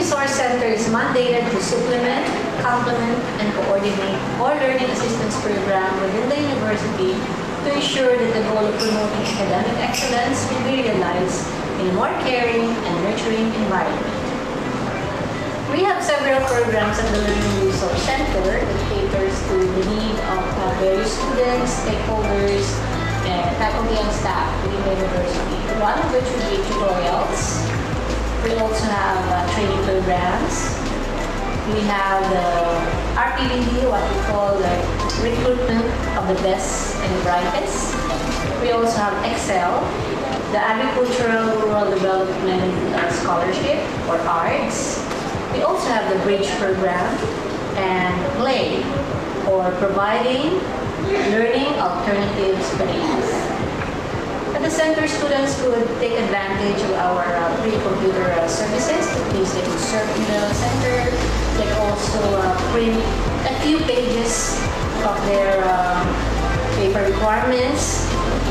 Resource Center is mandated to supplement, complement, and coordinate all learning assistance programs within the university to ensure that the goal of promoting academic excellence will be realized in a more caring and nurturing environment. We have several programs at the Learning Resource Center that caters to the need of various students, stakeholders, and faculty and staff within the university, one of which would be tutorials. We also have training programs. We have the RPDD, what we call the recruitment of the best and the brightest. We also have Excel, the Agricultural Rural Development Scholarship, or ARDS. We also have the Bridge Program and PLAY, or Providing Learning Alternatives for Youth. At the center, students could take advantage of our free computer services to please the center. They also print a few pages of their paper requirements.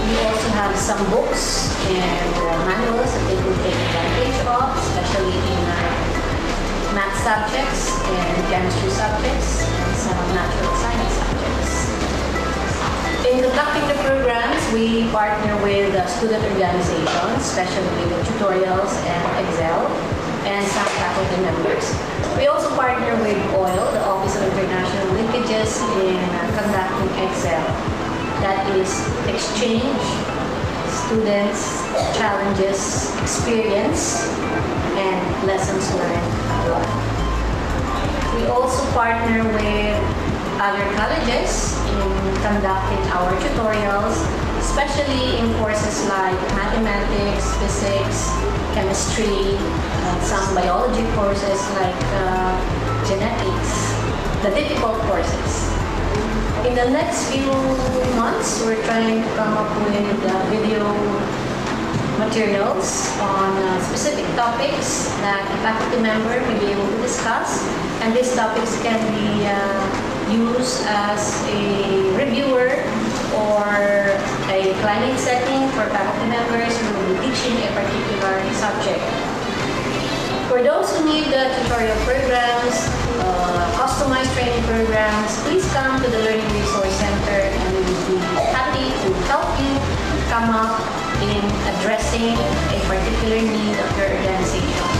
We also have some books and manuals that they can take advantage of, especially in math subjects and chemistry subjects and some natural science subjects. In conducting the programs, we partner with student organizations, especially with tutorials and Excel, and some faculty members. We also partner with OIL, the Office of International Linkages, in conducting Excel. That is exchange, students, challenges, experience, and lessons learned abroad. We also partner with other colleges in conducting our tutorials, especially in courses like mathematics, physics, chemistry, some biology courses like genetics, the difficult courses. In the next few months, we're trying to come up with video materials on specific topics that a faculty member may be able to discuss, and these topics can be used as a reviewer or a planning setting for faculty members who will be teaching a particular subject. For those who need the tutorial programs, customized training programs, please come to the Learning Resource Center and we will be happy to help you come up in addressing a particular need of your organization.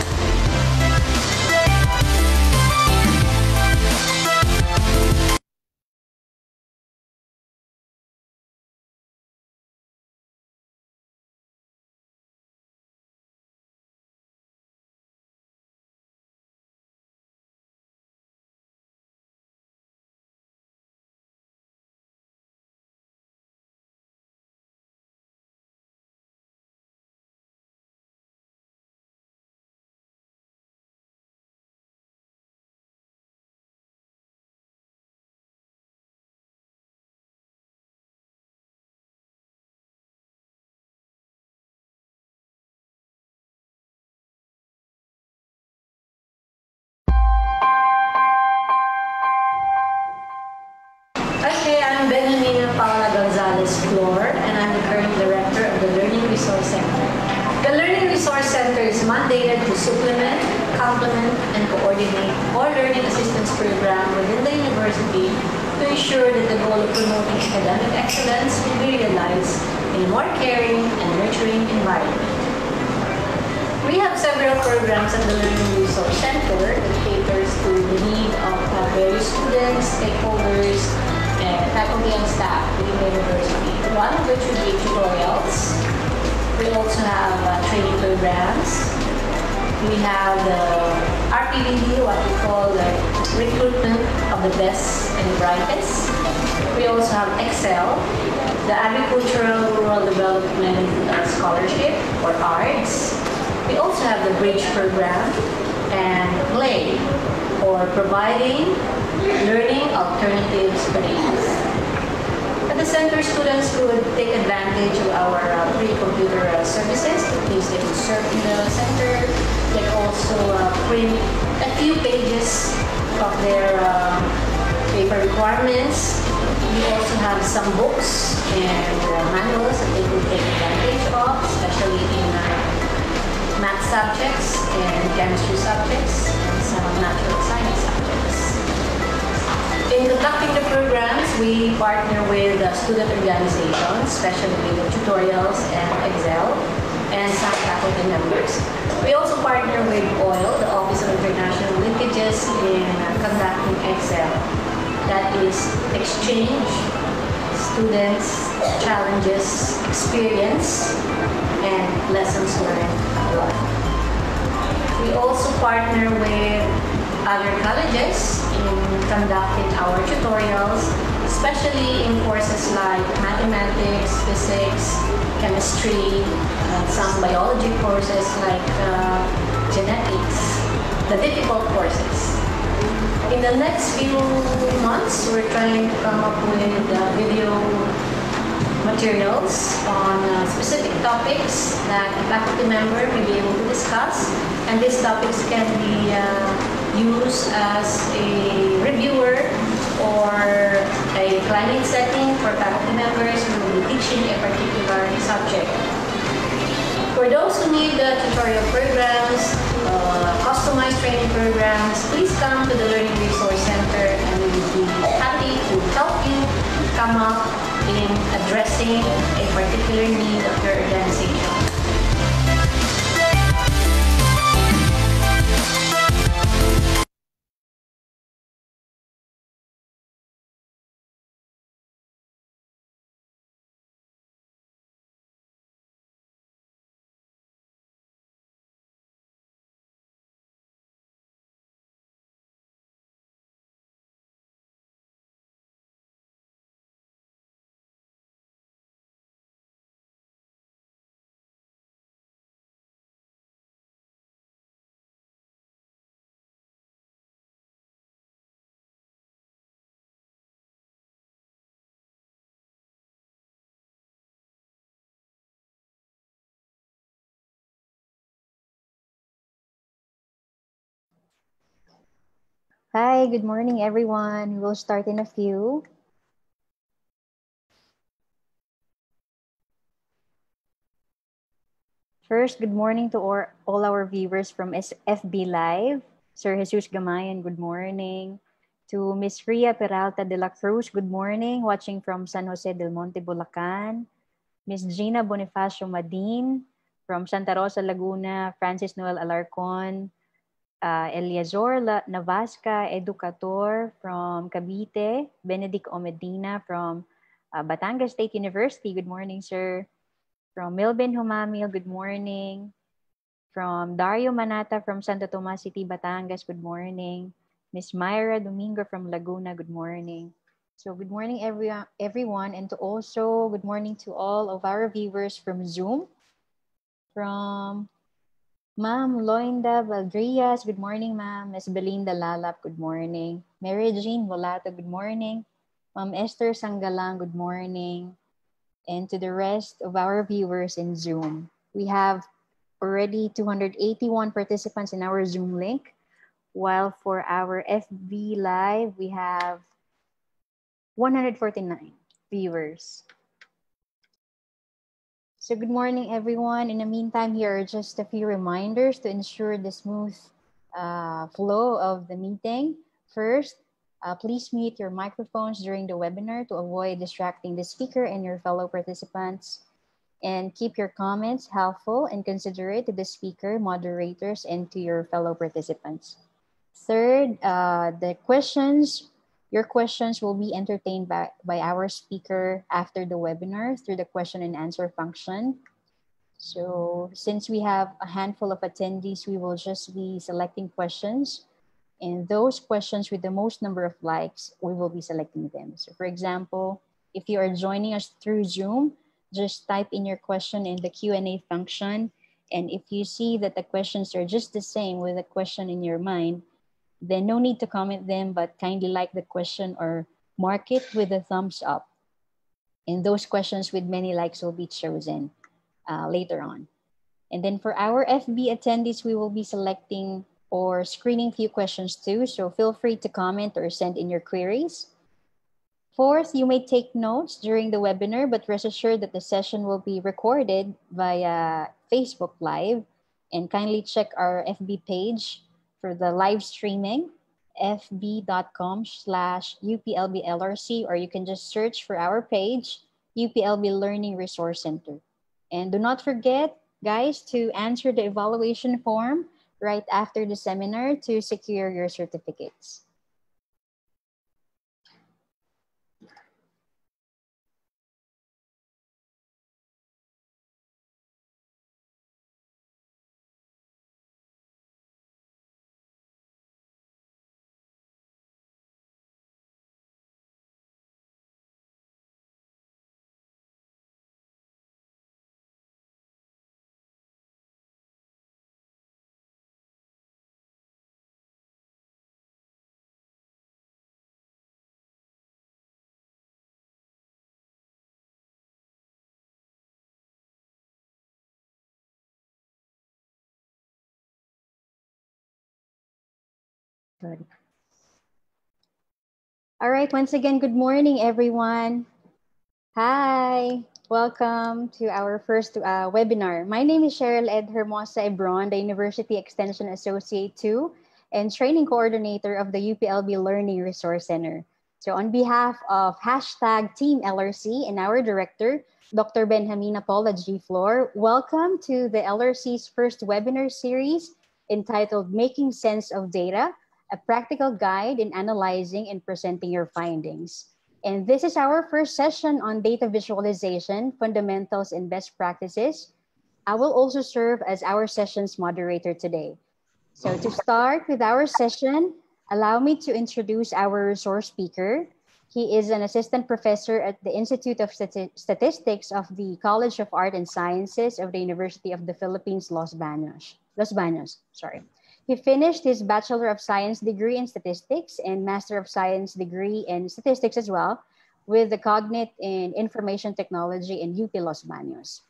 I'm Benjamina Apolaji G. Floor, and I'm the current director of the Learning Resource Center. The Learning Resource Center is mandated to supplement, complement, and coordinate all learning assistance programs within the university to ensure that the goal of promoting academic excellence will be realized in a more caring and nurturing environment. We have several programs at the Learning Resource Center that caters to the need of various students, stakeholders, and faculty and staff within the university, one of which would be tutorials. We also have training programs. We have the RPDD, what we call the recruitment of the best and the brightest. We also have Excel, the Agricultural Rural Development Scholarship, or ARDS. We also have the Bridge Program and PLAY, or Providing Learning Alternatives for Youth. At the center, students could take advantage of our free computer services to please the center. They also print a few pages of their paper requirements. We also have some books and manuals that they could take advantage of, especially in math subjects and chemistry subjects and some natural science subjects. In conducting the programs, we partner with student organizations, especially with tutorials and Excel, and some faculty members. We also partner with OIL, the Office of International Linkages, in conducting Excel. That is exchange, students, challenges, experience, and lessons learned abroad. We also partner with other colleges in conducting our tutorials, especially in courses like mathematics, physics, chemistry, some biology courses like genetics, the difficult courses. In the next few months, we're trying to come up with video materials on specific topics that a faculty member may be able to discuss, and these topics can be used as a reviewer or a planning setting for faculty members who will be teaching a particular subject. For those who need tutorial programs, customized training programs, please come to the Learning Resource Center and we will be happy to help you come up in addressing a particular need of your organization. Hi, good morning, everyone. We'll start in a few. First, good morning to all our viewers from FB Live. Sir Jesus Gamayan, good morning. To Ms. Rhea Peralta de la Cruz, good morning. Watching from San Jose del Monte, Bulacan. Ms. Gina Bonifacio Madin from Santa Rosa, Laguna. Francis Noel Alarcón. Eliazor Navasca, educator from Cavite. Benedict Omedina from Batangas State University. Good morning, sir. From Milben Humamil, good morning. From Dario Manata from Santo Tomas City, Batangas, good morning. Miss Myra Domingo from Laguna, good morning. So good morning, everyone, and to also good morning to all of our viewers from Zoom. From Ma'am Loinda Valdrias, good morning, ma'am. Ms. Belinda Lalap, good morning. Mary Jean Molata, good morning. Ma'am Esther Sangalang, good morning. And to the rest of our viewers in Zoom, we have already 281 participants in our Zoom link, while for our FB Live, we have 149 viewers. So good morning, everyone. In the meantime, here are just a few reminders to ensure the smooth flow of the meeting. First, please mute your microphones during the webinar to avoid distracting the speaker and your fellow participants. And keep your comments helpful and considerate to the speaker, moderators, and to your fellow participants. Third, your questions will be entertained by our speaker after the webinar through the question and answer function. So since we have a handful of attendees, we will just be selecting questions, and those questions with the most number of likes, we will be selecting them. So for example, if you are joining us through Zoom, just type in your question in the Q&A function. And if you see that the questions are just the same with a question in your mind, then no need to comment them, but kindly like the question or mark it with a thumbs up. And those questions with many likes will be chosen later on. And then for our FB attendees, we will be selecting or screening few questions too. So feel free to comment or send in your queries. Fourth, you may take notes during the webinar, but rest assured that the session will be recorded via Facebook Live And kindly check our FB page for the live streaming, fb.com/UPLBLRC, or you can just search for our page, UPLB Learning Resource Center. And do not forget, guys, to answer the evaluation form right after the seminar to secure your certificates. Good. All right, once again, good morning, everyone. Hi, welcome to our first webinar. My name is Cheryl Ed Hermosa Ebron, the University Extension Associate 2 and Training Coordinator of the UPLB Learning Resource Center. So on behalf of hashtag Team LRC and our director, Dr. Benjamina Apolaji G. Floor, welcome to the LRC's first webinar series entitled Making Sense of Data, a practical guide in analyzing and presenting your findings. And this is our first session on data visualization, fundamentals, and best practices. I will also serve as our session's moderator today. So to start with our session, allow me to introduce our resource speaker. He is an assistant professor at the Institute of Statistics of the College of Art and Sciences of the University of the Philippines, Los Baños. He finished his Bachelor of Science degree in Statistics and Master of Science degree in Statistics as well, with the Cognate in Information Technology in UP Los Baños.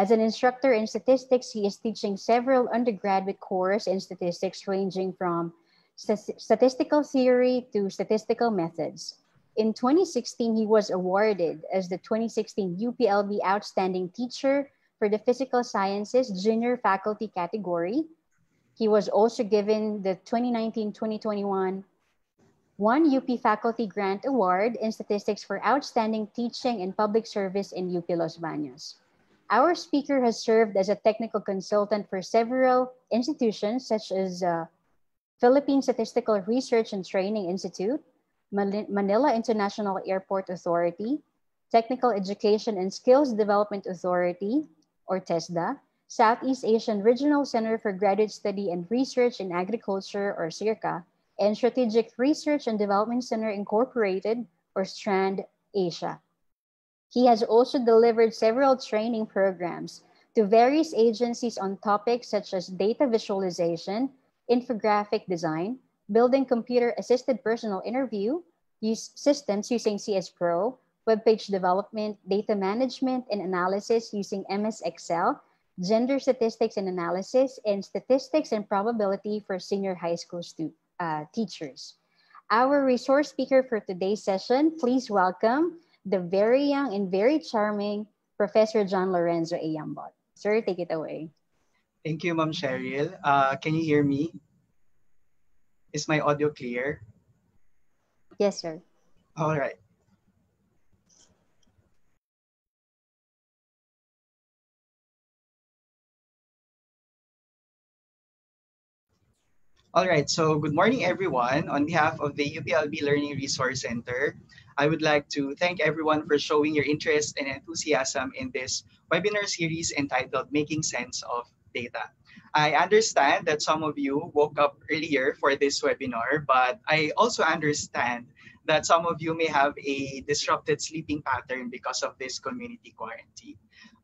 As an instructor in Statistics, he is teaching several undergraduate courses in Statistics ranging from statistical theory to statistical methods. In 2016, he was awarded as the 2016 UPLB Outstanding Teacher for the Physical Sciences Junior Faculty category. He was also given the 2019-2021 One UP Faculty Grant Award in Statistics for Outstanding Teaching and Public Service in UP Los Baños. Our speaker has served as a technical consultant for several institutions such as Philippine Statistical Research and Training Institute, Manila International Airport Authority, Technical Education and Skills Development Authority, or TESDA, Southeast Asian Regional Center for Graduate Study and Research in Agriculture, or SIRCA, and Strategic Research and Development Center Incorporated, or STRAND Asia. He has also delivered several training programs to various agencies on topics such as data visualization, infographic design, building computer-assisted personal interview, systems using CS Pro, webpage development, data management and analysis using MS Excel, gender statistics and analysis, and statistics and probability for senior high school teachers. Our resource speaker for today's session, please welcome the very young and very charming Professor John Lorenzo A. Yambot. Sir, take it away. Thank you, Ma'am Cheryl. Can you hear me? Is my audio clear? Yes, sir. All right. All right, so good morning, everyone. On behalf of the UPLB Learning Resource Center, I would like to thank everyone for showing your interest and enthusiasm in this webinar series entitled Making Sense of Data. I understand that some of you woke up earlier for this webinar, but I also understand that some of you may have a disrupted sleeping pattern because of this community quarantine.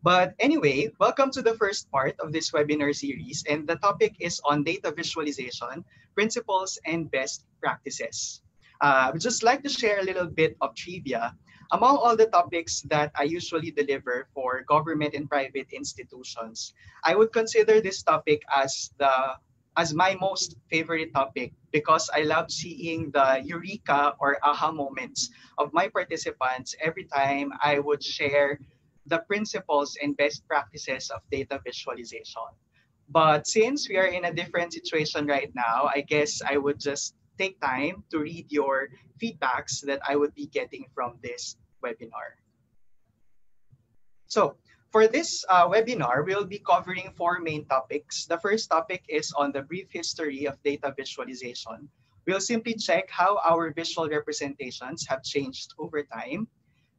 But anyway, welcome to the first part of this webinar series, and the topic is on data visualization, principles, and best practices. I would just like to share a little bit of trivia. Among all the topics that I usually deliver for government and private institutions, I would consider this topic as my most favorite topic because I love seeing the eureka or aha moments of my participants every time I would share the principles and best practices of data visualization. But since we are in a different situation right now, I guess I would just take time to read your feedbacks that I would be getting from this webinar. So for this webinar, we'll be covering four main topics. The first topic is on the brief history of data visualization. We'll simply check how our visual representations have changed over time.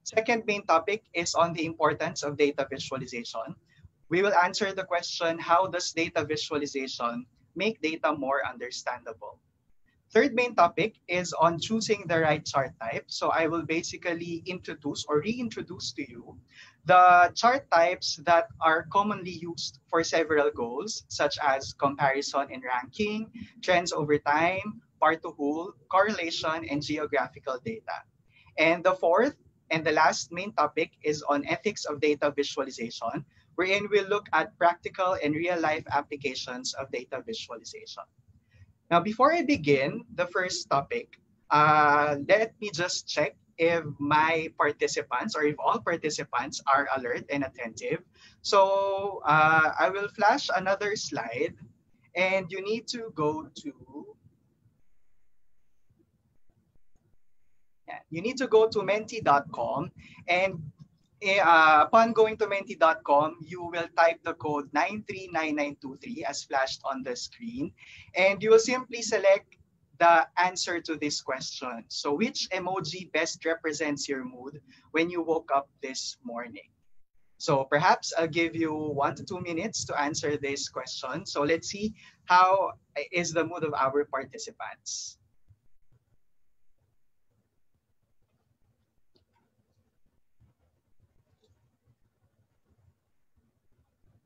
Second main topic is on the importance of data visualization. We will answer the question, how does data visualization make data more understandable? Third main topic is on choosing the right chart type. So I will basically introduce or reintroduce to you the chart types that are commonly used for several goals, such as comparison and ranking, trends over time, part to whole, correlation, and geographical data. And the fourth and the last main topic is on ethics of data visualization, wherein we'll look at practical and real-life applications of data visualization. Now, before I begin the first topic, let me just check if my participants or if all participants are alert and attentive. So I will flash another slide, and you need to go to menti.com, and upon going to menti.com, you will type the code 939923 as flashed on the screen, and you will simply select the answer to this question. So which emoji best represents your mood when you woke up this morning? So perhaps I'll give you 1 to 2 minutes to answer this question. So let's see how is the mood of our participants.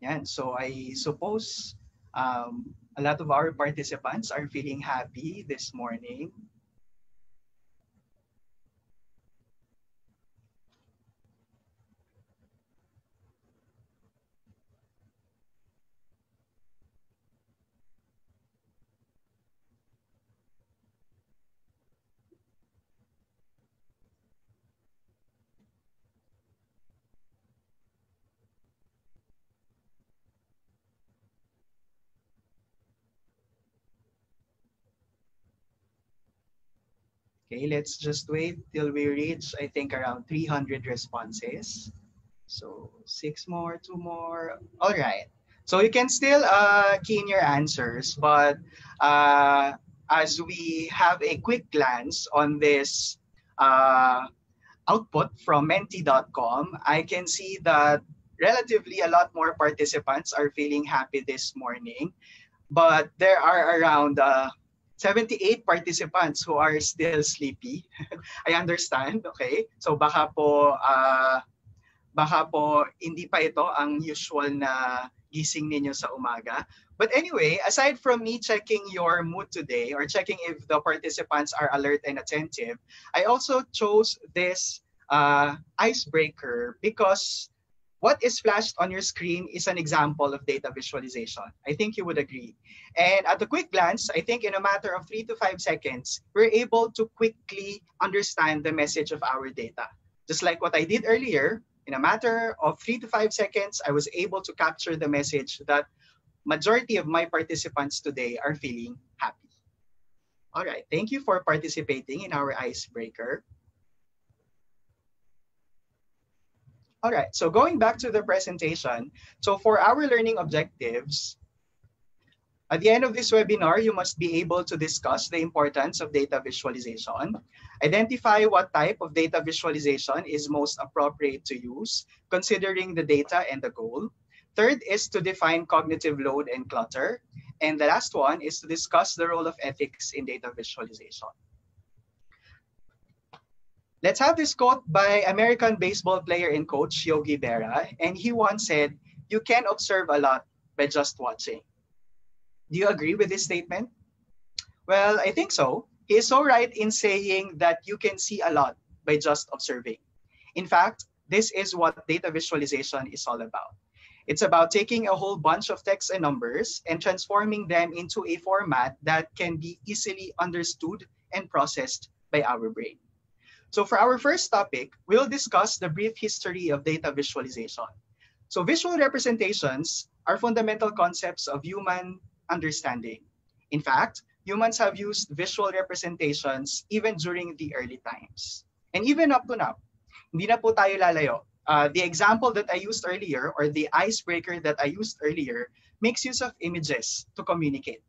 And so I suppose a lot of our participants are feeling happy this morning. Okay, let's just wait till we reach, I think, around 300 responses. So 6 more, 2 more. All right. So you can still key in your answers, but as we have a quick glance on this output from menti.com, I can see that relatively a lot more participants are feeling happy this morning, but there are around 78 participants who are still sleepy. I understand, okay? So baka po hindi pa ito ang usual na gising ninyo sa umaga. But anyway, aside from me checking your mood today or checking if the participants are alert and attentive, I also chose this icebreaker because what is flashed on your screen is an example of data visualization. I think you would agree. And at a quick glance, I think in a matter of 3 to 5 seconds, we're able to quickly understand the message of our data. Just like what I did earlier, in a matter of 3 to 5 seconds, I was able to capture the message that majority of my participants today are feeling happy. All right, thank you for participating in our icebreaker. All right, so going back to the presentation, so for our learning objectives, at the end of this webinar, you must be able to discuss the importance of data visualization, identify what type of data visualization is most appropriate to use, considering the data and the goal. Third is to define cognitive load and clutter. And the last one is to discuss the role of ethics in data visualization. Let's have this quote by American baseball player and coach Yogi Berra, and he once said, "You can observe a lot by just watching." Do you agree with this statement? Well, I think so. He is so right in saying that you can see a lot by just observing. In fact, this is what data visualization is all about. It's about taking a whole bunch of text and numbers and transforming them into a format that can be easily understood and processed by our brain. So for our first topic, we'll discuss the brief history of data visualization. So visual representations are fundamental concepts of human understanding. In fact, humans have used visual representations even during the early times. And even up to now, hindi na po tayo lalayo. The example that I used earlier, or the icebreaker that I used earlier, makes use of images to communicate.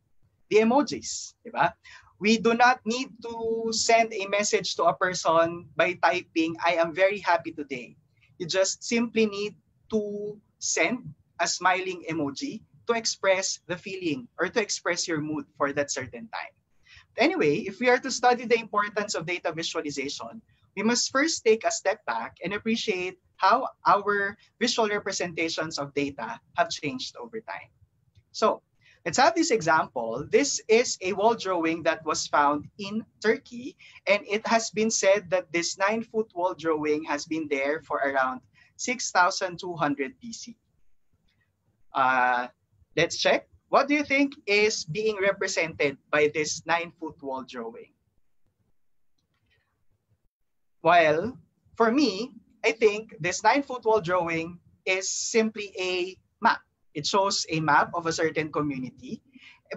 The emojis, di ba? We do not need to send a message to a person by typing, "I am very happy today." You just simply need to send a smiling emoji to express the feeling or to express your mood for that certain time. Anyway, if we are to study the importance of data visualization, we must first take a step back and appreciate how our visual representations of data have changed over time. So let's have this example. This is a wall drawing that was found in Turkey, and it has been said that this 9-foot wall drawing has been there for around 6,200 BC. Let's check. What do you think is being represented by this 9-foot wall drawing? Well, for me, I think this 9-foot wall drawing is simply a map. It shows a map of a certain community.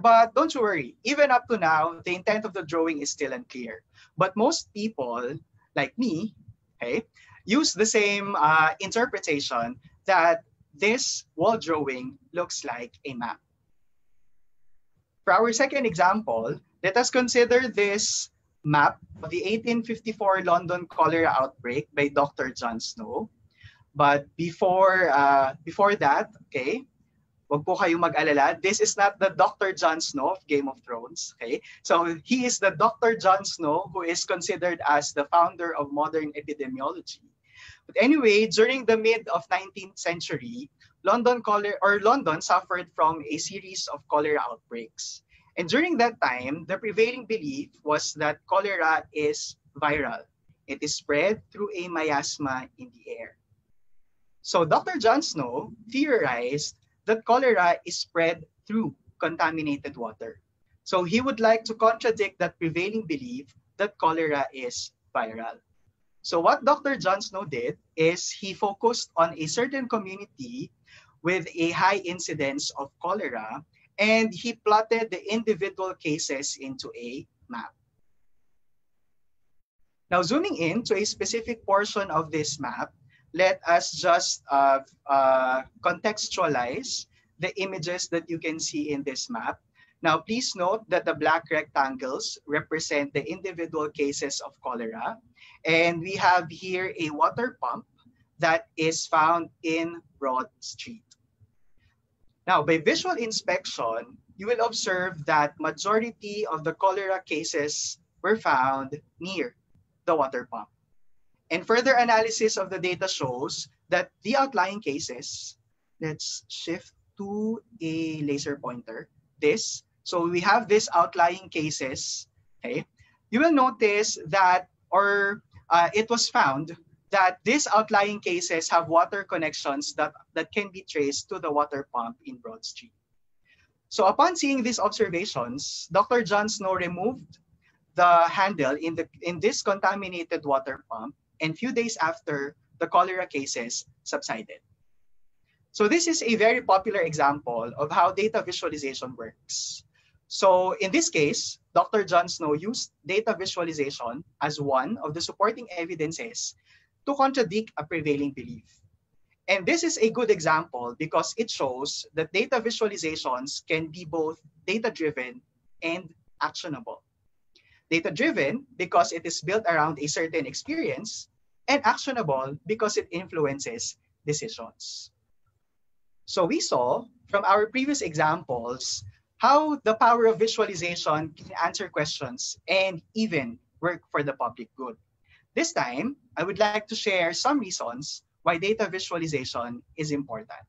But don't you worry, even up to now, the intent of the drawing is still unclear. But most people, like me, okay, use the same interpretation that this wall drawing looks like a map. For our second example, let us consider this map of the 1854 London cholera outbreak by Dr. John Snow. But before that, okay, wag po kayo mag-alala, this is not the Dr. John Snow of Game of Thrones, okay? So he is the Dr. John Snow who is considered as the founder of modern epidemiology. But anyway, during the mid of 19th century, London suffered from a series of cholera outbreaks. And during that time, the prevailing belief was that cholera is viral. It is spread through a miasma in the air. So Dr. John Snow theorized that cholera is spread through contaminated water. So he would like to contradict that prevailing belief that cholera is viral. So what Dr. John Snow did is he focused on a certain community with a high incidence of cholera, and he plotted the individual cases into a map. Now, zooming in to a specific portion of this map, let us just contextualize the images that you can see in this map. Now, please note that the black rectangles represent the individual cases of cholera. And we have here a water pump that is found in Broad Street. Now, by visual inspection, you will observe that majority of the cholera cases were found near the water pump. And further analysis of the data shows that the outlying cases, let's shift to a laser pointer, this. So we have these outlying cases, okay? You will notice that, or it was found that these outlying cases have water connections that can be traced to the water pump in Broad Street. So upon seeing these observations, Dr. John Snow removed the handle in this contaminated water pump, and few days after, the cholera cases subsided. So this is a very popular example of how data visualization works. So in this case, Dr. John Snow used data visualization as one of the supporting evidences to contradict a prevailing belief. And this is a good example because it shows that data visualizations can be both data-driven and actionable. Data-driven because it is built around a certain experience, and actionable because it influences decisions. So we saw from our previous examples how the power of visualization can answer questions and even work for the public good. This time, I would like to share some reasons why data visualization is important.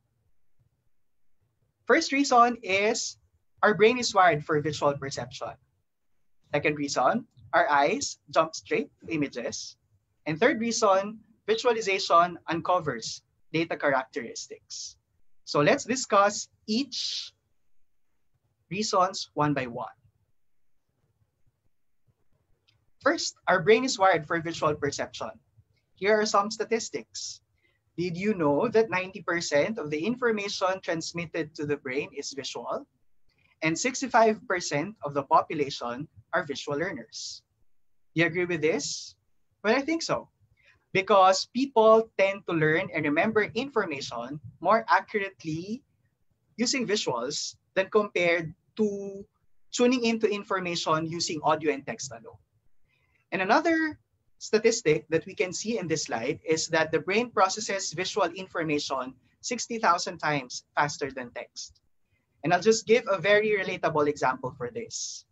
First reason is our brain is wired for visual perception. Second reason, our eyes jump straight to images. And third reason, visualization uncovers data characteristics. So let's discuss each reasons one by one. First, our brain is wired for visual perception. Here are some statistics. Did you know that 90% of the information transmitted to the brain is visual? And 65% of the population are visual learners. You agree with this? Well, I think so. Because people tend to learn and remember information more accurately using visuals than compared to tuning into information using audio and text alone. And another statistic that we can see in this slide is that the brain processes visual information 60,000 times faster than text. And I'll just give a very relatable example for this.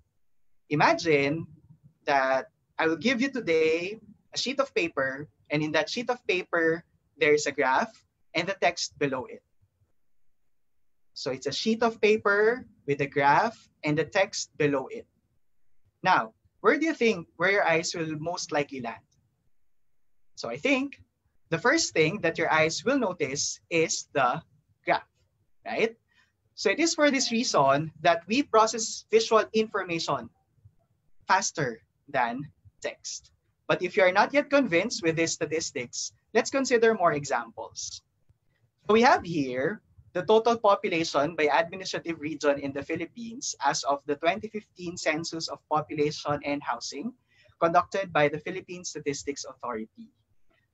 Imagine that I will give you today a sheet of paper, and in that sheet of paper, there is a graph and the text below it. So it's a sheet of paper with a graph and the text below it. Now, where do you think where your eyes will most likely land? So I think the first thing that your eyes will notice is the graph, right? So it is for this reason that we process visual information faster than text. But if you are not yet convinced with these statistics, let's consider more examples. So we have here the total population by administrative region in the Philippines as of the 2015 Census of Population and Housing conducted by the Philippine Statistics Authority.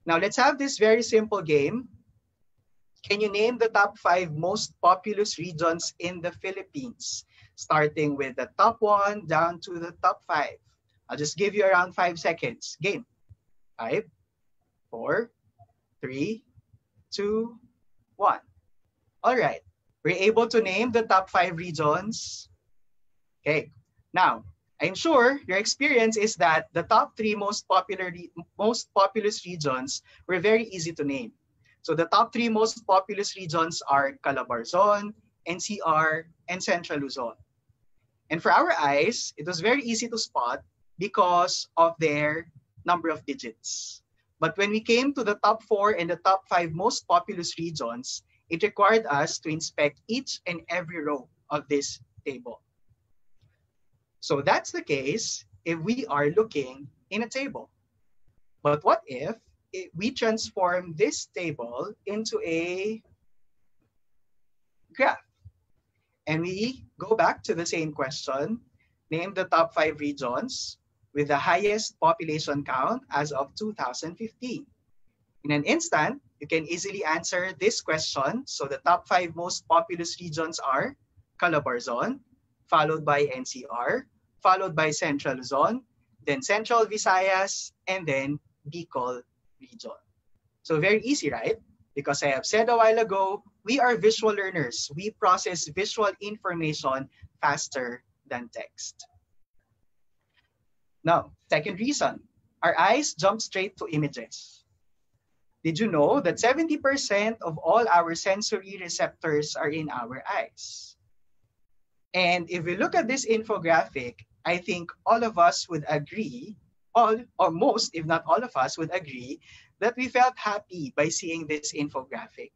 Now let's have this very simple game. Can you name the top 5 most populous regions in the Philippines? Starting with the top 1 down to the top 5. I'll just give you around 5 seconds. Game. 5, 4, 3, 2, 1. All right, we're able to name the top 5 regions. Okay, now I'm sure your experience is that the top 3 most populous regions were very easy to name. So the top 3 most populous regions are Calabarzon, NCR, and Central Luzon. And for our eyes, it was very easy to spot because of their number of digits. But when we came to the top 4 and the top 5 most populous regions, it required us to inspect each and every row of this table. So that's the case if we are looking in a table. But what if we transform this table into a graph? And we go back to the same question, name the top 5 regions with the highest population count as of 2015. In an instant, you can easily answer this question. So the top 5 most populous regions are Calabarzon, followed by NCR, followed by Central Luzon, then Central Visayas, and then Bicol region. So very easy, right? Because I have said a while ago, we are visual learners. We process visual information faster than text. Now, second reason, our eyes jump straight to images. Did you know that 70% of all our sensory receptors are in our eyes? And if we look at this infographic, I think all of us would agree, all or most, if not all of us, would agree that we felt happy by seeing this infographic.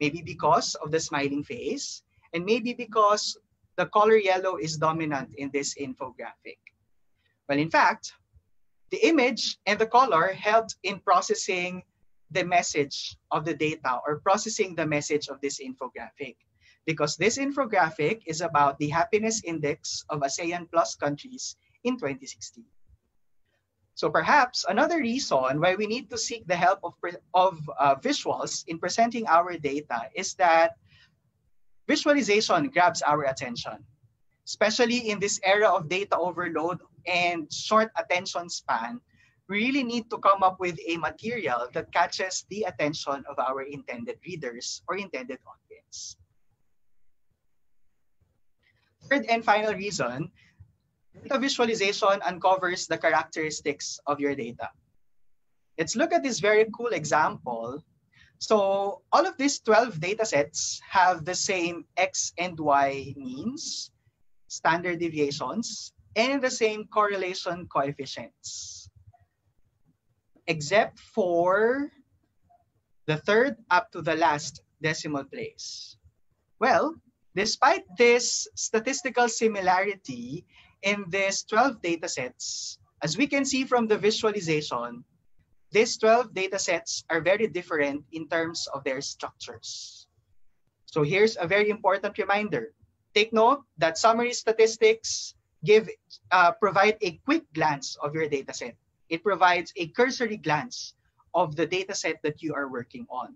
Maybe because of the smiling face, and maybe because the color yellow is dominant in this infographic. Well, in fact, the image and the color helped in processing the message of the data or processing the message of this infographic, because this infographic is about the happiness index of ASEAN plus countries in 2016. So perhaps another reason why we need to seek the help of visuals in presenting our data is that visualization grabs our attention, especially in this era of data overload and short attention span. We really need to come up with a material that catches the attention of our intended readers or intended audience. Third and final reason, data visualization uncovers the characteristics of your data. Let's look at this very cool example. So all of these 12 data sets have the same X and Y means, standard deviations, and the same correlation coefficients, except for the 3rd up to the last decimal place. Well, despite this statistical similarity in these 12 data sets, as we can see from the visualization, These 12 data sets are very different in terms of their structures. So here's a very important reminder. Take note that summary statistics provide a quick glance of your data set. It provides a cursory glance of the data set that you are working on.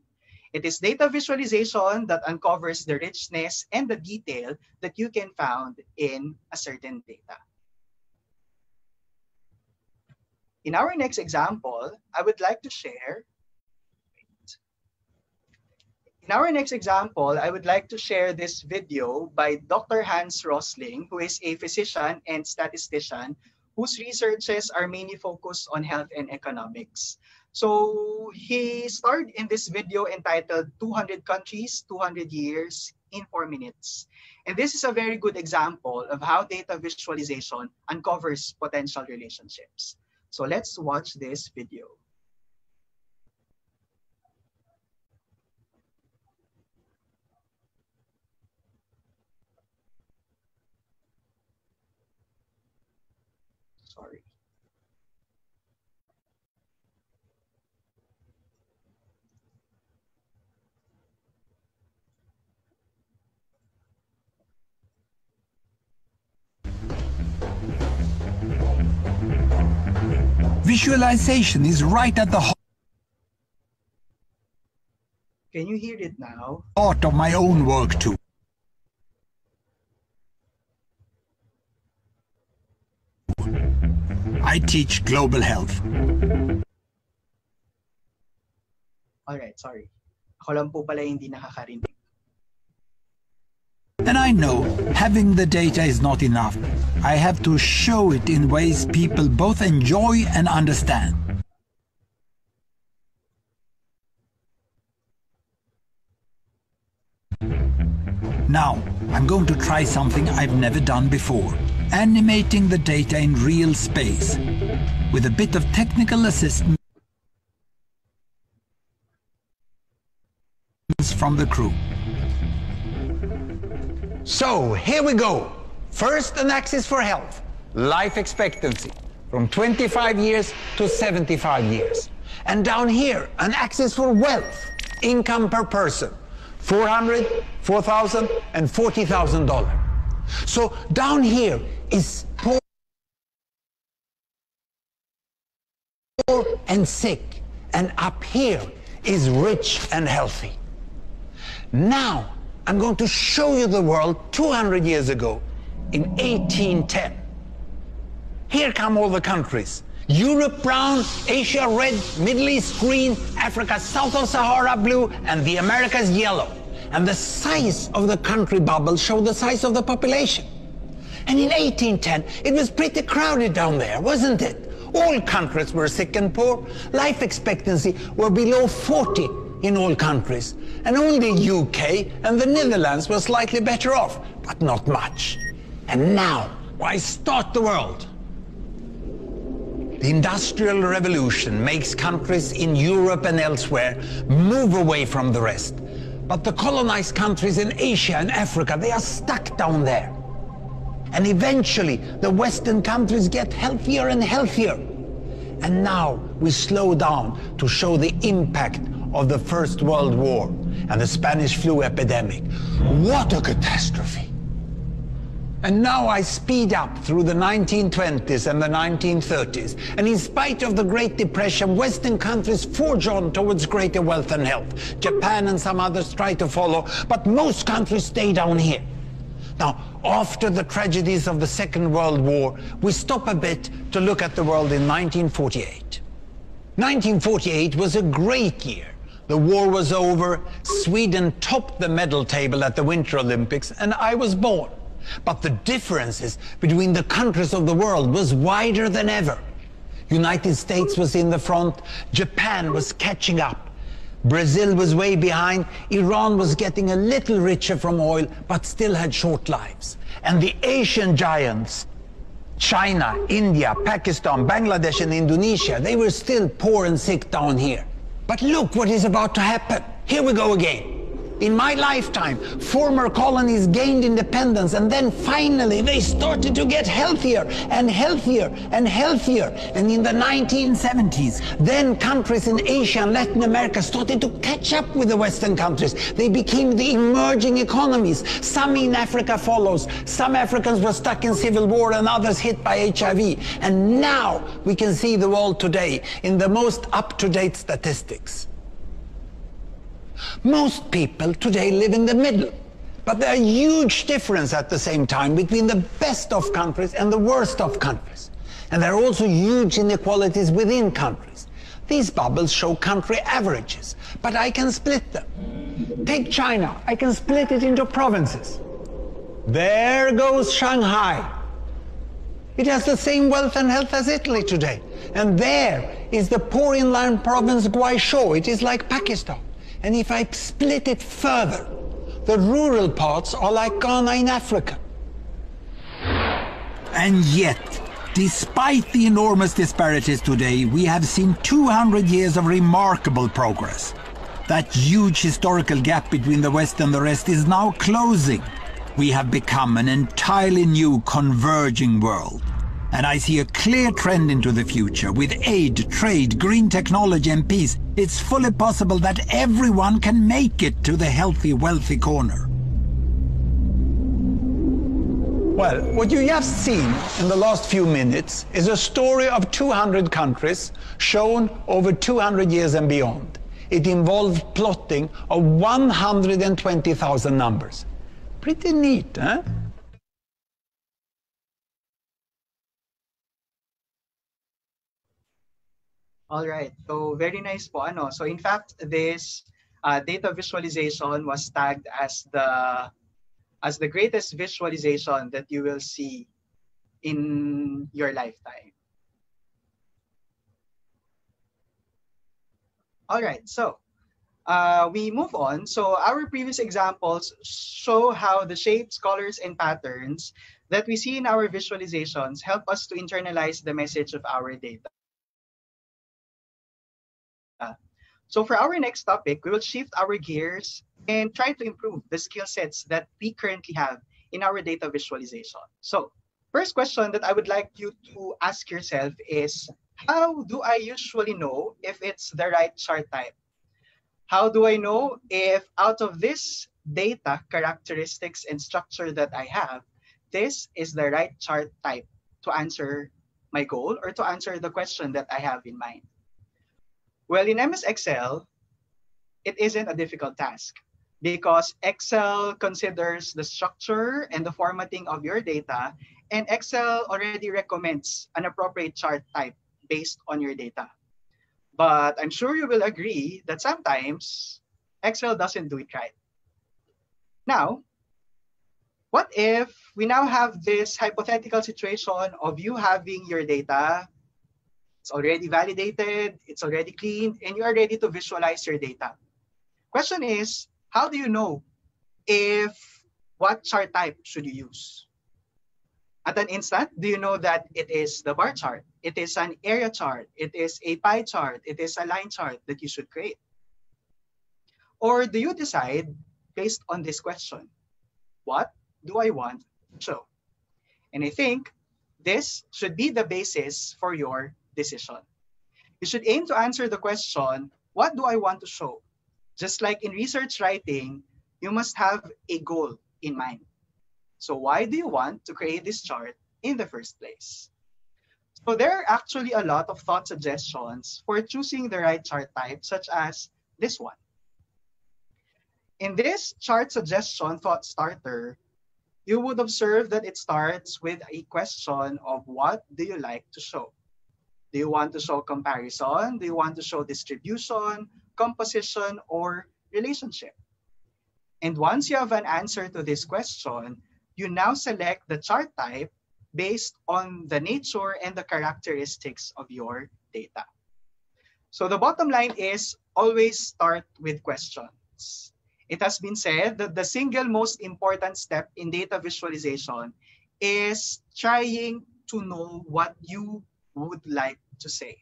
It is data visualization that uncovers the richness and the detail that you can find in a certain data. In our next example, I would like to share. In our next example, I would like to share this video by Dr. Hans Rosling, who is a physician and statistician whose researches are mainly focused on health and economics. So he starred in this video entitled 200 Countries, 200 Years in 4 Minutes. And this is a very good example of how data visualization uncovers potential relationships. So let's watch this video. Sorry. Visualization is right at the heart. Can you hear it now? Part of my own work too. I teach global health. All right, sorry. Ako lang po pala hindi nakakarinig. And I know having the data is not enough. I have to show it in ways people both enjoy and understand. Now, I'm going to try something I've never done before. Animating the data in real space. With a bit of technical assistance from the crew. So, here we go. First, an axis for health, life expectancy, from 25 years to 75 years. And down here, an axis for wealth, income per person, $400, $4,000, and $40,000. So, down here is poor and sick, and up here is rich and healthy. Now, I'm going to show you the world 200 years ago, in 1810. Here come all the countries. Europe brown, Asia red, Middle East green, Africa south of Sahara blue, and the Americas yellow. And the size of the country bubble showed the size of the population. And in 1810, it was pretty crowded down there, wasn't it? All countries were sick and poor. Life expectancy were below 40. In all countries, and only UK and the Netherlands were slightly better off, but not much. And now, why start the world? The Industrial Revolution makes countries in Europe and elsewhere move away from the rest. But the colonized countries in Asia and Africa, they are stuck down there. And eventually, the Western countries get healthier and healthier. And now we slow down to show the impact of the First World War and the Spanish flu epidemic. What a catastrophe! And now I speed up through the 1920s and the 1930s, and in spite of the Great Depression, Western countries forge on towards greater wealth and health. Japan and some others try to follow, but most countries stay down here. Now, after the tragedies of the Second World War, we stop a bit to look at the world in 1948. 1948 was a great year. The war was over, Sweden topped the medal table at the Winter Olympics, and I was born. But the differences between the countries of the world was wider than ever. United States was in the front, Japan was catching up, Brazil was way behind, Iran was getting a little richer from oil, but still had short lives. And the Asian giants, China, India, Pakistan, Bangladesh, and Indonesia, they were still poor and sick down here. But look what is about to happen. Here we go again. In my lifetime, former colonies gained independence, and then finally they started to get healthier and healthier and healthier. And in the 1970s, then countries in Asia and Latin America started to catch up with the Western countries. They became the emerging economies. Some in Africa follows. Some Africans were stuck in civil war and others hit by HIV. And now we can see the world today in the most up-to-date statistics. Most people today live in the middle, but there are huge differences at the same time between the best of countries and the worst of countries. And there are also huge inequalities within countries. These bubbles show country averages, but I can split them. Take China, I can split it into provinces. There goes Shanghai. It has the same wealth and health as Italy today. And there is the poor inland province Guizhou. It is like Pakistan. And if I split it further, the rural parts are like Ghana in Africa. And yet, despite the enormous disparities today, we have seen 200 years of remarkable progress. That huge historical gap between the West and the rest is now closing. We have become an entirely new converging world. And I see a clear trend into the future. With aid, trade, green technology and peace, it's fully possible that everyone can make it to the healthy, wealthy corner. Well, what you have seen in the last few minutes is a story of 200 countries shown over 200 years and beyond. It involved plotting of 120,000 numbers. Pretty neat, huh? All right. So very nice po, ano. So in fact, this data visualization was tagged as the greatest visualization that you will see in your lifetime. All right. So we move on. So our previous examples show how the shapes, colors, and patterns that we see in our visualizations help us to internalize the message of our data. So for our next topic, we will shift our gears and try to improve the skill sets that we currently have in our data visualization. So first question that I would like you to ask yourself is, how do I usually know if it's the right chart type? How do I know if out of this data characteristics and structure that I have, this is the right chart type to answer my goal or to answer the question that I have in mind? Well, in MS Excel, it isn't a difficult task because Excel considers the structure and the formatting of your data, and Excel already recommends an appropriate chart type based on your data. But I'm sure you will agree that sometimes Excel doesn't do it right. Now, what if we now have this hypothetical situation of you having your data? It's already validated, it's already clean, and you are ready to visualize your data. Question is, how do you know if what chart type should you use? At an instant, do you know that it is the bar chart, it is an area chart, it is a pie chart, it is a line chart that you should create? Or do you decide based on this question, what do I want to show? And I think this should be the basis for your decision. You should aim to answer the question, what do I want to show? Just like in research writing, you must have a goal in mind. So why do you want to create this chart in the first place? So there are actually a lot of thought suggestions for choosing the right chart type, such as this one. In this chart suggestion thought starter, you would observe that it starts with a question of what do you like to show? Do you want to show comparison? Do you want to show distribution, composition, or relationship? And once you have an answer to this question, you now select the chart type based on the nature and the characteristics of your data. So the bottom line is always start with questions. It has been said that the single most important step in data visualization is trying to know what you would like to say.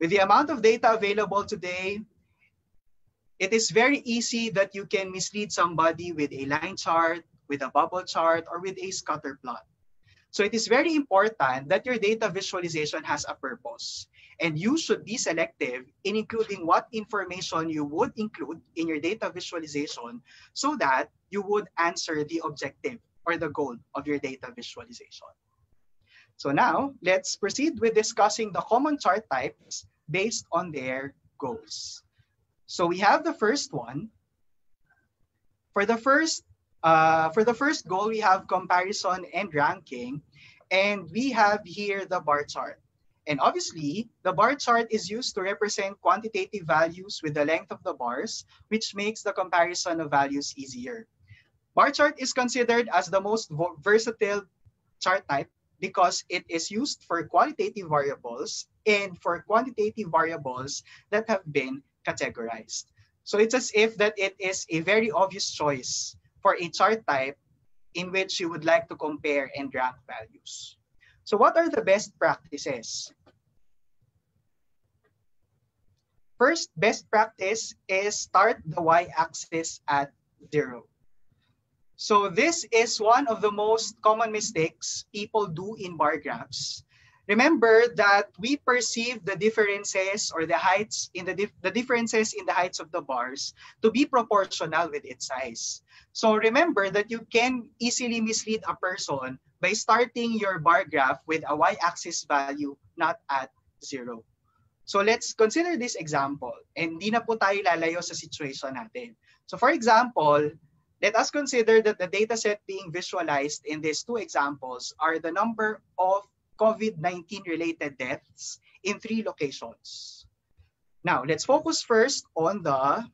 With the amount of data available today, It is very easy that you can mislead somebody with a line chart, with a bubble chart, or with a scatter plot. So it is very important that your data visualization has a purpose, and you should be selective in including what information you would include in your data visualization so that you would answer the objective or the goal of your data visualization. So now let's proceed with discussing the common chart types based on their goals. So we have the first one. For the first goal, we have comparison and ranking, and we have here the bar chart. And obviously, the bar chart is used to represent quantitative values with the length of the bars, which makes the comparison of values easier. Bar chart is considered as the most versatile chart type because it is used for qualitative variables and for quantitative variables that have been categorized. So it's as if that it is a very obvious choice for a chart type in which you would like to compare and rank values. So what are the best practices? First best practice is start the y-axis at 0. So this is one of the most common mistakes people do in bar graphs. Remember that we perceive the differences or the heights in the differences in the heights of the bars to be proportional with its size. So remember that you can easily mislead a person by starting your bar graph with a y-axis value not at 0. So let's consider this example, and di na po tayo lalayo sa situation natin. So for example, let us consider that the data set being visualized in these two examples are the number of COVID-19 related deaths in 3 locations. Now, let's focus first on this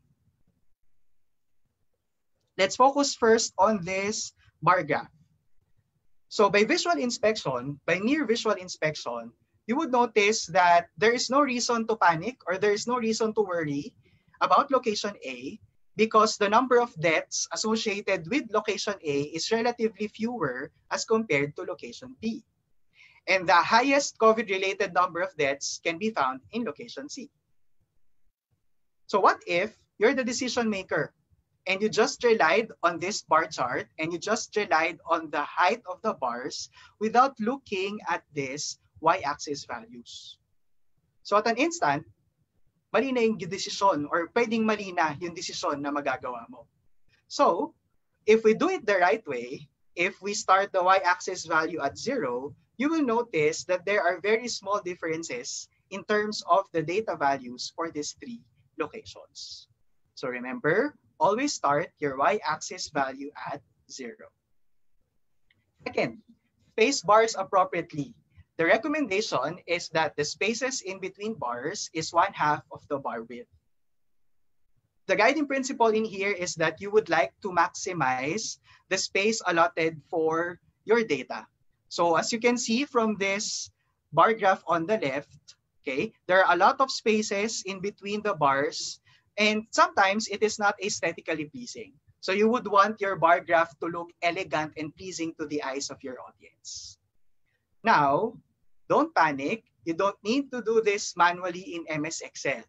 bar graph. So by visual inspection, by mere visual inspection, you would notice that there is no reason to panic or there is no reason to worry about location A because the number of deaths associated with location A is relatively fewer as compared to location B. And the highest COVID-related number of deaths can be found in location C. So what if you're the decision maker and you just relied on this bar chart and you just relied on the height of the bars without looking at these y-axis values? So at an instant, mali na yung decision or pwedeng mali na yung decision na magagawa mo. So if we do it the right way, if we start the y-axis value at 0, you will notice that there are very small differences in terms of the data values for these 3 locations. So remember, always start your y-axis value at 0. Second, space bars appropriately. The recommendation is that the spaces in between bars is 1/2 of the bar width. The guiding principle in here is that you would like to maximize the space allotted for your data. So as you can see from this bar graph on the left, okay, there are a lot of spaces in between the bars, and sometimes it is not aesthetically pleasing. So you would want your bar graph to look elegant and pleasing to the eyes of your audience. Now, don't panic. You don't need to do this manually in MS Excel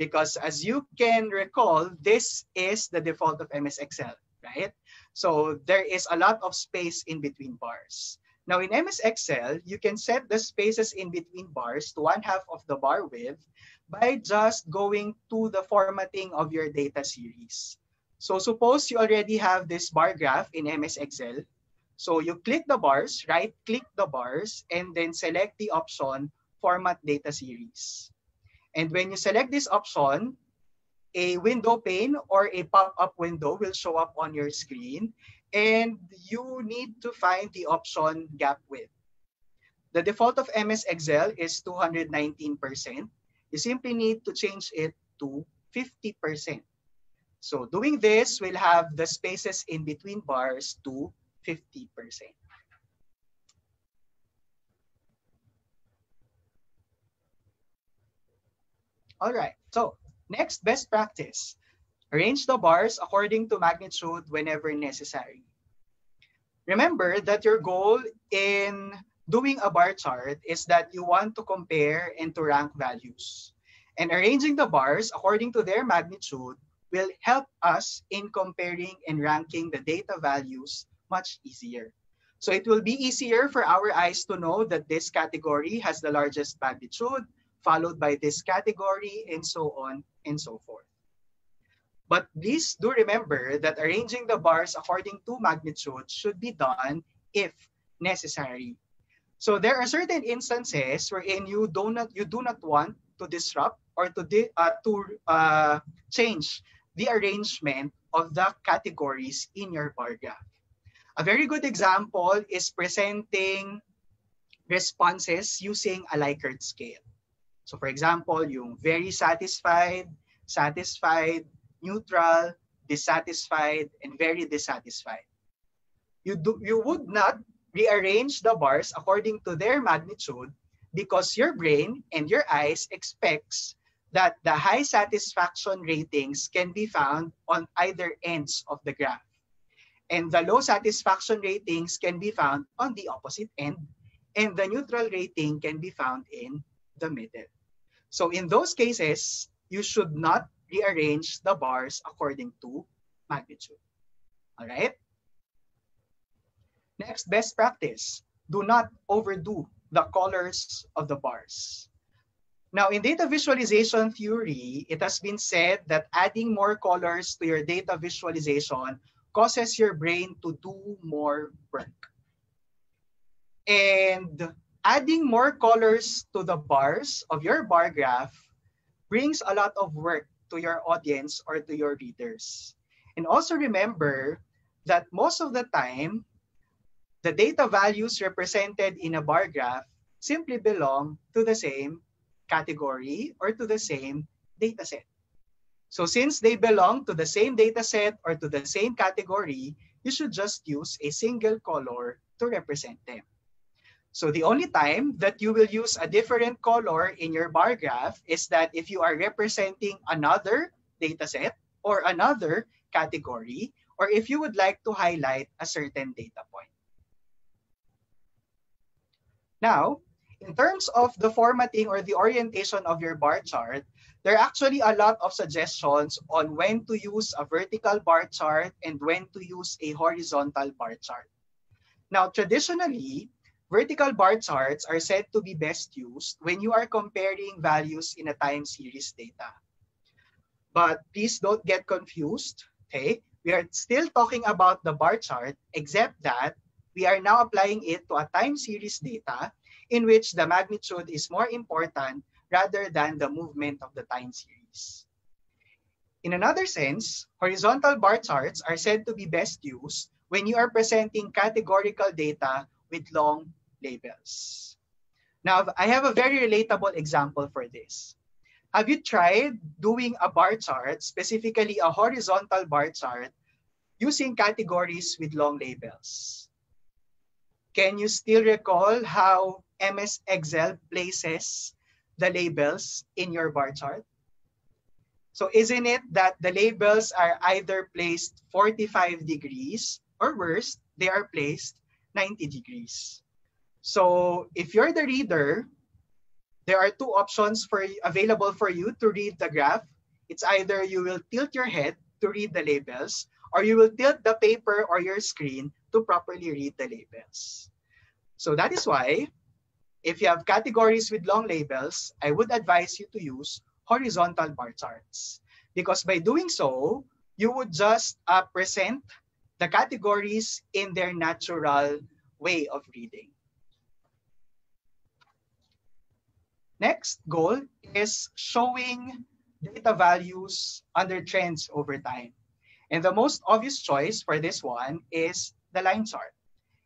because, as you can recall, this is the default of MS Excel, right? So there is a lot of space in between bars. Now in MS Excel, you can set the spaces in between bars to 1/2 of the bar width by just going to the formatting of your data series. So suppose you already have this bar graph in MS Excel. So you click the bars, right click the bars, and then select the option Format Data Series. And when you select this option, a window pane or a pop-up window will show up on your screen, and you need to find the option gap width. The default of MS Excel is 219%. You simply need to change it to 50%. So doing this will have the spaces in between bars to 50%. All right, so next best practice. Arrange the bars according to magnitude whenever necessary. Remember that your goal in doing a bar chart is that you want to compare and to rank values. And arranging the bars according to their magnitude will help us in comparing and ranking the data values much easier. So it will be easier for our eyes to know that this category has the largest magnitude, followed by this category, and so on and so forth. But please do remember that arranging the bars according to magnitude should be done if necessary. So there are certain instances wherein you do not want to disrupt or to change the arrangement of the categories in your bar graph. A very good example is presenting responses using a Likert scale. So for example, yung very satisfied, satisfied, neutral, dissatisfied, and very dissatisfied. You would not rearrange the bars according to their magnitude because your brain and your eyes expects that the high satisfaction ratings can be found on either ends of the graph. And the low satisfaction ratings can be found on the opposite end. And the neutral rating can be found in the middle. So in those cases, you should not rearrange the bars according to magnitude. All right? Next, best practice. Do not overdo the colors of the bars. Now, in data visualization theory, it has been said that adding more colors to your data visualization causes your brain to do more work. And adding more colors to the bars of your bar graph brings a lot of work to your audience or to your readers. And also remember that most of the time, the data values represented in a bar graph simply belong to the same category or to the same data set. So since they belong to the same data set or to the same category, you should just use a single color to represent them. So the only time that you will use a different color in your bar graph is that if you are representing another data set or another category, or if you would like to highlight a certain data point. Now, in terms of the formatting or the orientation of your bar chart, there are actually a lot of suggestions on when to use a vertical bar chart and when to use a horizontal bar chart. Now, traditionally, vertical bar charts are said to be best used when you are comparing values in a time series data. But please don't get confused, okay? We are still talking about the bar chart, except that we are now applying it to a time series data in which the magnitude is more important rather than the movement of the time series. In another sense, horizontal bar charts are said to be best used when you are presenting categorical data with long labels. Now, I have a very relatable example for this. Have you tried doing a bar chart, specifically a horizontal bar chart, using categories with long labels? Can you still recall how MS Excel places the labels in your bar chart? So isn't it that the labels are either placed 45 degrees or worse, they are placed 90 degrees. So if you're the reader, there are two options available for you to read the graph. It's either you will tilt your head to read the labels, or you will tilt the paper or your screen to properly read the labels. So that is why if you have categories with long labels, I would advise you to use horizontal bar charts, because by doing so, you would just present the categories in their natural way of reading. Next goal is showing data values under trends over time. And the most obvious choice for this one is the line chart.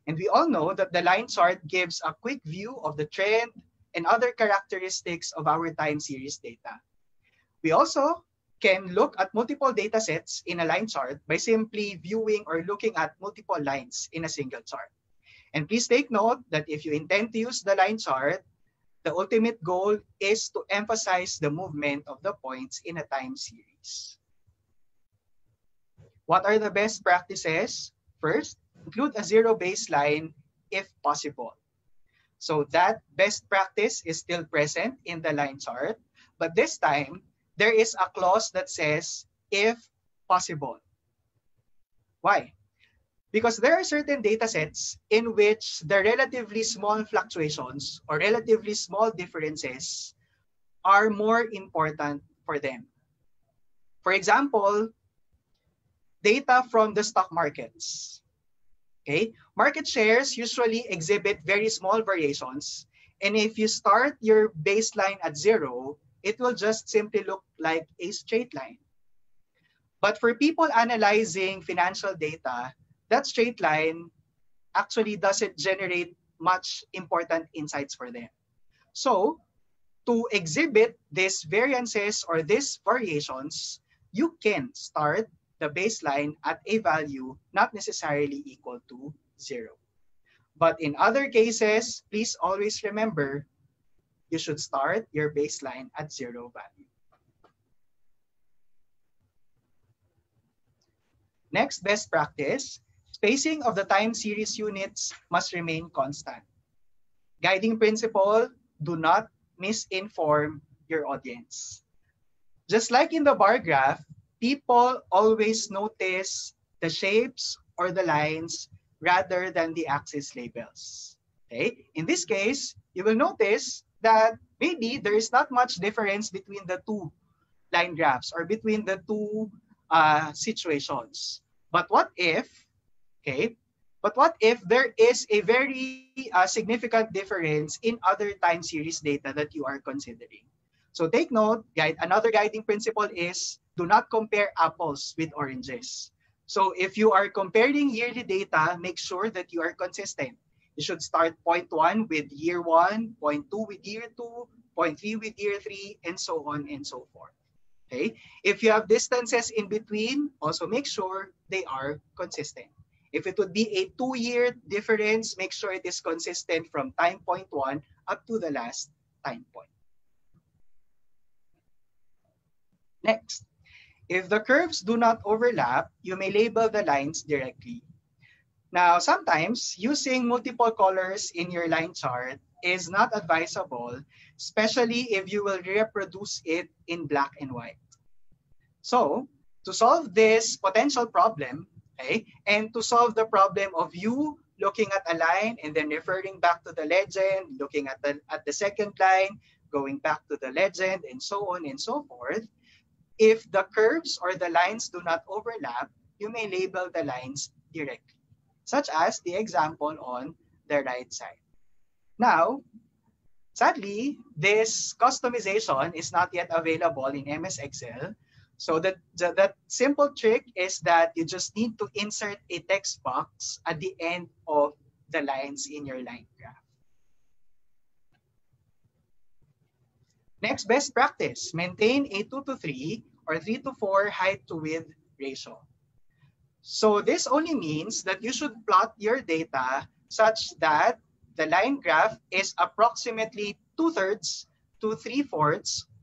And we all know that the line chart gives a quick view of the trend and other characteristics of our time series data. We also can look at multiple data sets in a line chart by simply viewing or looking at multiple lines in a single chart. And please take note that if you intend to use the line chart, the ultimate goal is to emphasize the movement of the points in a time series. What are the best practices? First, include a zero baseline if possible. So that best practice is still present in the line chart, but this time there is a clause that says if possible. Why? Because there are certain data sets in which the relatively small fluctuations or relatively small differences are more important for them. For example, data from the stock markets. Okay? Market shares usually exhibit very small variations, and if you start your baseline at zero, it will just simply look like a straight line. But for people analyzing financial data, that straight line actually doesn't generate much important insights for them. So to exhibit these variances or these variations, you can start the baseline at a value not necessarily equal to zero. But in other cases, please always remember, you should start your baseline at zero value. Next best practice, spacing of the time series units must remain constant. Guiding principle, do not misinform your audience. Just like in the bar graph, people always notice the shapes or the lines rather than the axis labels. Okay? In this case, you will notice that maybe there is not much difference between the two line graphs or between the two situations. But what if, okay, but what if there is a very significant difference in other time series data that you are considering? So take note, another guiding principle is do not compare apples with oranges. So if you are comparing yearly data, make sure that you are consistent. You should start point 1 with year 1, point 2 with year 2, point 3 with year 3, and so on and so forth. Okay? If you have distances in between, also make sure they are consistent. If it would be a 2-year difference, make sure it is consistent from time point 1 up to the last time point. Next. If the curves do not overlap, you may label the lines directly. Now, sometimes using multiple colors in your line chart is not advisable, especially if you will reproduce it in black and white. So, to solve this potential problem, okay, and to solve the problem of you looking at a line and then referring back to the legend, looking at the second line, going back to the legend, and so on and so forth, if the curves or the lines do not overlap, you may label the lines directly, such as the example on the right side. Now, sadly, this customization is not yet available in MS Excel. So that simple trick is that you just need to insert a text box at the end of the lines in your line graph. Next best practice, maintain a 2:3 or 3:4 height to width ratio. So this only means that you should plot your data such that the line graph is approximately 2/3 to 3/4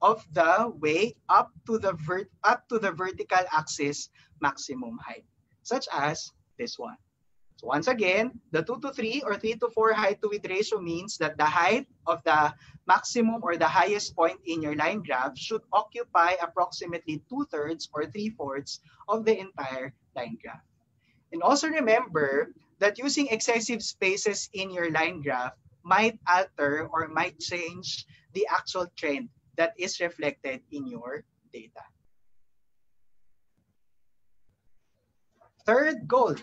of the way up to the vertical axis maximum height, such as this one. So once again, the 2:3 or 3:4 height to width ratio means that the height of the maximum or the highest point in your line graph should occupy approximately 2/3 or 3/4 of the entire line graph. And also remember that using excessive spaces in your line graph might alter or might change the actual trend that is reflected in your data. Third goal.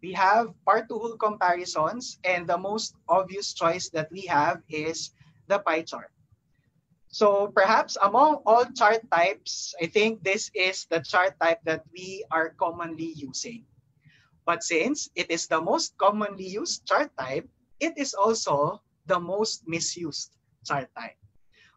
We have part-to-whole comparisons, and the most obvious choice that we have is the pie chart. So perhaps among all chart types, I think this is the chart type that we are commonly using. But since it is the most commonly used chart type, it is also the most misused chart type.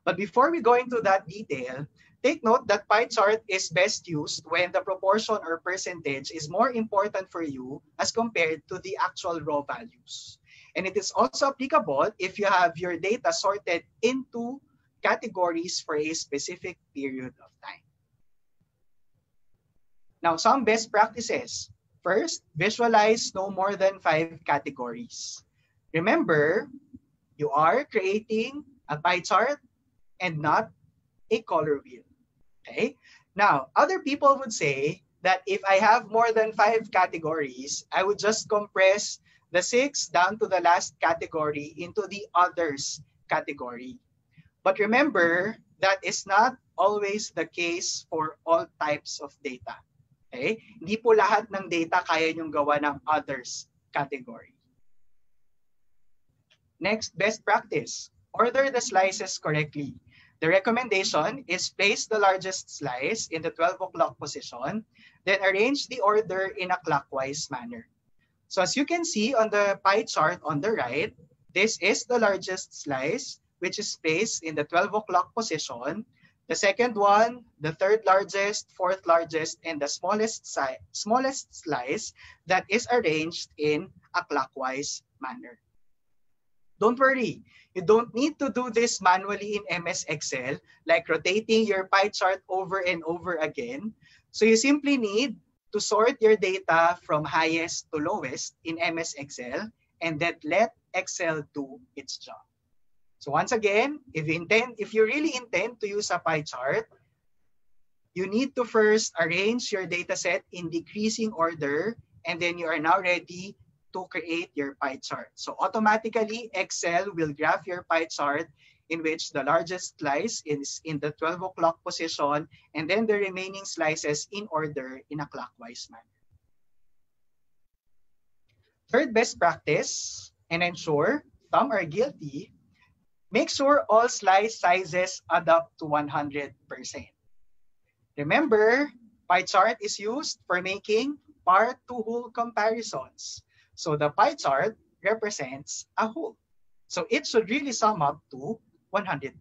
But before we go into that detail, take note that pie chart is best used when the proportion or percentage is more important for you as compared to the actual raw values. And it is also applicable if you have your data sorted into categories for a specific period of time. Now, some best practices. First, visualize no more than 5 categories. Remember, you are creating a pie chart and not a color wheel. Okay. Now, other people would say that if I have more than 5 categories, I would just compress the 6 down to the last category into the others category. But remember, that is not always the case for all types of data. Okay? Hindi po lahat ng data kaya niyong gawa ng others category. Next, best practice. Order the slices correctly. The recommendation is place the largest slice in the 12 o'clock position, then arrange the order in a clockwise manner. So as you can see on the pie chart on the right, this is the largest slice, which is placed in the 12 o'clock position. The second one, the third largest, fourth largest, and the smallest slice that is arranged in a clockwise manner. Don't worry, you don't need to do this manually in MS Excel, like rotating your pie chart over and over again. So you simply need to sort your data from highest to lowest in MS Excel, and then let Excel do its job. So once again, if you really intend to use a pie chart, you need to first arrange your data set in decreasing order, and then you are now ready to create your pie chart. So automatically, Excel will graph your pie chart in which the largest slice is in the 12 o'clock position, and then the remaining slices in order in a clockwise manner. Third best practice, and ensure some are guilty, make sure all slice sizes add up to 100%. Remember, pie chart is used for making part to whole comparisons. So the pie chart represents a whole. So it should really sum up to 100%.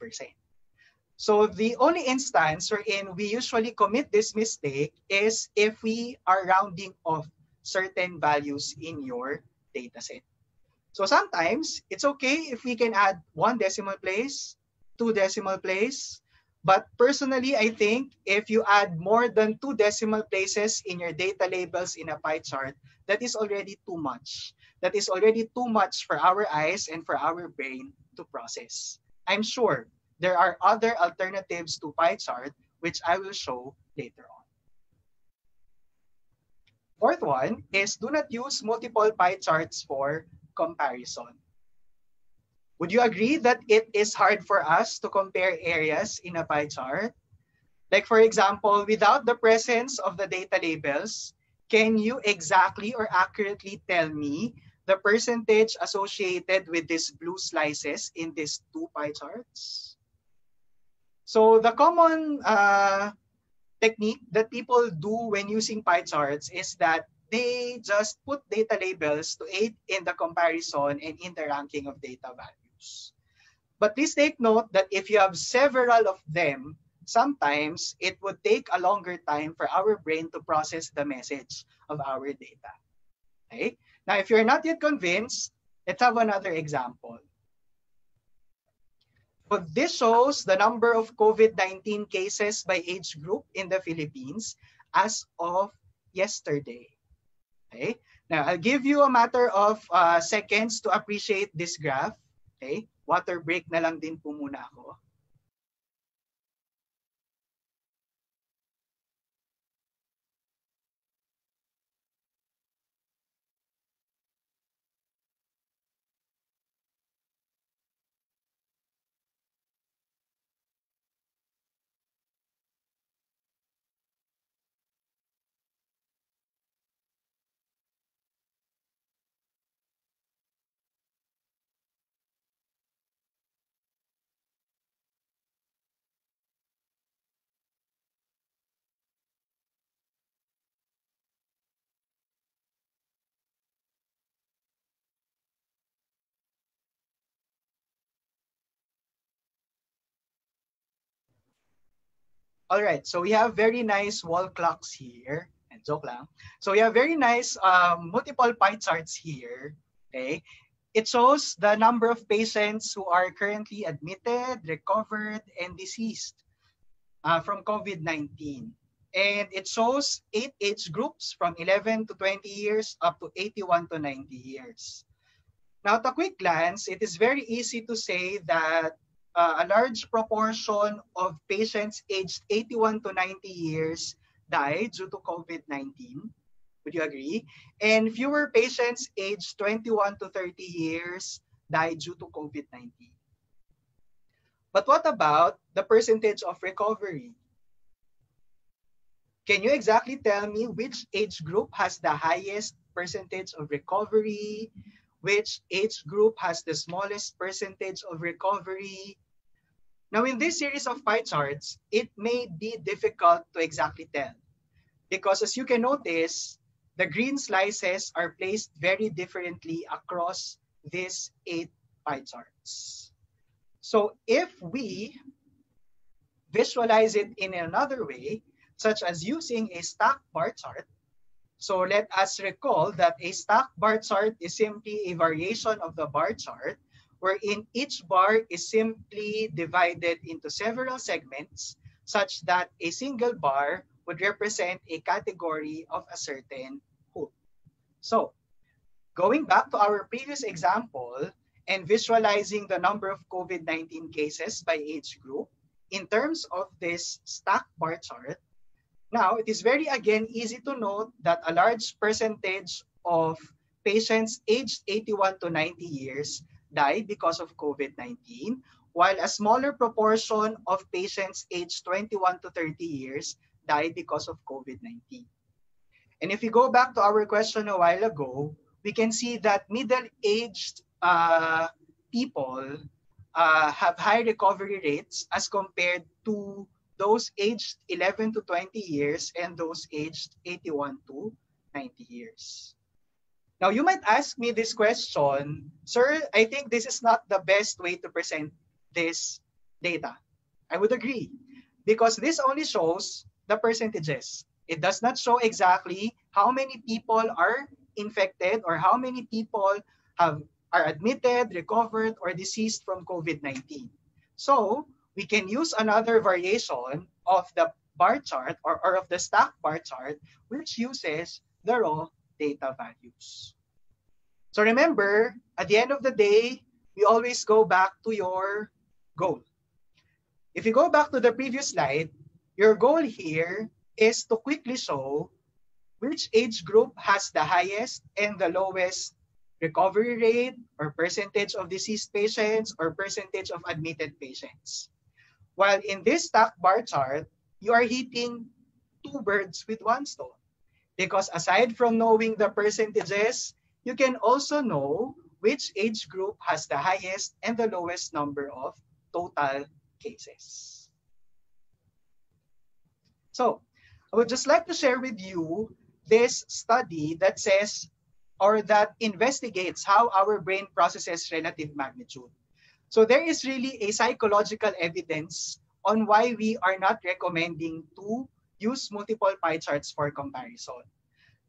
So the only instance wherein we usually commit this mistake is if we are rounding off certain values in your data set. So sometimes it's okay if we can add 1 decimal place, 2 decimal place, but personally I think if you add more than 2 decimal places in your data labels in a pie chart, that is already too much. That is already too much for our eyes and for our brain to process. I'm sure there are other alternatives to pie chart which I will show later on. Fourth one is do not use multiple pie charts for comparison. Would you agree that it is hard for us to compare areas in a pie chart? Like for example, without the presence of the data labels, can you exactly or accurately tell me the percentage associated with these blue slices in these 2 pie charts? So the common technique that people do when using pie charts is that they just put data labels to aid in the comparison and in the ranking of data values. But please take note that if you have several of them, sometimes it would take a longer time for our brain to process the message of our data. Okay? Now, if you're not yet convinced, let's have another example. So this shows the number of COVID-19 cases by age group in the Philippines as of yesterday. Okay. Now, I'll give you a matter of seconds to appreciate this graph. Okay. Water break na lang din po muna ako. All right, so we have very nice wall clocks here. And joke lang. So we have very nice multiple pie charts here. Okay, it shows the number of patients who are currently admitted, recovered, and deceased from COVID-19. And it shows 8 age groups from 11 to 20 years up to 81 to 90 years. Now, at a quick glance, it is very easy to say that a large proportion of patients aged 81 to 90 years died due to COVID-19. Would you agree? And fewer patients aged 21 to 30 years died due to COVID-19. But what about the percentage of recovery? Can you exactly tell me which age group has the highest percentage of recovery? Which age group has the smallest percentage of recovery? Now, in this series of pie charts, it may be difficult to exactly tell because, as you can notice, the green slices are placed very differently across these 8 pie charts. So if we visualize it in another way, such as using a stacked bar chart, so let us recall that a stacked bar chart is simply a variation of the bar chart, wherein each bar is simply divided into several segments, such that a single bar would represent a category of a certain group. So going back to our previous example and visualizing the number of COVID-19 cases by age group in terms of this stacked bar chart, now it is very again easy to note that a large percentage of patients aged 81 to 90 years died because of COVID-19, while a smaller proportion of patients aged 21 to 30 years died because of COVID-19. And if you go back to our question a while ago, we can see that middle-aged people have high recovery rates as compared to those aged 11 to 20 years and those aged 81 to 90 years. Now, you might ask me this question, sir, I think this is not the best way to present this data. I would agree, because this only shows the percentages. It does not show exactly how many people are infected or how many people are admitted, recovered, or deceased from COVID-19. So we can use another variation of the bar chart or of the stacked bar chart, which uses the raw data values. So remember, at the end of the day, we always go back to your goal. If you go back to the previous slide, your goal here is to quickly show which age group has the highest and the lowest recovery rate or percentage of deceased patients or percentage of admitted patients. While in this stacked bar chart, you are hitting 2 birds with 1 stone, because aside from knowing the percentages, you can also know which age group has the highest and the lowest number of total cases. So I would just like to share with you this study that says, or that investigates how our brain processes relative magnitude. So there is really a psychological evidence on why we are not recommending to use multiple pie charts for comparison.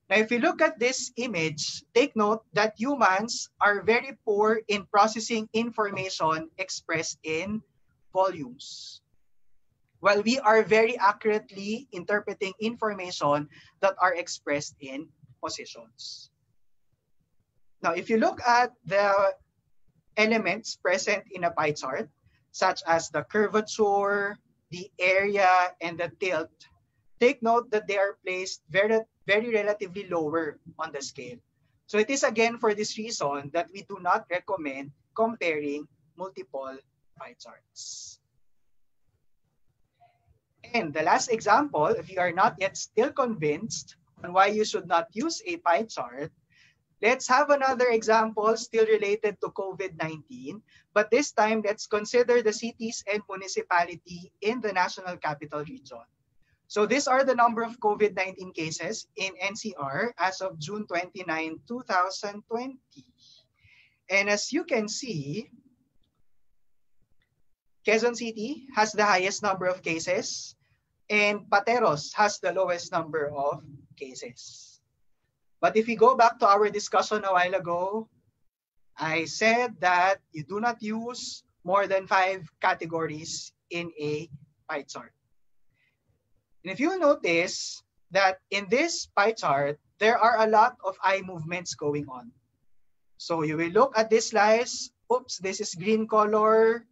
Now, if you look at this image, take note that humans are very poor in processing information expressed in volumes, while we are very accurately interpreting information that are expressed in positions. Now, if you look at the elements present in a pie chart, such as the curvature, the area, and the tilt, take note that they are placed very relatively lower on the scale. So it is again for this reason that we do not recommend comparing multiple pie charts. And the last example, if you are not yet still convinced on why you should not use a pie chart, let's have another example still related to COVID-19, but this time let's consider the cities and municipality in the National Capital Region. So these are the number of COVID-19 cases in NCR as of June 29, 2020. And as you can see, Quezon City has the highest number of cases, and Pateros has the lowest number of cases. But if we go back to our discussion a while ago, I said that you do not use more than 5 categories in a pie chart. And if you notice that in this pie chart, there are a lot of eye movements going on. So you will look at this slice, oops, this is green color.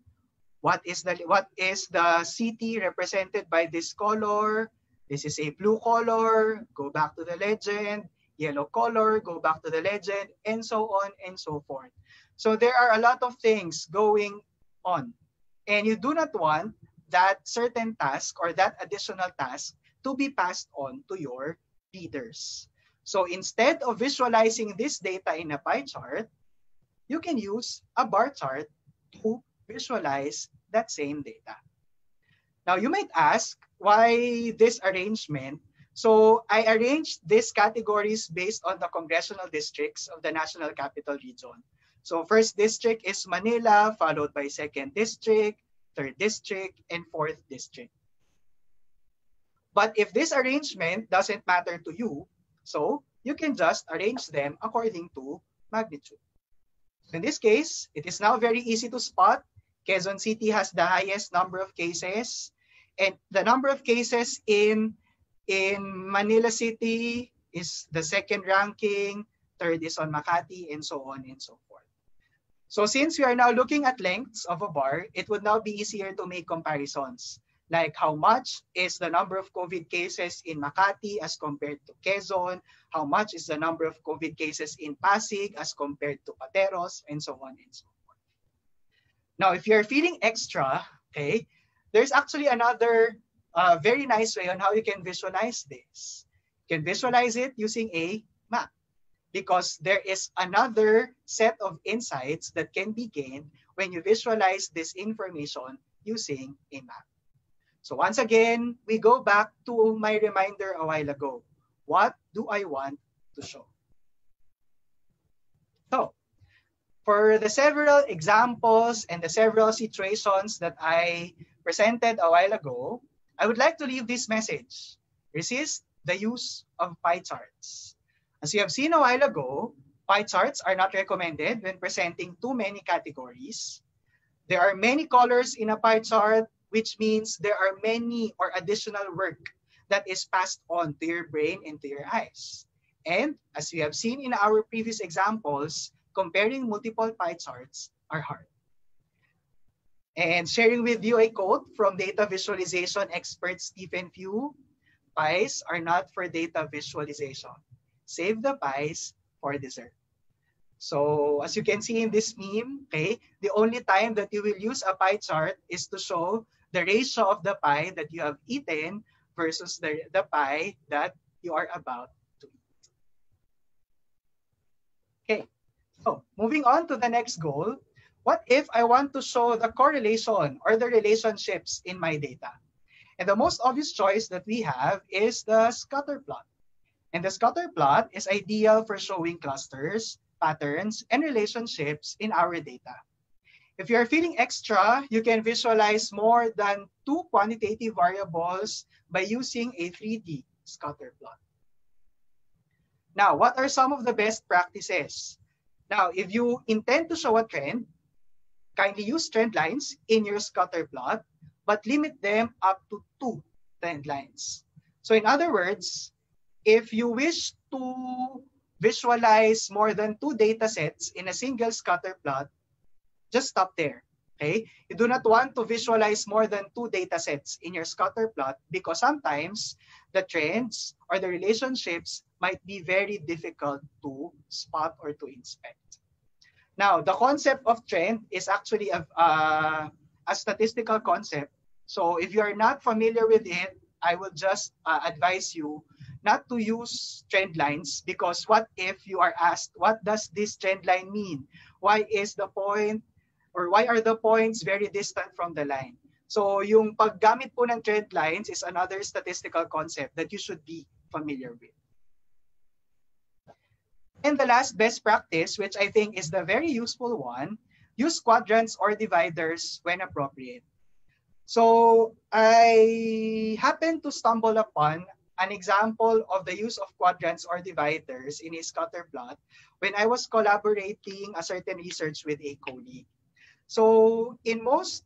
What is the city represented by this color? This is a blue color, go back to the legend, yellow color, go back to the legend, and so on and so forth. So there are a lot of things going on. And you do not want that certain task or that additional task to be passed on to your leaders. So instead of visualizing this data in a pie chart, you can use a bar chart to visualize that same data. Now you might ask, why this arrangement? So I arranged these categories based on the congressional districts of the National Capital Region. So first district is Manila, followed by second district, third district, and fourth district. But if this arrangement doesn't matter to you, so you can just arrange them according to magnitude. In this case, it is now very easy to spot. Quezon City has the highest number of cases, and the number of cases in Manila City is the second ranking, third is on Makati, and so on and so forth. So since we are now looking at lengths of a bar, it would now be easier to make comparisons. Like how much is the number of COVID cases in Makati as compared to Quezon? How much is the number of COVID cases in Pasig as compared to Pateros? And so on and so forth. Now, if you're feeling extra, okay, there's actually another very nice way on how you can visualize this. You can visualize it using a map because there is another set of insights that can be gained when you visualize this information using a map. So once again, we go back to my reminder a while ago. What do I want to show? So for the several examples and the several situations that I presented a while ago, I would like to leave this message. Resist the use of pie charts. As you have seen a while ago, pie charts are not recommended when presenting too many categories. There are many colors in a pie chart, which means there are many or additional work that is passed on to your brain and to your eyes. And as we have seen in our previous examples, comparing multiple pie charts are hard. And sharing with you a quote from data visualization expert Stephen Few, pies are not for data visualization. Save the pies for dessert. So as you can see in this meme, okay, the only time that you will use a pie chart is to show the ratio of the pie that you have eaten versus the pie that you are about to eat. Okay, so moving on to the next goal. What if I want to show the correlation or the relationships in my data? And the most obvious choice that we have is the scatter plot. And the scatter plot is ideal for showing clusters, patterns, and relationships in our data. If you're feeling extra, you can visualize more than two quantitative variables by using a 3D scatter plot. Now, what are some of the best practices? Now, if you intend to show a trend, kindly use trend lines in your scatter plot, but limit them up to 2 trend lines. So in other words, if you wish to visualize more than 2 data sets in a single scatter plot, just stop there, okay? You do not want to visualize more than 2 data sets in your scatter plot because sometimes the trends or the relationships might be very difficult to spot or to inspect. Now, the concept of trend is actually a statistical concept. So if you are not familiar with it, I will just advise you not to use trend lines because what if you are asked, what does this trend line mean? Why is the point or why are the points very distant from the line? So yung paggamit po ng trend lines is another statistical concept that you should be familiar with. And the last best practice, which I think is the very useful one, use quadrants or dividers when appropriate. So I happened to stumble upon an example of the use of quadrants or dividers in a scatter plot when I was collaborating a certain research with a colleague. So in most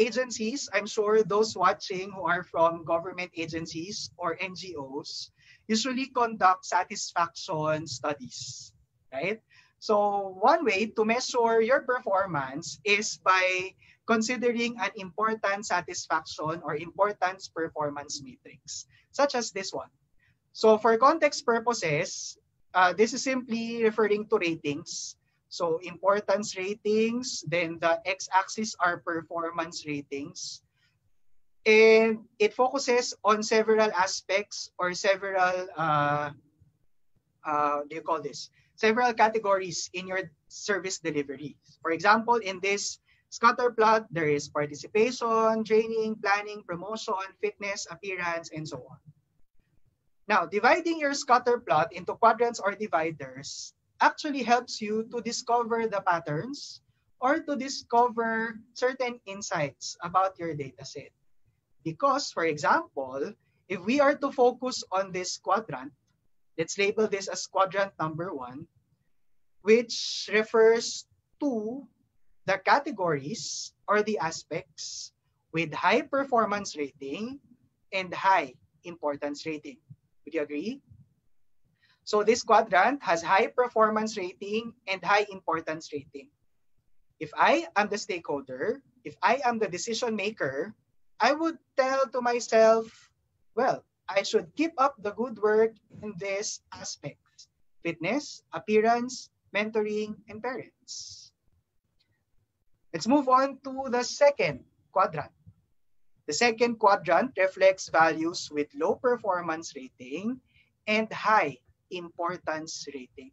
agencies, I'm sure those watching who are from government agencies or NGOs usually conduct satisfaction studies, right? So one way to measure your performance is by considering an important satisfaction or importance performance matrix, such as this one. So for context purposes, this is simply referring to ratings. So importance ratings, then the x-axis are performance ratings. And it focuses on several aspects or several, several categories in your service delivery. For example, in this scatter plot, there is participation, training, planning, promotion, fitness, appearance, and so on. Now, dividing your scatter plot into quadrants or dividers actually helps you to discover the patterns or to discover certain insights about your data set. Because, for example, if we are to focus on this quadrant, let's label this as quadrant number 1, which refers to the categories or the aspects with high performance rating and high importance rating. Would you agree? So this quadrant has high performance rating and high importance rating. If I am the stakeholder, if I am the decision maker, I would tell to myself, well, I should keep up the good work in this aspect: fitness, appearance, mentoring, and parents. Let's move on to the second quadrant. The second quadrant reflects values with low performance rating and high importance rating.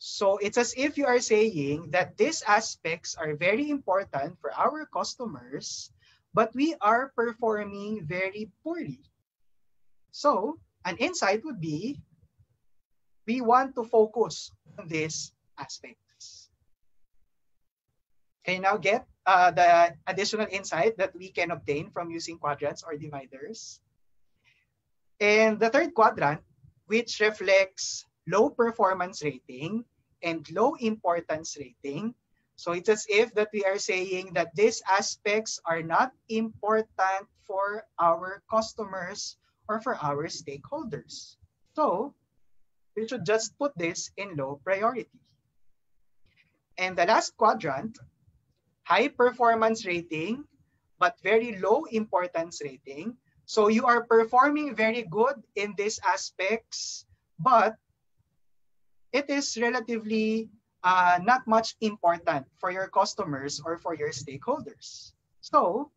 So it's as if you are saying that these aspects are very important for our customers, but we are performing very poorly. So an insight would be, we want to focus on these aspects. Can you now get the additional insight that we can obtain from using quadrants or dividers? And the third quadrant, which reflects low performance rating and low importance rating. So it's as if that we are saying that these aspects are not important for our customers or for our stakeholders. So we should just put this in low priority. And the last quadrant, high performance rating, but very low importance rating. So you are performing very good in these aspects, but it is relatively not much important for your customers or for your stakeholders. So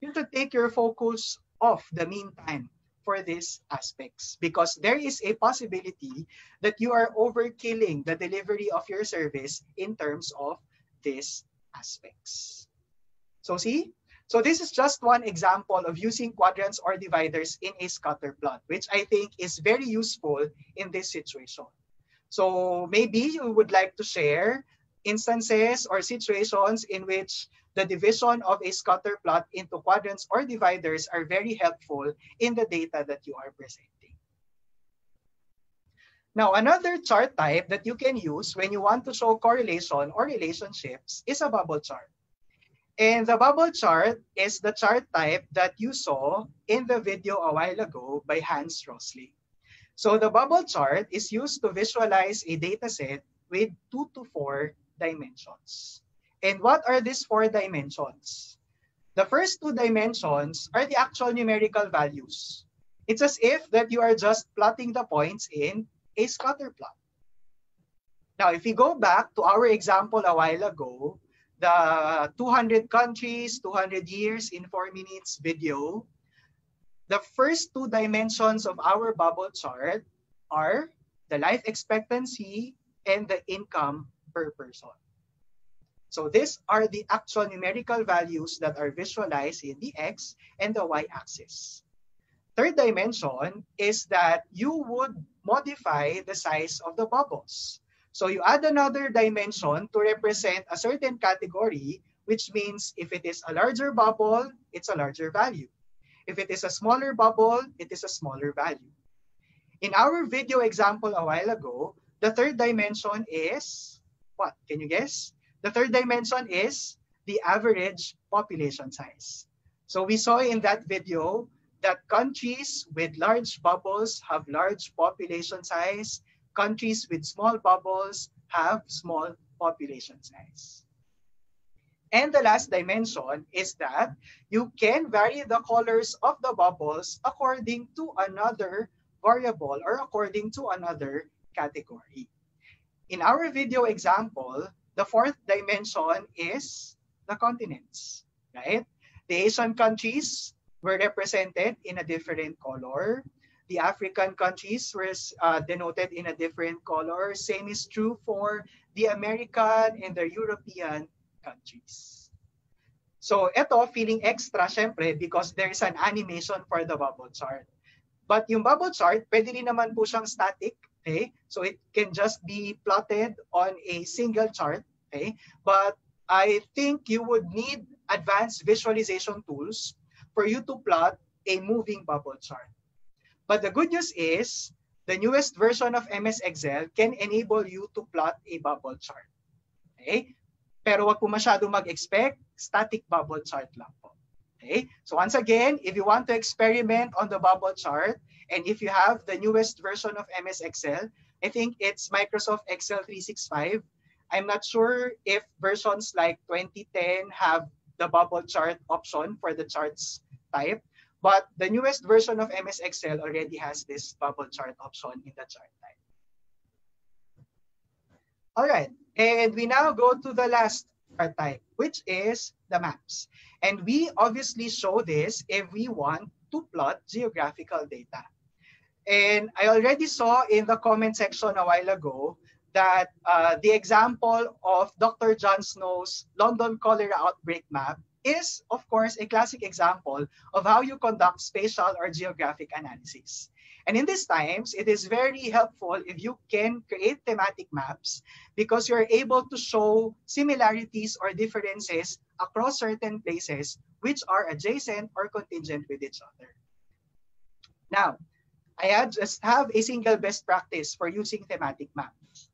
you should take your focus off the meantime for these aspects, because there is a possibility that you are overkilling the delivery of your service in terms of these aspects. So see? So this is just one example of using quadrants or dividers in a scatter plot, which I think is very useful in this situation. So maybe you would like to share instances or situations in which the division of a scatter plot into quadrants or dividers are very helpful in the data that you are presenting. Now, another chart type that you can use when you want to show correlation or relationships is a bubble chart. And the bubble chart is the chart type that you saw in the video a while ago by Hans Rosling. So the bubble chart is used to visualize a data set with 2 to 4 dimensions. And what are these 4 dimensions? The first 2 dimensions are the actual numerical values. It's as if that you are just plotting the points in a scatter plot. Now, if we go back to our example a while ago, the 200 countries, 200 years in 4 minutes video, the first 2 dimensions of our bubble chart are the life expectancy and the income per person. So these are the actual numerical values that are visualized in the X and the Y axis. Third dimension is that you would modify the size of the bubbles. So you add another dimension to represent a certain category, which means if it is a larger bubble, it's a larger value. If it is a smaller bubble, it is a smaller value. In our video example a while ago, the third dimension is what? Can you guess? The third dimension is the average population size. So we saw in that video that countries with large bubbles have large population size. Countries with small bubbles have small population size. And the last dimension is that you can vary the colors of the bubbles according to another variable or according to another category. In our video example, the fourth dimension is the continents, right? The Asian countries were represented in a different color. The African countries were denoted in a different color. Same is true for the American and the European countries. So eto, feeling extra syempre because there's an animation for the bubble chart. But yung bubble chart, pwede rin naman po siyang static. Okay? So it can just be plotted on a single chart. Okay? But I think you would need advanced visualization tools for you to plot a moving bubble chart. But the good news is the newest version of MS Excel can enable you to plot a bubble chart. Okay? Pero wag po masyadong mag-expect, static bubble chart lang po. Okay? So once again, if you want to experiment on the bubble chart, and if you have the newest version of MS Excel, I think it's Microsoft Excel 365. I'm not sure if versions like 2010 have the bubble chart option for the charts type, but the newest version of MS Excel already has this bubble chart option in the chart type. All right, and we now go to the last chart type, which is the maps. And we obviously show this if we want to plot geographical data. And I already saw in the comment section a while ago that the example of Dr. John Snow's London cholera outbreak map is, of course, a classic example of how you conduct spatial or geographic analysis. And in these times, it is very helpful if you can create thematic maps because you're able to show similarities or differences across certain places which are adjacent or contingent with each other. Now, I just have a single best practice for using thematic maps.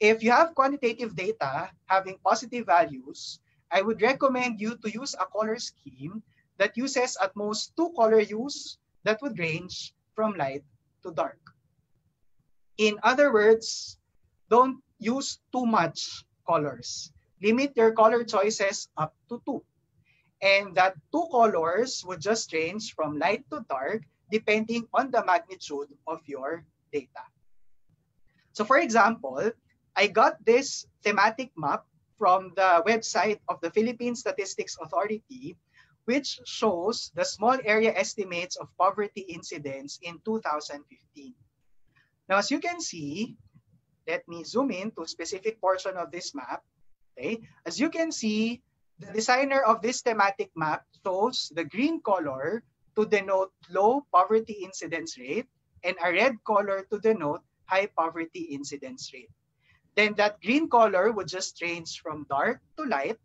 If you have quantitative data having positive values, I would recommend you to use a color scheme that uses at most two color hues that would range from light to dark. In other words, don't use too much colors. Limit your color choices up to two. And that two colors would just range from light to dark depending on the magnitude of your data. So for example, I got this thematic map from the website of the Philippine Statistics Authority, which shows the small area estimates of poverty incidents in 2015. Now, as you can see, let me zoom in to a specific portion of this map. Okay? As you can see, the designer of this thematic map shows the green color to denote low poverty incidence rate and a red color to denote high poverty incidence rate. Then that green color would just range from dark to light,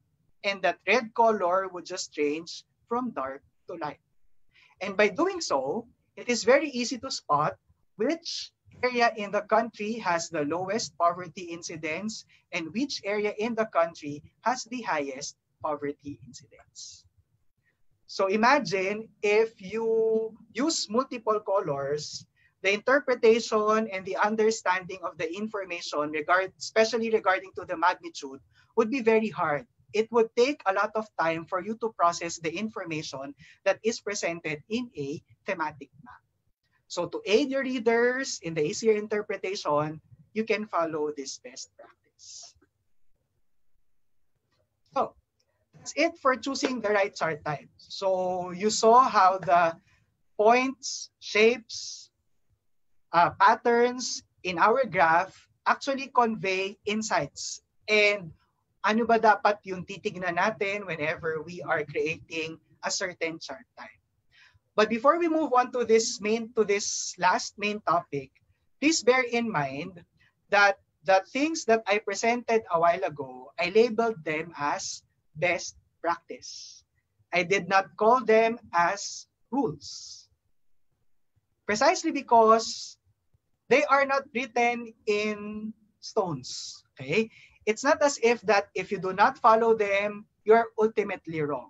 and that red color would just range from dark to light. And by doing so, it is very easy to spot which area in the country has the lowest poverty incidence and which area in the country has the highest poverty incidence. So imagine if you use multiple colors, the interpretation and the understanding of the information, especially regarding to the magnitude, would be very hard. It would take a lot of time for you to process the information that is presented in a thematic map. So to aid your readers in the easier interpretation, you can follow this best practice. So that's it for choosing the right chart type. So you saw how the points, shapes, patterns in our graph actually convey insights and ano ba dapat yung titignan natin whenever we are creating a certain chart type. But before we move on to this last main topic, please bear in mind that the things that I presented a while ago, I labeled them as best practice. I did not call them as rules. Precisely because they are not written in stones, okay? It's not as if that if you do not follow them, you're ultimately wrong.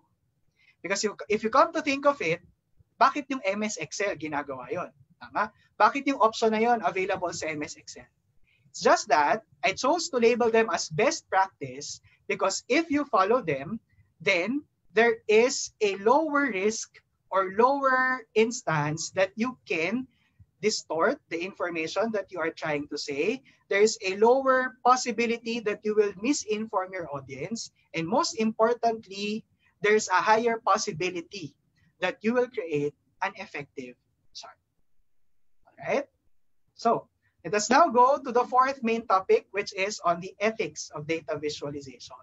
Because if you come to think of it, bakit yung MS Excel ginagawa yun? Tama? Bakit yung option na yun available sa MS Excel? It's just that I chose to label them as best practice Because if you follow them, then there is a lower risk or lower instance that you can distort the information that you are trying to say. There is a lower possibility that you will misinform your audience. And most importantly, there's a higher possibility that you will create an effective chart. All right. So let us now go to the fourth main topic, which is on the ethics of data visualization.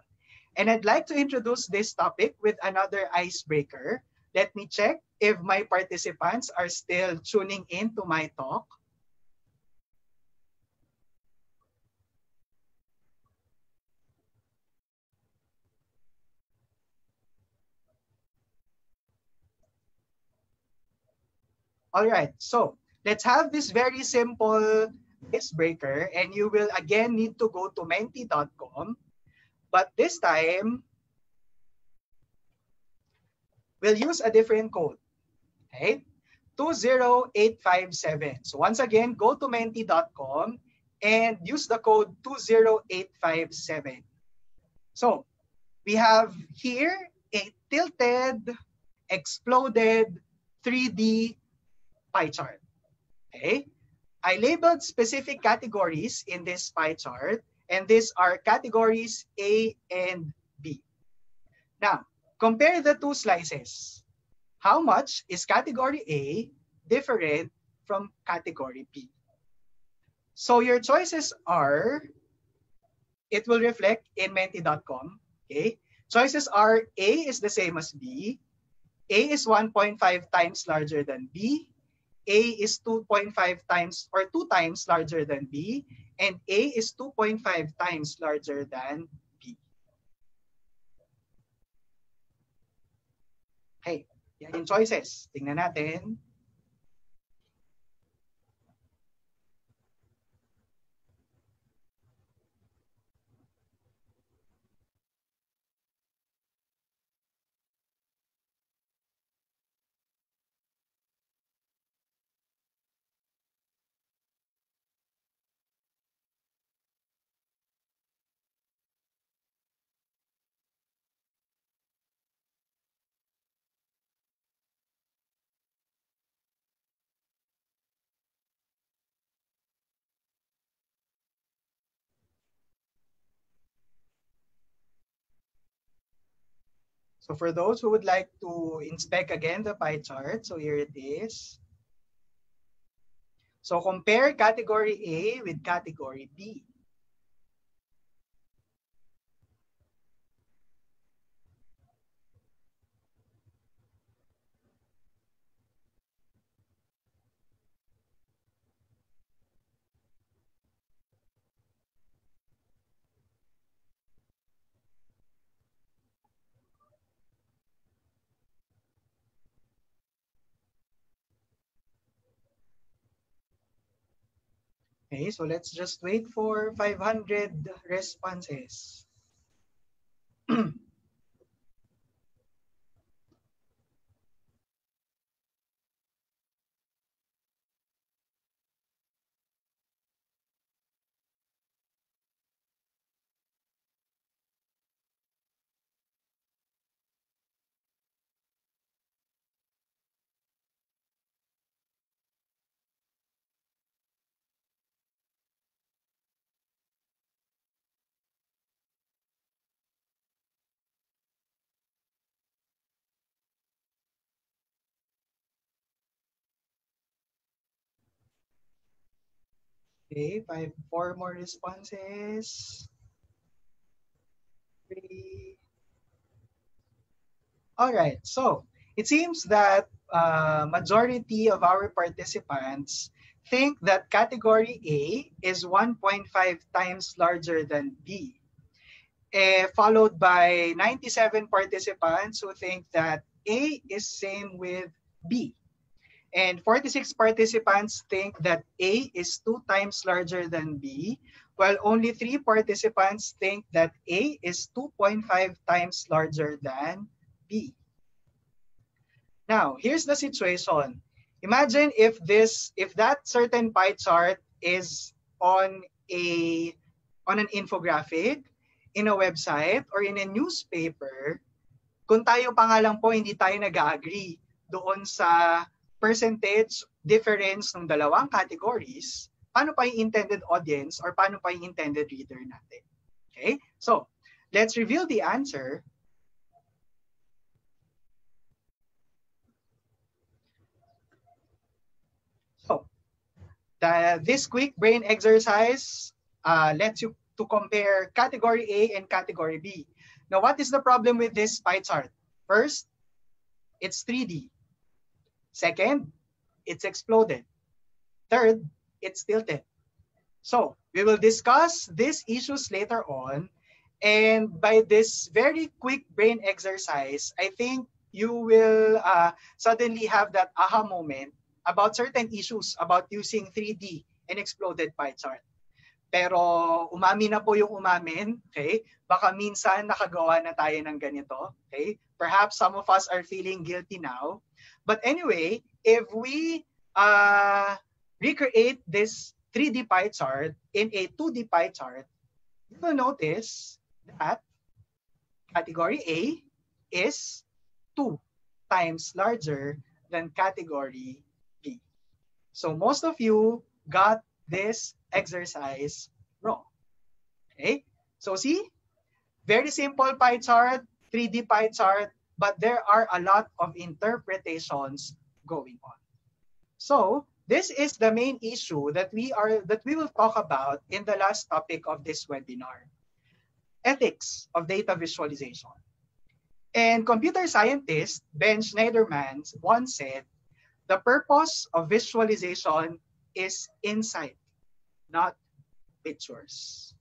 And I'd like to introduce this topic with another icebreaker. Let me check if my participants are still tuning in to my talk. All right, so let's have this very simple icebreaker, and you will again need to go to menti.com, but this time we'll use a different code. Okay, 20857. So once again, go to menti.com and use the code 20857. So we have here a tilted, exploded 3D pie chart. Okay, I labeled specific categories in this pie chart, and these are categories A and B. Now, compare the two slices. How much is category A different from category B? So your choices are, it will reflect in menti.com. Okay, choices are A is the same as B, A is 1.5 times larger than B, A is 2.5 times or 2 times larger than B, and A is 2.5 times larger than B. Hey, yan yung choices. Tingnan natin. So for those who would like to inspect again the pie chart, so here it is. So compare category A with category B. Okay, so let's just wait for 500 responses. Okay, 4 more responses. 3. All right, so it seems that majority of our participants think that category A is 1.5 times larger than B, followed by 97 participants who think that A is same with B. And 46 participants think that A is 2 times larger than B, while only 3 participants think that A is 2.5 times larger than B. Now, here's the situation. Imagine if that certain pie chart is on an infographic, in a website or in a newspaper, kung tayo pa nga lang po hindi tayo nag-agree doon sa percentage difference ng dalawang categories, paano pa yung intended audience or paano pa yung intended reader natin? Okay? So, let's reveal the answer. So, this quick brain exercise lets you to compare category A and category B. Now, what is the problem with this pie chart? First, it's 3D. Second, it's exploded. Third, it's tilted. So, we will discuss these issues later on. And by this very quick brain exercise, I think you will suddenly have that aha moment about certain issues about using 3D and exploded pie chart. Pero umami na po yung umamin, okay? Baka minsan nakagawa na tayo ng ganito, okay? Perhaps some of us are feeling guilty now. But anyway, if we recreate this 3D pie chart in a 2D pie chart, you will notice that category A is 2 times larger than category B. So most of you got this exercise wrong. Okay, so see, very simple pie chart, 3D pie chart, but there are a lot of interpretations going on. So this is the main issue that we will talk about in the last topic of this webinar, ethics of data visualization. And computer scientist Ben Schneiderman once said, the purpose of visualization is insight, not pictures.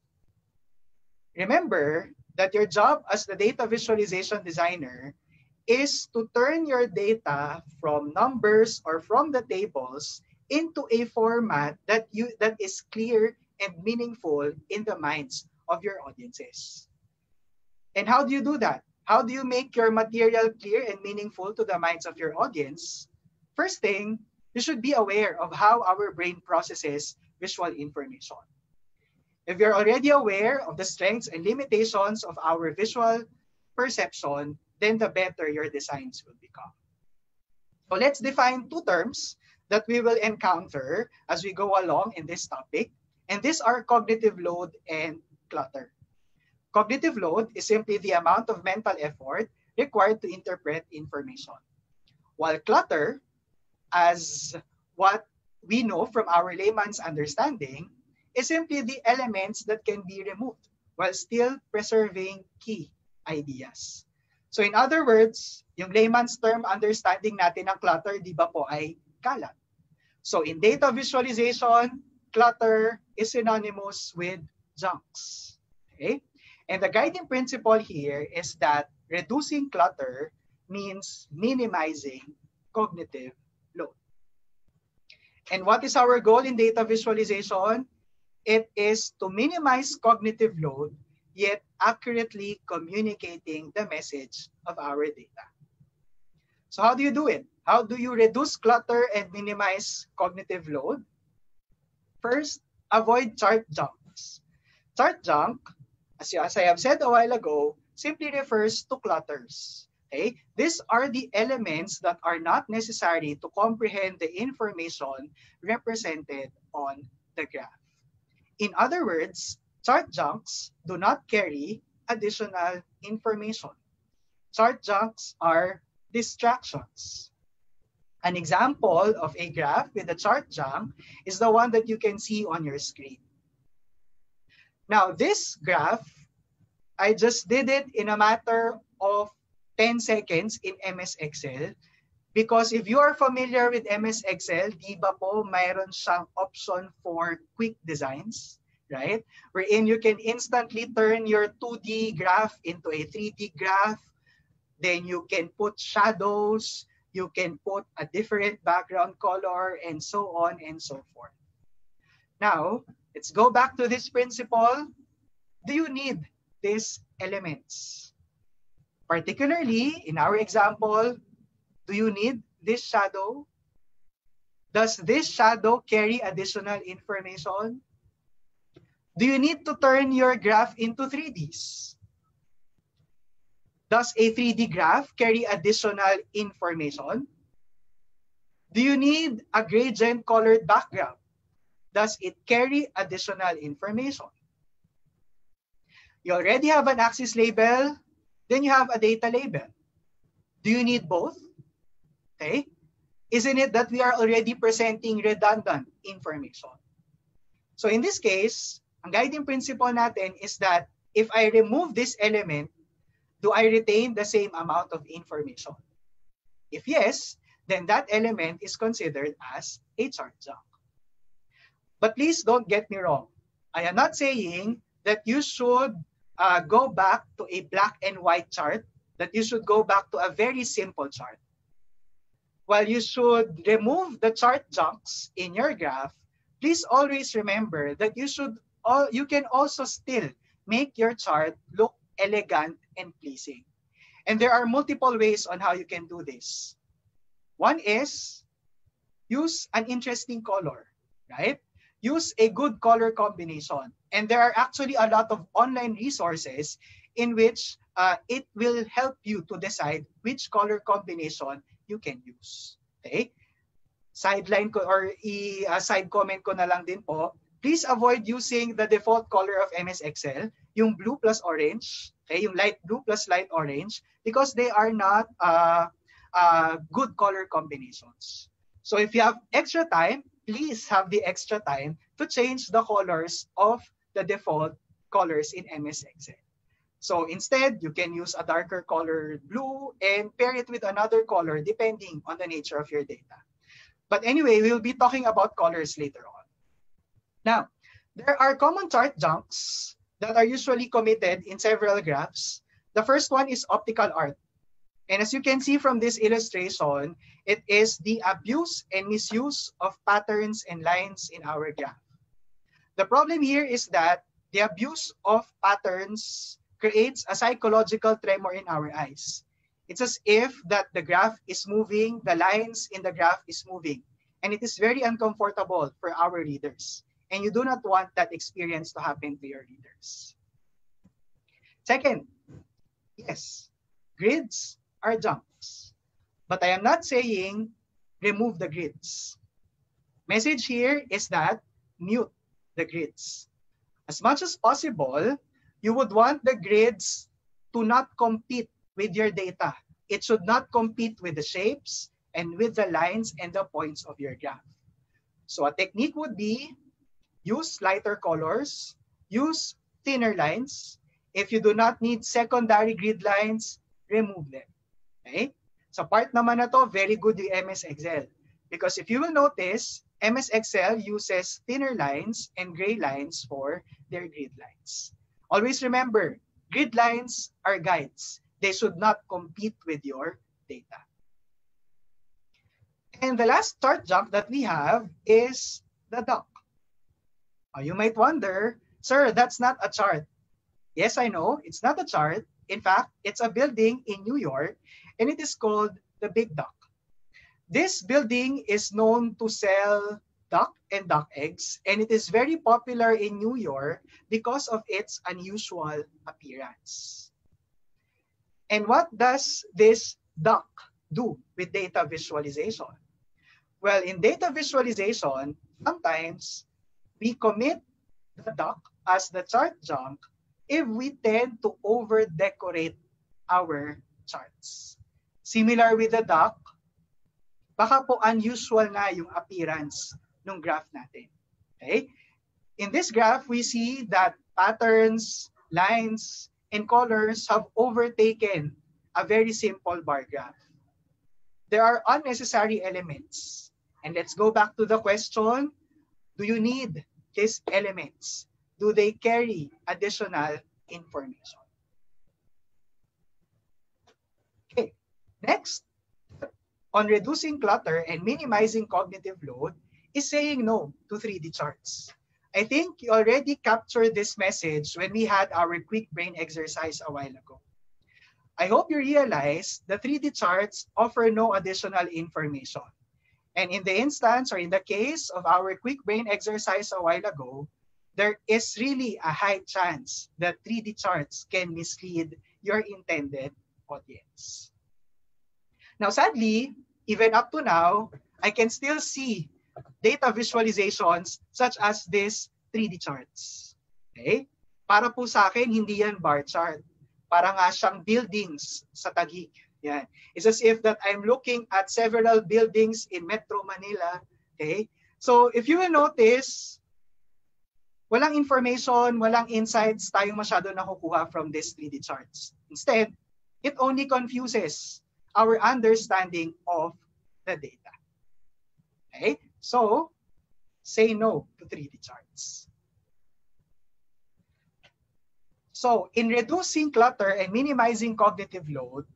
Remember that your job as the data visualization designer is to turn your data from numbers or from the tables into a format that is clear and meaningful in the minds of your audiences. And how do you do that? How do you make your material clear and meaningful to the minds of your audience? First thing, you should be aware of how our brain processes visual information. If you're already aware of the strengths and limitations of our visual perception, then the better your designs will become. So let's define 2 terms that we will encounter as we go along in this topic. And these are cognitive load and clutter. Cognitive load is simply the amount of mental effort required to interpret information, while clutter, as what we know from our layman's understanding, is simply the elements that can be removed while still preserving key ideas. So in other words, yung layman's term understanding natin ng clutter, di ba po, ay kalat. So in data visualization, clutter is synonymous with junks. Okay? And the guiding principle here is that reducing clutter means minimizing cognitive load. And what is our goal in data visualization? It is to minimize cognitive load, yet accurately communicating the message of our data. So how do you do it? How do you reduce clutter and minimize cognitive load? First, avoid chart junks. Chart junk, as I have said a while ago, simply refers to clutters. Okay? These are the elements that are not necessary to comprehend the information represented on the graph. In other words, chart junks do not carry additional information. Chart junks are distractions. An example of a graph with a chart junk is the one that you can see on your screen. Now, this graph, I just did it in a matter of 10 seconds in MS Excel, because if you are familiar with MS Excel, di ba po mayroon siyang option for quick designs, right? Wherein you can instantly turn your 2D graph into a 3D graph, then you can put shadows, you can put a different background color, and so on and so forth. Now, let's go back to this principle. Do you need these elements? Particularly, in our example, do you need this shadow? Does this shadow carry additional information? do you need to turn your graph into 3Ds? Does a 3D graph carry additional information? Do you need a gradient colored background? Does it carry additional information? You already have an axis label, then you have a data label. Do you need both? Okay. Isn't it that we are already presenting redundant information? So in this case, ang guiding principle natin is that if I remove this element, do I retain the same amount of information? If yes, then that element is considered as a chart junk. But please don't get me wrong. I am not saying that you should go back to a black and white chart, that you should go back to a very simple chart. While you should remove the chart junks in your graph, please always remember that you can also still make your chart look elegant and pleasing. And there are multiple ways on how you can do this. One is use an interesting color, right? Use a good color combination. And there are actually a lot of online resources in which it will help you to decide which color combination you can use. Okay? Sideline ko or side comment ko na lang din po. Please avoid using the default color of MS Excel, yung blue plus orange, okay, yung light blue plus light orange, because they are not good color combinations. So if you have extra time, please have the extra time to change the colors of the default colors in MS Excel. So instead, you can use a darker color blue and pair it with another color depending on the nature of your data. But anyway, we'll be talking about colors later on. Now, there are common chart junks that are usually committed in several graphs. The first one is optical art. And as you can see from this illustration, it is the abuse and misuse of patterns and lines in our graph. The problem here is that the abuse of patterns creates a psychological tremor in our eyes. It's as if that the graph is moving, the lines in the graph is moving, and it is very uncomfortable for our readers. And you do not want that experience to happen to your readers. Second, yes, grids are junks. But I am not saying remove the grids. Message here is that mute the grids. As much as possible, you would want the grids to not compete with your data. It should not compete with the shapes and with the lines and the points of your graph. So a technique would be use lighter colors, use thinner lines. If you do not need secondary grid lines, remove them. Okay? Sa part naman na to, very good yung MS Excel. Because if you will notice, MS Excel uses thinner lines and gray lines for their grid lines. Always remember, grid lines are guides. They should not compete with your data. And the last chart junk that we have is the doc. You might wonder, sir, that's not a chart. Yes, I know, it's not a chart. In fact, it's a building in New York, and it is called the Big Duck. This building is known to sell duck and duck eggs, and it is very popular in New York because of its unusual appearance. And what does this duck do with data visualization? Well, in data visualization, sometimes we commit the duck as the chart junk if we tend to over-decorate our charts. Similar with the duck, baka po unusual na yung appearance ng graph natin. Okay? In this graph, we see that patterns, lines, and colors have overtaken a very simple bar graph. There are unnecessary elements. And let's go back to the question, do you need these elements? Do they carry additional information? Okay, next, on reducing clutter and minimizing cognitive load is saying no to 3D charts. I think you already captured this message when we had our quick brain exercise a while ago. I hope you realize the 3D charts offer no additional information. And in the instance or in the case of our quick brain exercise a while ago, there is really a high chance that 3D charts can mislead your intended audience. Now, sadly, even up to now, I can still see data visualizations such as this 3D charts. Okay? Para po sa akin, hindi yan bar chart. Para nga siyang buildings sa Taguig. Yan. It's as if that I'm looking at several buildings in Metro Manila. Okay? So if you will notice, walang information, walang insights tayong masyado nakukuha from these 3D charts. Instead, it only confuses our understanding of the data. Okay? So, say no to 3D charts. So, in reducing clutter and minimizing cognitive load,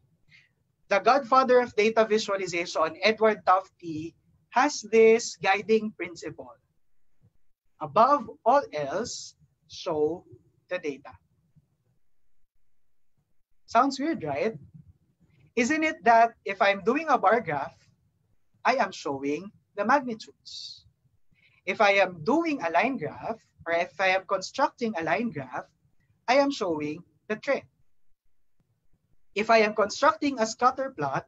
the godfather of data visualization, Edward Tufte, has this guiding principle. Above all else, show the data. Sounds weird, right? Isn't it that if I'm doing a bar graph, I am showing the magnitudes? If I am doing a line graph, or if I am constructing a line graph, I am showing the trend. If I am constructing a scatter plot,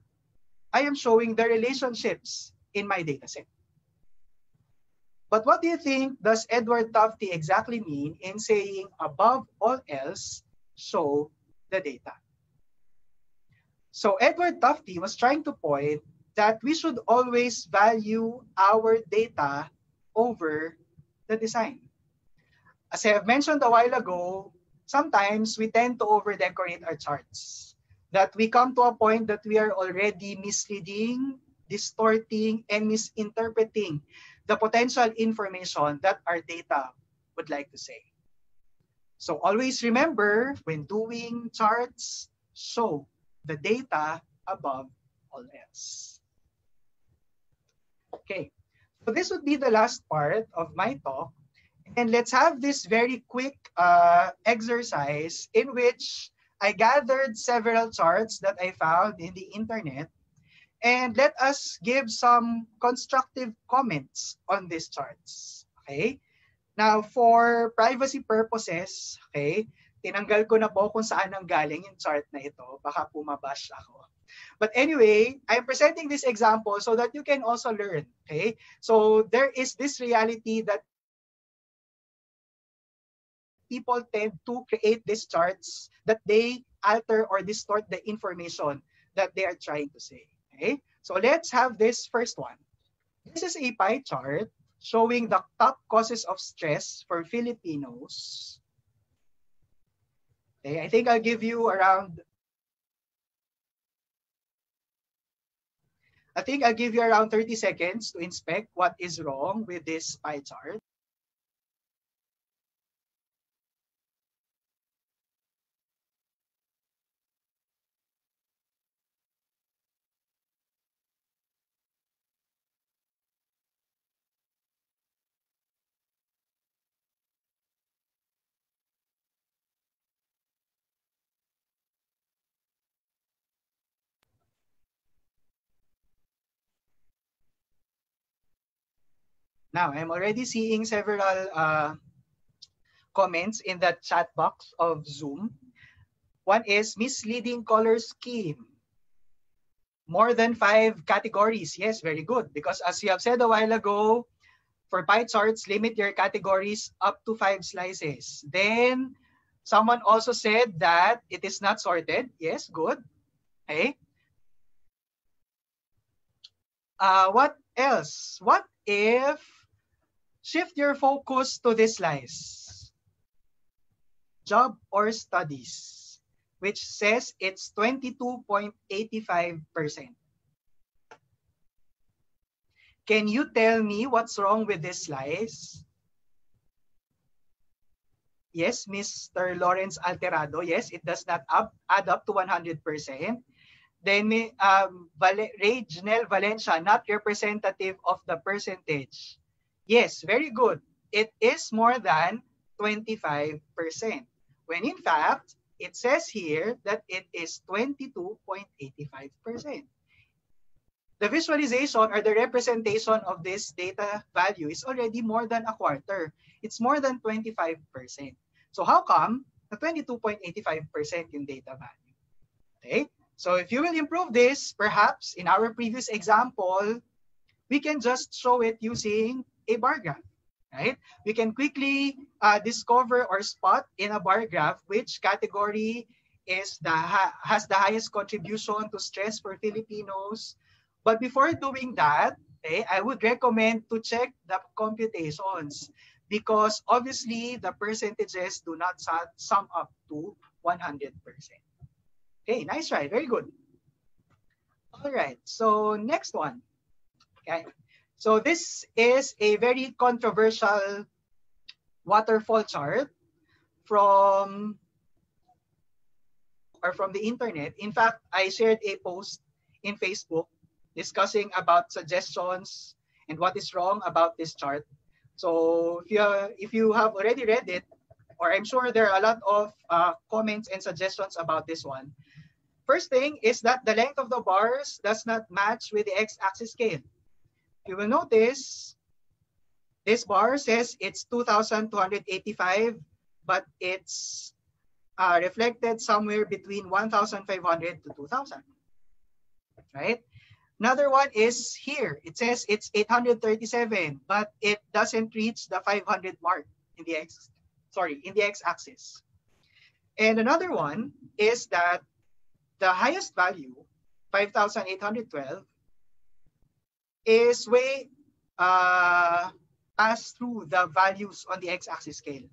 I am showing the relationships in my dataset. But what do you think does Edward Tufte exactly mean in saying above all else, show the data? So Edward Tufte was trying to point that we should always value our data over the design. As I have mentioned a while ago, sometimes we tend to over-decorate our charts, that we come to a point that we are already misleading, distorting, and misinterpreting the potential information that our data would like to say. So always remember, when doing charts, show the data above all else. Okay, so this would be the last part of my talk. And let's have this very quick exercise in which I gathered several charts that I found in the internet. And let us give some constructive comments on these charts. Okay? Now, for privacy purposes, okay, tinanggal ko na po kung saan ang galing yung chart na ito. Baka pumabash ako. But anyway, I'm presenting this example so that you can also learn. Okay? So there is this reality that people tend to create these charts that they alter or distort the information that they are trying to say. Okay, so let's have this first one. This is a pie chart showing the top causes of stress for Filipinos. Okay, I think I'll give you around, I think I'll give you around 30 seconds to inspect what is wrong with this pie chart. Now, I'm already seeing several comments in the chat box of Zoom. One is misleading color scheme. More than 5 categories. Yes, very good. Because as you have said a while ago, for pie charts, limit your categories up to 5 slices. Then someone also said that it is not sorted. Yes, good. Okay. What else? What if shift your focus to this slice, job or studies, which says it's 22.85%. Can you tell me what's wrong with this slice? Yes, Mr. Lawrence Alterado. Yes, it does not add up to 100%. Then Reginel Valencia, not representative of the percentage. Yes, very good. It is more than 25%. When in fact, it says here that it is 22.85%. The visualization or the representation of this data value is already more than a quarter. It's more than 25%. So how come the 22.85% in data value? Okay? So if you will improve this, perhaps in our previous example, we can just show it using a bar graph, right? We can quickly discover or spot in a bar graph which category is has the highest contribution to stress for Filipinos. But before doing that, okay, I would recommend to check the computations because obviously the percentages do not sum up to 100%. Okay, nice try, very good. All right, so next one. Okay, so this is a very controversial waterfall chart from the internet. In fact, I shared a post in Facebook discussing about suggestions and what is wrong about this chart. So if you have already read it, or I'm sure there are a lot of comments and suggestions about this one. First thing is that the length of the bars does not match with the x-axis scale. You will notice this bar says it's 2,285, but it's reflected somewhere between 1,500 to 2,000, right? Another one is here. It says it's 837, but it doesn't reach the 500 mark in the x-axis. And another one is that the highest value, 5,812, is way passed through the values on the x-axis scale.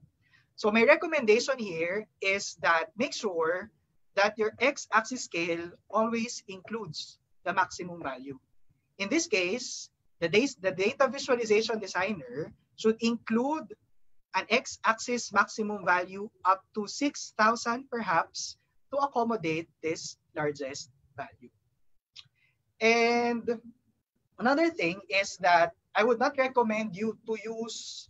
So my recommendation here is that make sure that your x-axis scale always includes the maximum value. In this case, the data visualization designer should include an x-axis maximum value up to 6,000 perhaps to accommodate this largest value. And another thing is that I would not recommend you to use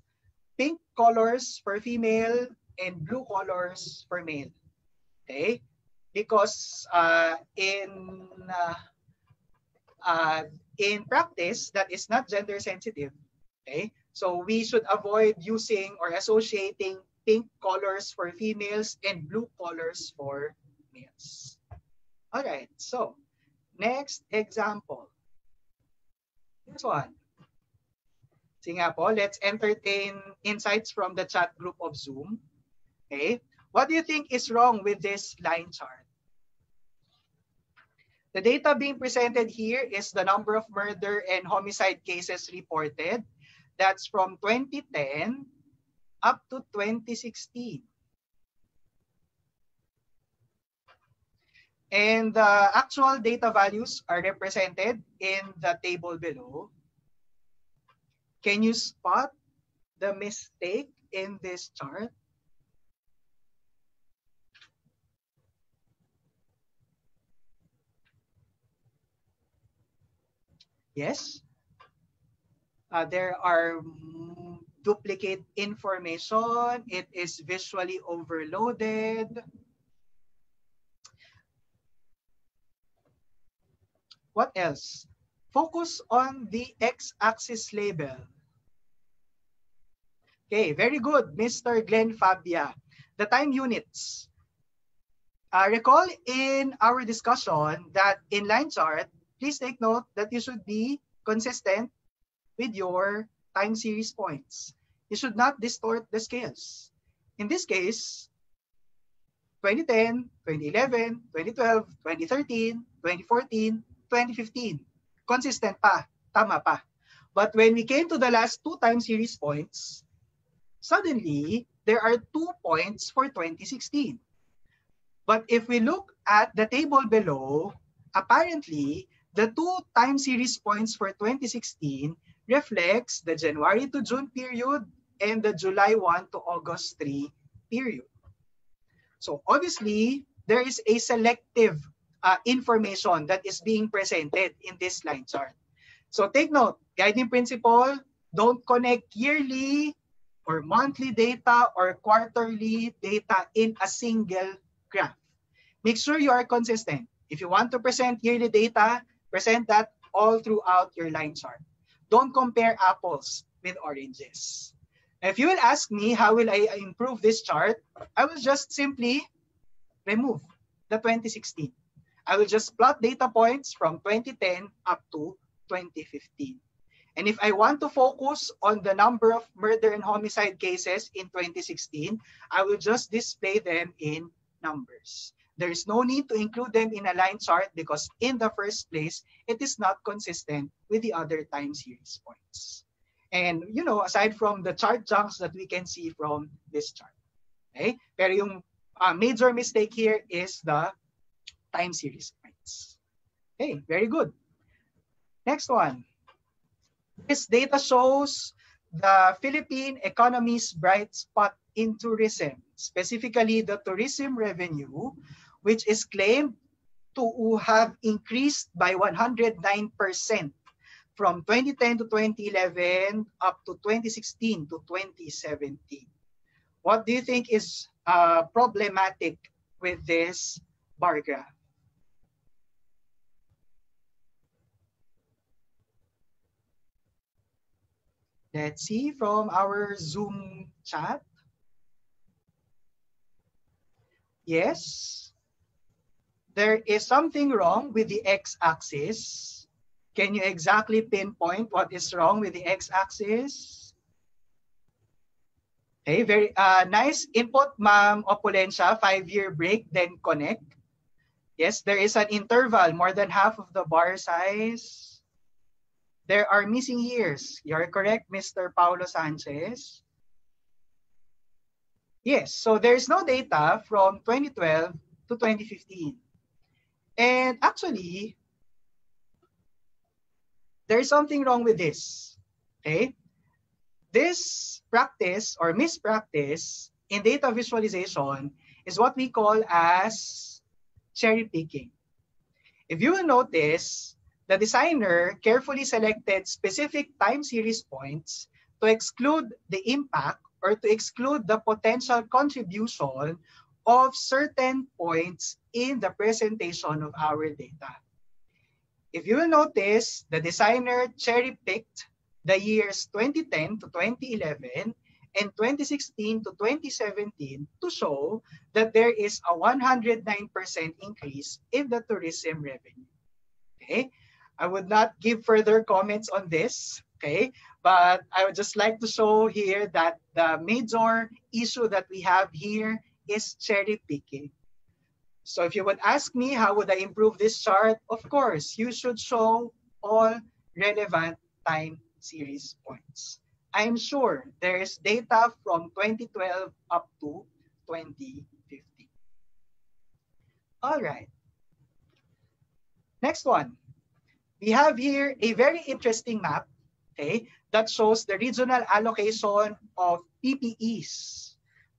pink colors for female and blue colors for male, okay? Because in practice, that is not gender sensitive, okay? So we should avoid using or associating pink colors for females and blue colors for males. All right, so next example. This one. Singapore, let's entertain insights from the chat group of Zoom. Okay, what do you think is wrong with this line chart? The data being presented here is the number of murder and homicide cases reported. That's from 2010 up to 2016. And the actual data values are represented in the table below. Can you spot the mistake in this chart? Yes. There are duplicate information. It is visually overloaded. What else? Focus on the x-axis label. Okay, very good, Mr. Glenn Fabia. The time units. Recall in our discussion that in line chart, please take note that you should be consistent with your time series points. You should not distort the scales. In this case, 2010, 2011, 2012, 2013, 2014, 2015, consistent pa, tama pa. But when we came to the last two time series points, suddenly there are 2 points for 2016. But if we look at the table below, apparently the 2 time series points for 2016 reflects the January to June period and the July 1 to August 3 period. So obviously there is a selective information that is being presented in this line chart. So take note, guiding principle, don't connect yearly or monthly data or quarterly data in a single graph. Make sure you are consistent. If you want to present yearly data, present that all throughout your line chart. Don't compare apples with oranges. If you will ask me how will I improve this chart, I will just simply remove the 2016. I will just plot data points from 2010 up to 2015. And if I want to focus on the number of murder and homicide cases in 2016, I will just display them in numbers. There is no need to include them in a line chart because in the first place, it is not consistent with the other time series points. And you know, aside from the chart chunks that we can see from this chart, okay? Pero yung major mistake here is the time series points. Okay, very good. Next one. This data shows the Philippine economy's bright spot in tourism, specifically the tourism revenue, which is claimed to have increased by 109% from 2010 to 2011 up to 2016 to 2017. What do you think is problematic with this bar graph? Let's see from our Zoom chat. Yes, there is something wrong with the x-axis. Can you exactly pinpoint what is wrong with the x-axis? Okay, very nice input, Ma'am Opulencia. 5-year break, then connect. Yes, there is an interval, more than half of the bar size. There are missing years. You're correct, Mr. Paulo Sanchez. Yes, so there is no data from 2012 to 2015. And actually, there is something wrong with this. Okay? This practice or mispractice in data visualization is what we call as cherry picking. If you will notice, the designer carefully selected specific time series points to exclude the impact or to exclude the potential contribution of certain points in the presentation of our data. If you will notice, the designer cherry-picked the years 2010 to 2011 and 2016 to 2017 to show that there is a 109% increase in the tourism revenue. Okay? I would not give further comments on this, okay? But I would just like to show here that the major issue that we have here is cherry picking. So if you would ask me, how would I improve this chart? Of course, you should show all relevant time series points. I'm sure there is data from 2012 up to 2015. All right. Next one. We have here a very interesting map, okay, that shows the regional allocation of PPEs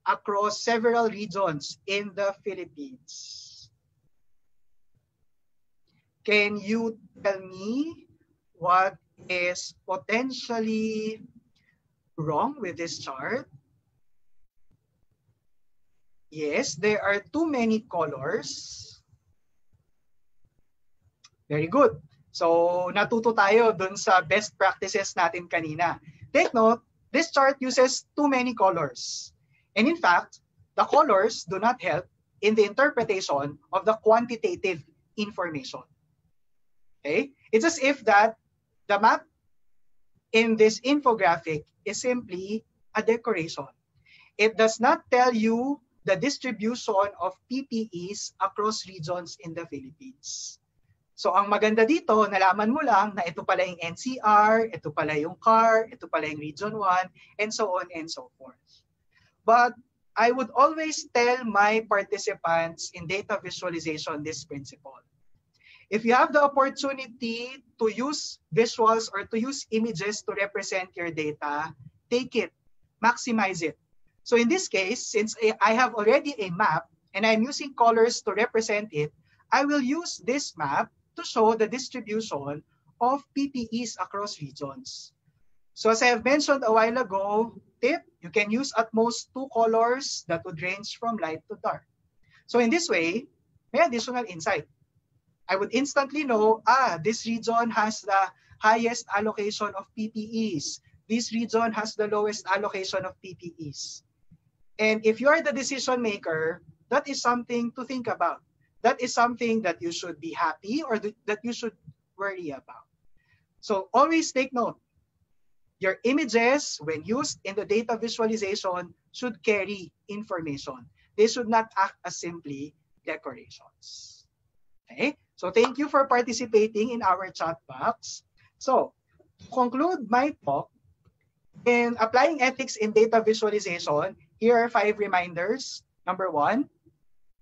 across several regions in the Philippines. Can you tell me what is potentially wrong with this chart? Yes, there are too many colors. Very good. So, natuto tayo dun sa best practices natin kanina. Take note, this chart uses too many colors. And in fact, the colors do not help in the interpretation of the quantitative information. Okay? It's as if that the map in this infographic is simply a decoration. It does not tell you the distribution of PPEs across regions in the Philippines. So ang maganda dito, nalaman mo lang na ito pala yung NCR, ito pala yung CAR, ito pala yung Region 1, and so on and so forth. But I would always tell my participants in data visualization this principle. If you have the opportunity to use visuals or to use images to represent your data, take it, maximize it. So in this case, since I have already a map and I'm using colors to represent it, I will use this map to show the distribution of PPEs across regions. So as I have mentioned a while ago, tip, you can use at most 2 colors that would range from light to dark. So in this way, may additional insight. I would instantly know, this region has the highest allocation of PPEs. This region has the lowest allocation of PPEs. And if you are the decision maker, that is something to think about. That is something that you should be happy or that you should worry about. So always take note. Your images, when used in the data visualization, should carry information. They should not act as simply decorations. Okay? So thank you for participating in our chat box. So to conclude my talk, in applying ethics in data visualization, here are 5 reminders. Number 1,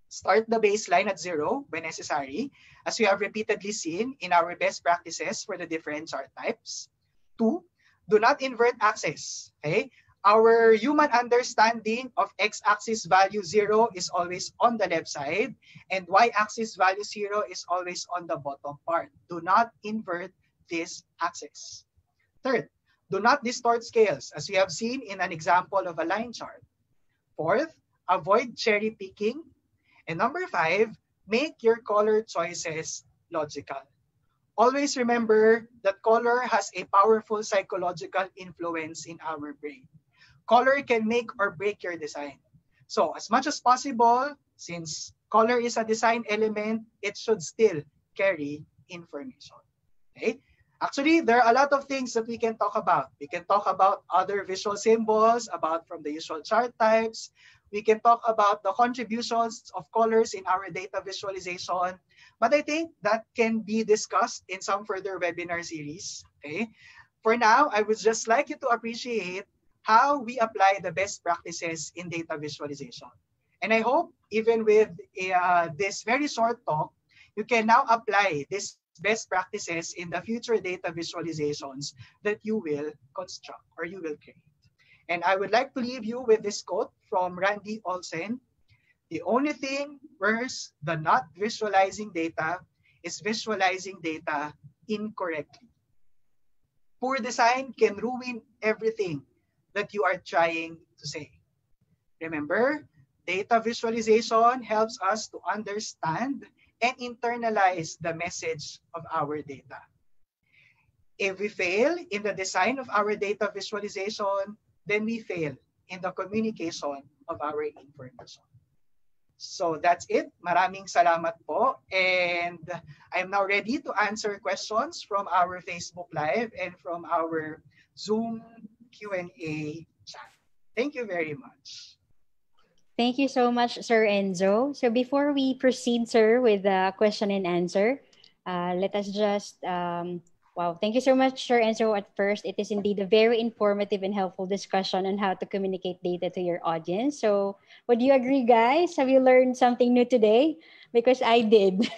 start the baseline at 0 when necessary, as we have repeatedly seen in our best practices for the different chart types. 2, do not invert axes. Okay? Our human understanding of x-axis value 0 is always on the left side, and y-axis value 0 is always on the bottom part. Do not invert this axis. 3rd, do not distort scales, as we have seen in an example of a line chart. 4th, avoid cherry picking. And number 5, make your color choices logical. Always remember that color has a powerful psychological influence in our brain. Color can make or break your design. So as much as possible, since color is a design element, it should still carry information. Okay? Actually, there are a lot of things that we can talk about. We can talk about other visual symbols, about from the usual chart types. We can talk about the contributions of colors in our data visualization. But I think that can be discussed in some further webinar series. Okay? For now, I would just like you to appreciate how we apply the best practices in data visualization. And I hope even with this very short talk, you can now apply these best practices in the future data visualizations that you will construct or you will create. And I would like to leave you with this quote from Randy Olsen. The only thing worse than not visualizing data is visualizing data incorrectly. Poor design can ruin everything that you are trying to say. Remember, data visualization helps us to understand and internalize the message of our data. If we fail in the design of our data visualization, then we fail in the communication of our information. So that's it. Maraming salamat po. And I'm now ready to answer questions from our Facebook Live and from our Zoom Q&A chat. Thank you very much. Thank you so much, Sir Enzo. So before we proceed, sir, with the question and answer, let us just... Wow, thank you so much, Sir Enzo. At first, it is indeed a very informative and helpful discussion on how to communicate data to your audience. So would you agree, guys? Have you learned something new today? Because I did.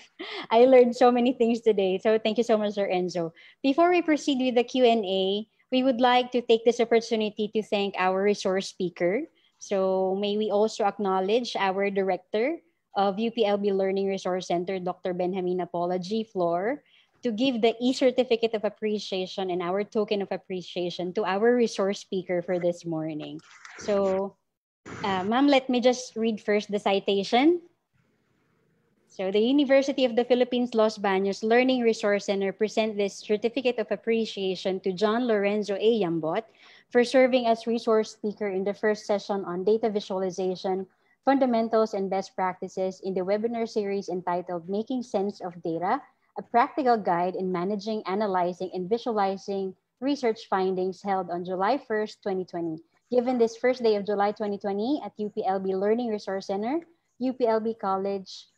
I learned so many things today. So thank you so much, Sir Enzo. Before we proceed with the Q&A, we would like to take this opportunity to thank our resource speaker. So may we also acknowledge our director of UPLB Learning Resource Center, Dr. Benjamina Apolaji G. Floor, to give the e-certificate of appreciation and our token of appreciation to our resource speaker for this morning. So, ma'am, let me just read first the citation. So, the University of the Philippines Los Baños Learning Resource Center present this certificate of appreciation to John Lorenzo A. Yambot for serving as resource speaker in the first session on data visualization, fundamentals and best practices in the webinar series entitled Making Sense of Data, a practical guide in managing, analyzing, and visualizing research findings held on July 1st, 2020. Given this first day of July 2020 at UPLB Learning Resource Center, UPLB College,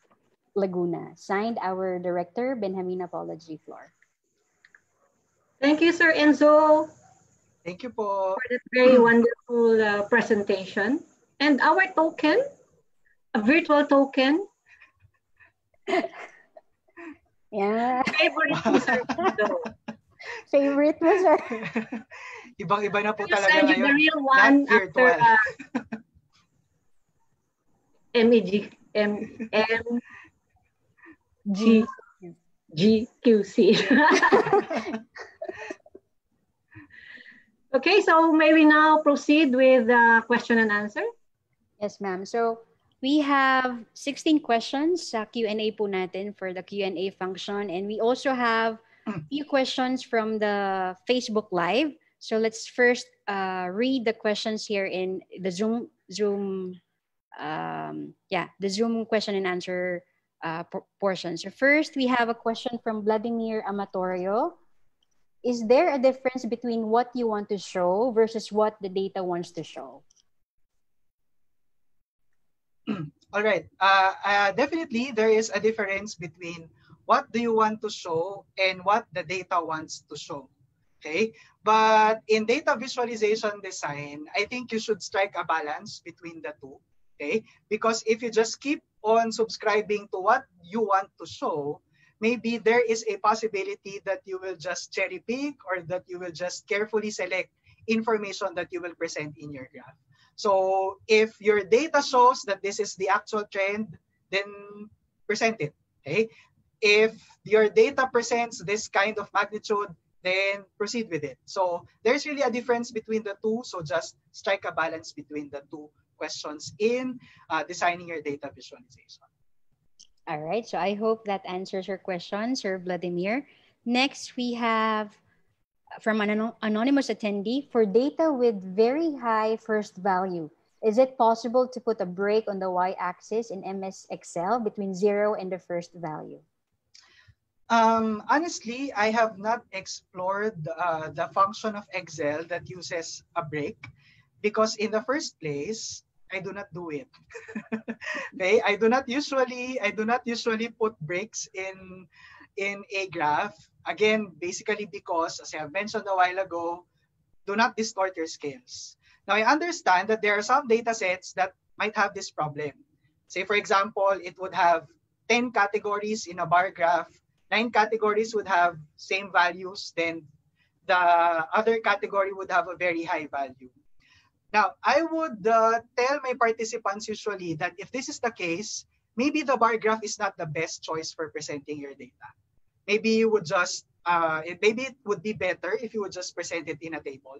Laguna. Signed, our director, Benjamina Apolaji Floor. Thank you, Sir Enzo. Thank you, Paul, for this very wonderful presentation. And our token, a virtual token. Yeah. Favorite was our though. Favorite was our... Ibang-iba na po talaga ngayon. The real one after MEG, MGQC. Okay, so may we now proceed with the question and answer? Yes, ma'am. So We have 16 questions sa Q&A po natin for the Q&A function. And we also have a few questions from the Facebook Live. So let's first read the questions here in the Zoom question and answer portion. So first, we have a question from Vladimir Amatorio. Is there a difference between what you want to show versus what the data wants to show? All right. Definitely, there is a difference between what do you want to show and what the data wants to show. Okay. But in data visualization design, I think you should strike a balance between the two. Okay. Because if you just keep on subscribing to what you want to show, maybe there is a possibility that you will just cherry pick or that you will just carefully select information that you will present in your graph. So if your data shows that this is the actual trend, then present it. Okay? If your data presents this kind of magnitude, then proceed with it. So there's really a difference between the two. So just strike a balance between the two questions in designing your data visualization. All right. So I hope that answers your question, Sir Vladimir. Next, we have from an anonymous attendee, for data with very high first value, is it possible to put a break on the y-axis in MS Excel between 0 and the first value? Honestly, I have not explored the function of Excel that uses a break because in the first place, I do not do it. Okay? I do not usually put breaks in a graph. Again, basically because, as I have mentioned a while ago, do not distort your scales. Now, I understand that there are some data sets that might have this problem. Say, for example, it would have 10 categories in a bar graph. 9 categories would have same values. Then the other category would have a very high value. Now, I would tell my participants usually that if this is the case, maybe the bar graph is not the best choice for presenting your data. Maybe you would just, maybe it would be better if you would just present it in a table,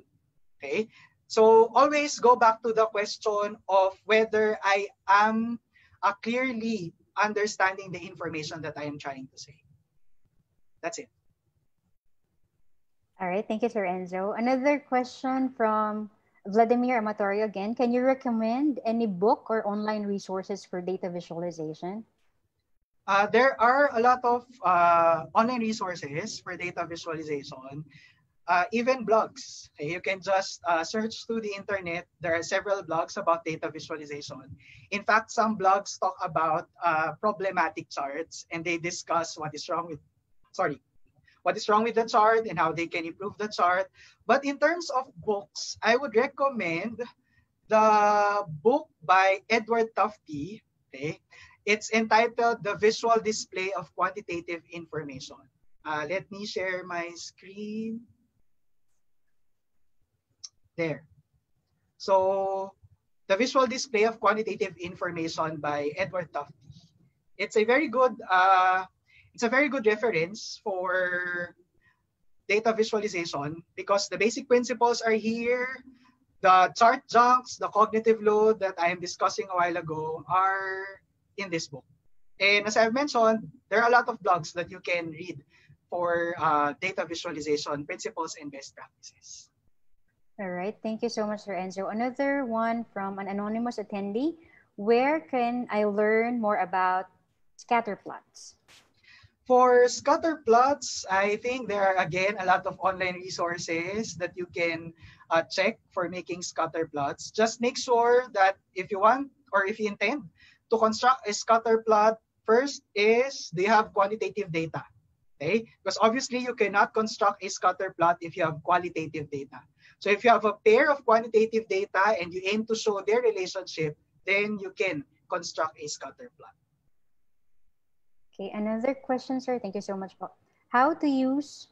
okay? So always go back to the question of whether I am clearly understanding the information that I am trying to say. That's it. All right, thank you, Sir Enzo. Another question from Vladimir Amatorio again. Can you recommend any book or online resources for data visualization? There are a lot of online resources for data visualization, even blogs. Okay? You can just search through the internet. There are several blogs about data visualization. In fact, some blogs talk about problematic charts and they discuss what is wrong with the chart and how they can improve the chart. But in terms of books, I would recommend the book by Edward Tufte. Okay? It's entitled The Visual Display of Quantitative Information. Let me share my screen. There. So, The Visual Display of Quantitative Information by Edward Tufte. It's a very good, reference for data visualization because the basic principles are here. The chart junks, the cognitive load that I am discussing a while ago are in this book. And as I've mentioned, there are a lot of blogs that you can read for data visualization principles and best practices. All right, thank you so much, Sir Enzo. Another one from an anonymous attendee. Where can I learn more about scatter plots? For scatter plots, I think there are again a lot of online resources that you can check for making scatter plots. Just make sure that if you want or if you intend to construct a scatter plot, first is do you have quantitative data? Okay? Because obviously you cannot construct a scatter plot if you have qualitative data. So if you have a pair of quantitative data and you aim to show their relationship, then you can construct a scatter plot. Okay, another question, sir. Thank you so much. How to use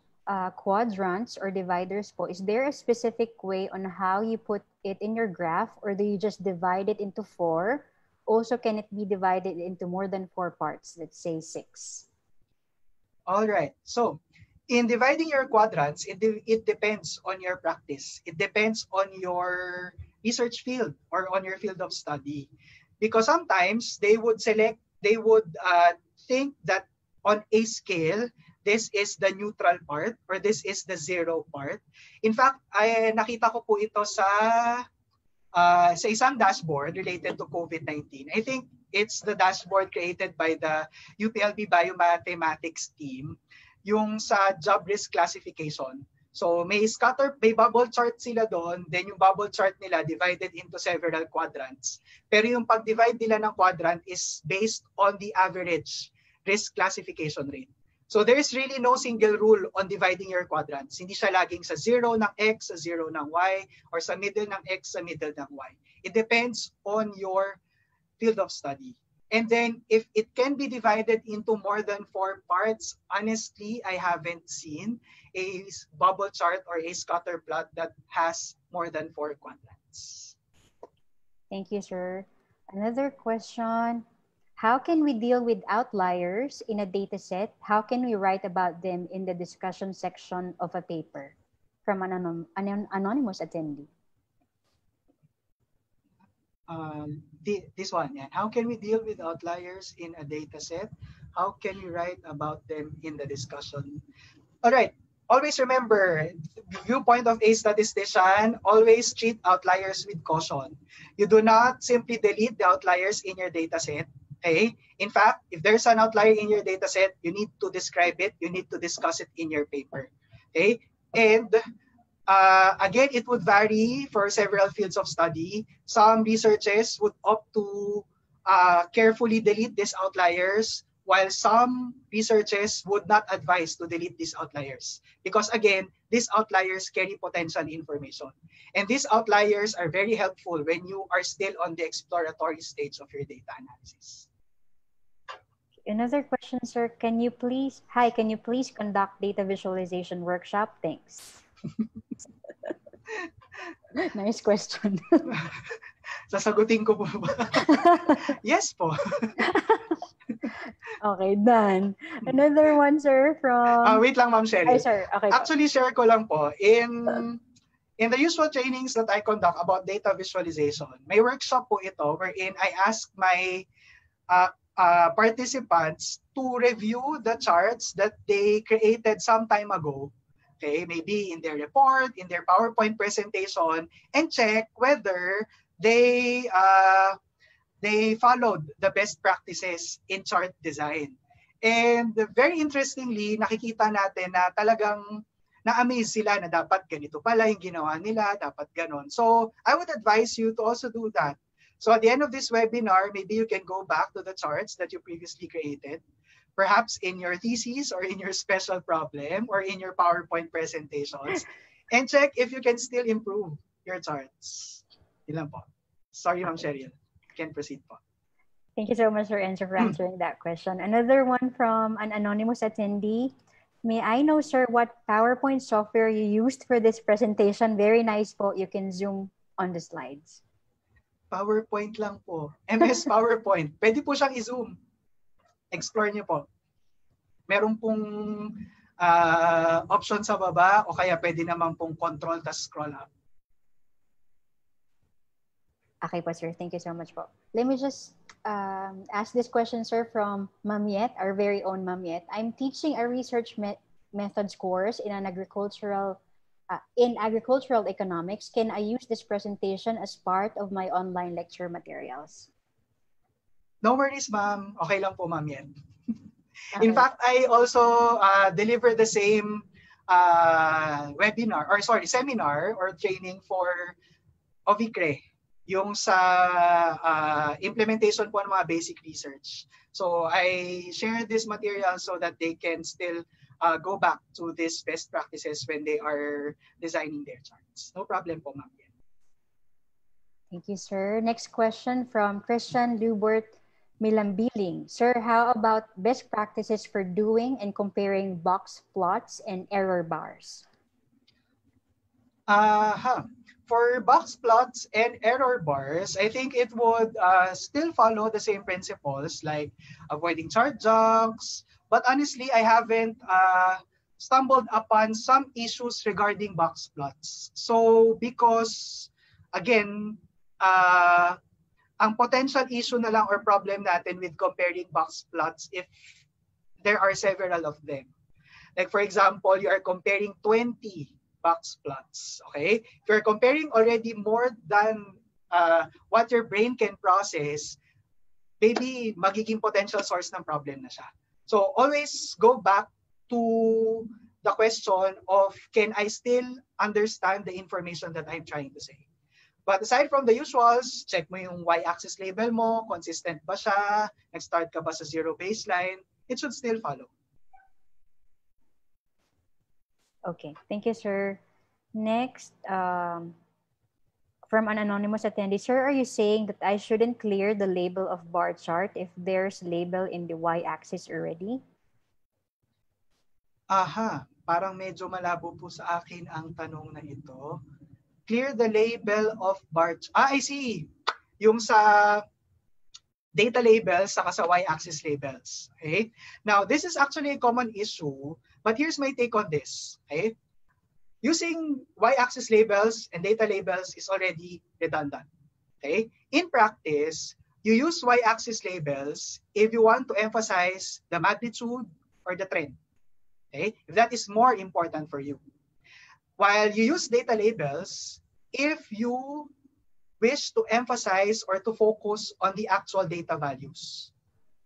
quadrants or dividers po? Is there a specific way on how you put it in your graph or do you just divide it into 4? Also, can it be divided into more than 4 parts? Let's say 6. All right. So, in dividing your quadrants, it depends on your practice. It depends on your research field or on your field of study. because sometimes they would select, they would think that on a scale, this is the neutral part or this is the zero part. In fact, nakita ko po ito sa isang dashboard related to COVID-19. I think it's the dashboard created by the UPLB Biomathematics team, yung sa job risk classification. So may bubble chart sila doon, then yung bubble chart nila divided into several quadrants. Pero yung pag-divide nila ng quadrant is based on the average risk classification rate. So there is really no single rule on dividing your quadrants. Hindi siya laging sa 0 ng X, sa 0 ng Y, or sa middle ng X, sa middle ng Y. It depends on your field of study. And then if it can be divided into more than 4 parts, honestly, I haven't seen a bubble chart or a scatter plot that has more than 4 quadrants. Thank you, sir. Another question. How can we deal with outliers in a data set? How can we write about them in the discussion section of a paper? From an anonymous attendee. This one, yeah. How can we deal with outliers in a data set? How can we write about them in the discussion? All right. Always remember, viewpoint of a statistician, always treat outliers with caution. You do not simply delete the outliers in your data set. Okay. In fact, if there's an outlier in your data set, you need to describe it. You need to discuss it in your paper. Okay. And again, it would vary for several fields of study. Some researchers would opt to carefully delete these outliers, while some researchers would not advise to delete these outliers. Because again, these outliers carry potential information. And these outliers are very helpful when you are still on the exploratory stage of your data analysis. Another question, sir. Can you please conduct data visualization workshop? Thanks. Nice question. Sasagutin ko po ba? Yes po. Okay, done. Another one, sir, from... wait lang, Ma'am Shelly. Ay, sir. Okay, actually, share ko lang po. In the usual trainings that I conduct about data visualization, may workshop po ito wherein I ask my participants to review the charts that they created some time ago. Okay, maybe in their report, in their PowerPoint presentation, and check whether they followed the best practices in chart design. And very interestingly, nakikita natin na talagang na-amaze sila na dapat ganito pala yung ginawa nila, dapat ganon. So I would advise you to also do that. So at the end of this webinar, maybe you can go back to the charts that you previously created, perhaps in your thesis or in your special problem or in your PowerPoint presentations, and check if you can still improve your charts. Ilan po. Sorry, Ma'am Cheryl. Can proceed po. Thank you so much, Sir Enzo, for answering that question. Another one from an anonymous attendee. May I know, sir, what PowerPoint software you used for this presentation? Very nice po. You can zoom on the slides. PowerPoint lang po. MS PowerPoint. Pwede po siyang i-zoom. Explore nyo po. Meron pong option sa baba o kaya pwede naman pong control tas scroll up. Okay po, sir. Thank you so much po. Let me just ask this question, sir, from Mamiet, our very own Mamiet. I'm teaching a research methods course in agricultural economics. Can I use this presentation as part of my online lecture materials? No worries, ma'am. Okay lang po, ma'am, yan. Okay. In fact, I also deliver the same seminar or training for OVICRE, yung sa implementation po ng mga basic research. So I share this material so that they can still go back to these best practices when they are designing their charts. No problem po, ma'am, yan. Thank you, sir. Next question from Christian Lubert Milambiling. Sir, how about best practices for doing and comparing box plots and error bars? For box plots and error bars, I think it would still follow the same principles like avoiding chart junks. But honestly, I haven't stumbled upon some issues regarding box plots. So because, again, Ang potential issue na lang or problem natin with comparing box plots if there are several of them. Like for example, you are comparing 20 box plots, okay? If you're comparing already more than what your brain can process, maybe magiging potential source ng problem na siya. So always go back to the question of, can I still understand the information that I'm trying to say? But aside from the usuals, check mo yung y-axis label mo, consistent ba siya, nag-start ka ba sa zero baseline, it should still follow. Okay, thank you, sir. Next, from an anonymous attendee, sir, are you saying that I shouldn't clear the label of bar chart if there's label in the y-axis already? Aha, parang medyo malabo po sa akin ang tanong na ito. Clear the label of bar chart. Ah, I see. Yung sa data labels, saka sa y-axis labels. Okay? Now, this is actually a common issue, but here's my take on this. Okay? Using y-axis labels and data labels is already redundant. Okay? In practice, you use y-axis labels if you want to emphasize the magnitude or the trend. Okay? If that is more important for you. While you use data labels, if you wish to emphasize or to focus on the actual data values.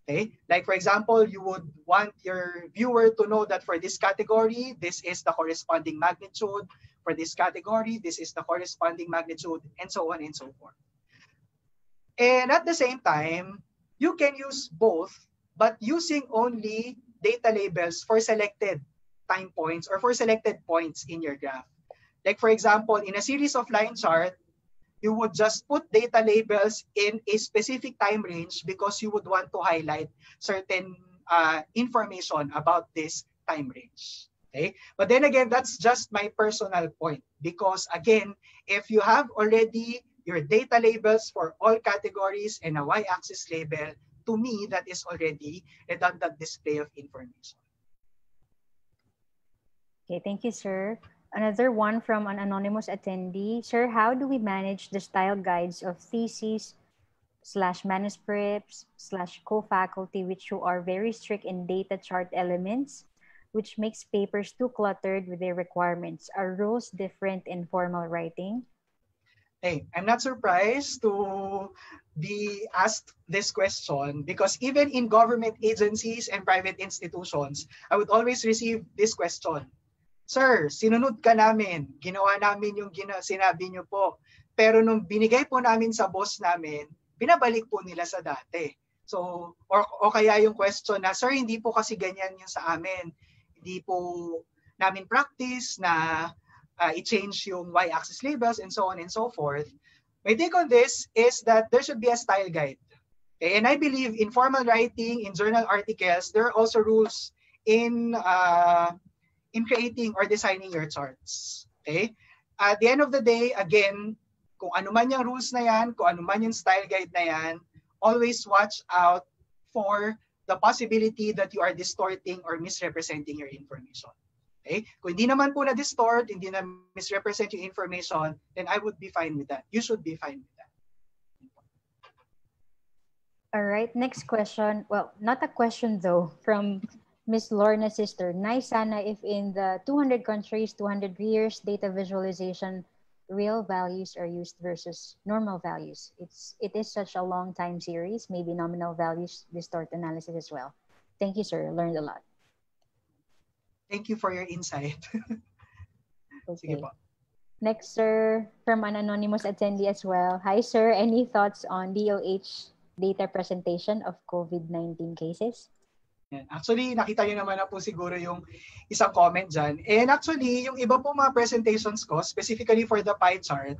Okay? Like for example, you would want your viewer to know that for this category, this is the corresponding magnitude. For this category, this is the corresponding magnitude, and so on and so forth. And at the same time, you can use both, but using only data labels for selected time points or for selected points in your graph. Like for example, in a series of line chart, you would just put data labels in a specific time range because you would want to highlight certain information about this time range. Okay? But then again, that's just my personal point because again, if you have already your data labels for all categories and a y-axis label, to me, that is already redundant display of information. Okay, thank you, sir. Another one from an anonymous attendee. Sir, how do we manage the style guides of theses / manuscripts / co-faculty, which you are very strict in data chart elements, which makes papers too cluttered with their requirements? Are rules different in formal writing? Hey, I'm not surprised to be asked this question because even in government agencies and private institutions, I would always receive this question. Sir, sinunod ka namin, ginawa namin yung sinabi nyo po. Pero nung binigay po namin sa boss namin, pinabalik po nila sa dati. So, or kaya yung question na, sir, hindi po kasi ganyan yung sa amin. Hindi po namin practice na i-change yung y-axis labels and so on and so forth. My take on this is that there should be a style guide. Okay? And I believe in formal writing, in journal articles, there are also rules in creating or designing your charts. Okay? At the end of the day, again, kung ano man yung rules na yan, kung ano man yung style guide na yan, always watch out for the possibility that you are distorting or misrepresenting your information. Okay? Kung hindi naman po na-distort, hindi na misrepresent yung information, then I would be fine with that. You should be fine with that. All right, next question. Well, not a question though, from Miss Lorna's sister. Nice sana if in the 200 countries, 200 years, data visualization, real values are used versus normal values. It is such a long time series. Maybe nominal values distort analysis as well. Thank you, sir. Learned a lot. Thank you for your insight. Okay. Next, sir, from an anonymous attendee as well. Hi, sir. Any thoughts on DOH data presentation of COVID-19 cases? Actually, nakita nyo naman na po siguro yung isang comment dyan. And actually, yung iba po mga presentations ko, specifically for the pie chart,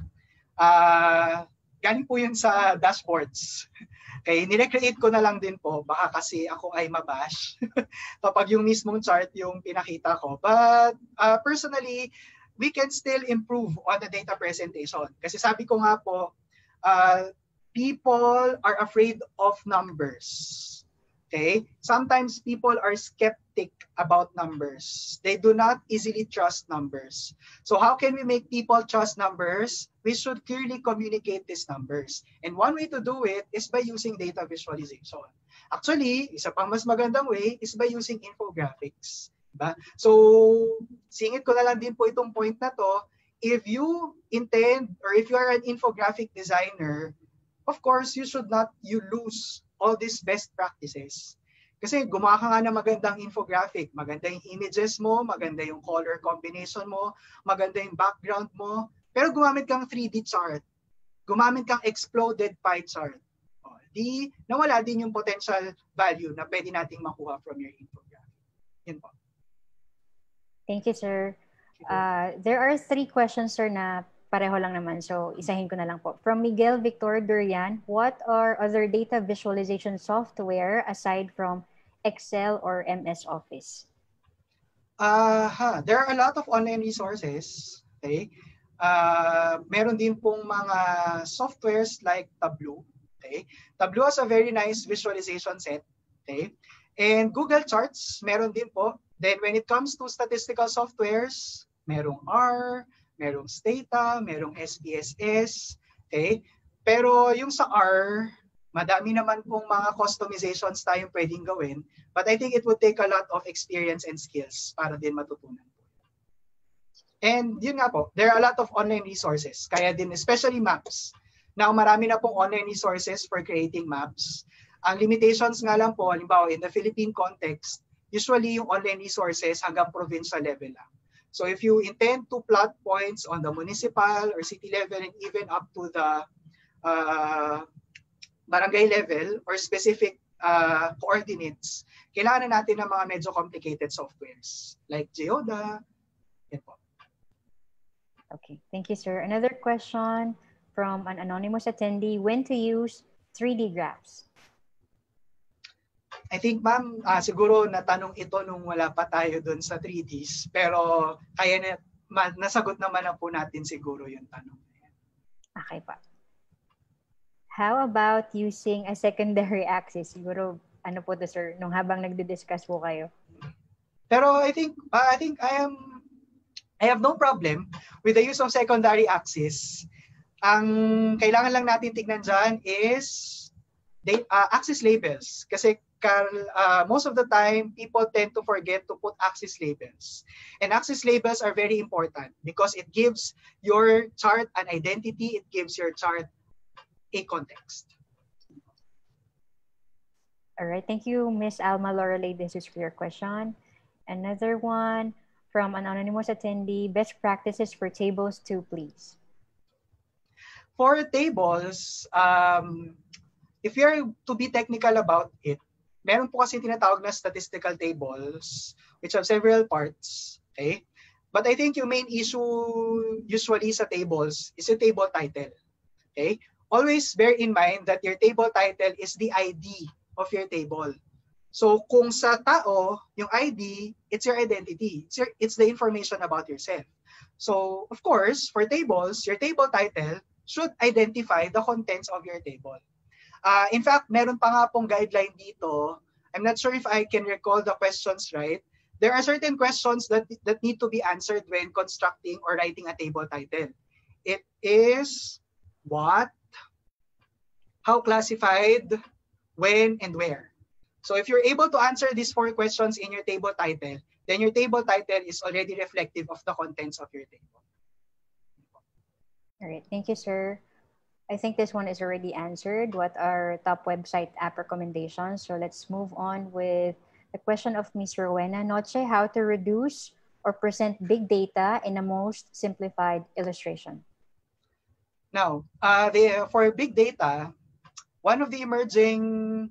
galing po yun sa dashboards. Okay, nire-create ko na lang din po, baka kasi ako ay mabash kapag yung mismong chart yung pinakita ko. But personally, we can still improve on the data presentation. Kasi sabi ko nga po, people are afraid of numbers. Okay, sometimes people are skeptic about numbers. They do not easily trust numbers. So how can we make people trust numbers? We should clearly communicate these numbers. And one way to do it is by using data visualization. Actually, isa pang mas magandang way is by using infographics. Diba? So, singit ko na lang din po itong point na to. If you intend or if you are an infographic designer, of course, you should not lose all these best practices. Kasi gumawa ka nga ng magandang infographic. Maganda yung images mo, maganda yung color combination mo, maganda yung background mo. Pero gumamit kang 3D chart. Gumamit kang exploded pie chart. O, di nawala din yung potential value na pwede nating makuha from your infographic. Yan po. Thank you, sir. There are three questions, sir, na pareho lang naman. So, isahin ko na lang po. From Miguel Victor Durian, what are other data visualization software aside from Excel or MS Office? There are a lot of online resources. Okay? Meron din pong mga softwares like Tableau. Okay? Tableau has a very nice visualization set. Okay? And Google Charts, meron din po. Then when it comes to statistical softwares, merong R, merong Stata, merong SPSS, okay? Pero yung sa R, madami naman pong mga customizations tayong pwedeng gawin, but I think it would take a lot of experience and skills para din matutunan. And yun nga po, there are a lot of online resources, kaya din especially maps. Now marami na pong online resources for creating maps. Ang limitations nga lang po, halimbawa in the Philippine context, usually yung online resources hanggang provincial level lang. So if you intend to plot points on the municipal or city level and even up to the barangay level or specific coordinates, kailangan natin ng mga medyo complicated softwares like GeoDa. Okay, thank you, sir. Another question from an anonymous attendee, when to use 3D graphs? I think, ma'am, siguro natanong ito nung wala pa tayo dun sa 3Ds, pero kaya na, nasagot naman na po natin siguro yung tanong. Okay pa. How about using a secondary axis? Siguro, ano po to, sir, nung habang nagdi-discuss po kayo. Pero I have no problem with the use of secondary axis. Ang kailangan lang natin tignan dyan is axis labels. Kasi most of the time, people tend to forget to put axis labels. And axis labels are very important because it gives your chart an identity, it gives your chart a context. All right, thank you, Ms. Alma Lorelei. This is for your question. Another one from an anonymous attendee, best practices for tables too, please. For tables, if you're to be technical about it, meron po kasi tinatawag na statistical tables which have several parts. Okay? But I think yung main issue usually sa tables is yung table title. Okay? Always bear in mind that your table title is the ID of your table. So kung sa tao, yung ID, it's your identity. It's the information about yourself. So of course, for tables, your table title should identify the contents of your table. In fact, meron pa nga pong guideline dito. I'm not sure if I can recall the questions right. There are certain questions that need to be answered when constructing or writing a table title. It is what, how classified, when, and where. So if you're able to answer these four questions in your table title, then your table title is already reflective of the contents of your table. All right. Thank you, sir. I think this one is already answered. What are top website app recommendations? So let's move on with the question of Ms. Rowena Noche, how to reduce or present big data in a most simplified illustration. Now, for big data, one of the emerging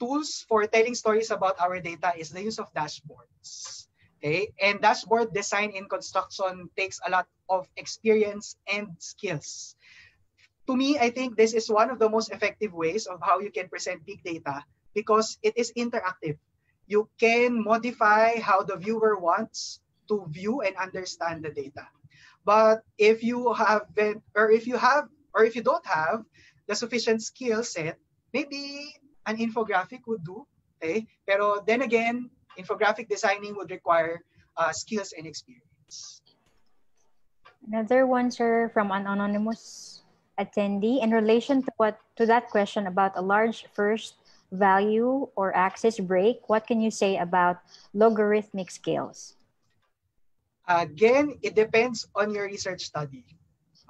tools for telling stories about our data is the use of dashboards. Okay? And dashboard design and construction takes a lot of experience and skills. To me, I think this is one of the most effective ways of how you can present big data because it is interactive. You can modify how the viewer wants to view and understand the data. But if you haven't, or if you don't have the sufficient skill set, maybe an infographic would do. Okay? Pero then again, infographic designing would require skills and experience. Another one, sir, from an anonymous attendee in relation to that question about a large first value or axis break. What can you say about logarithmic scales? Again, it depends on your research study.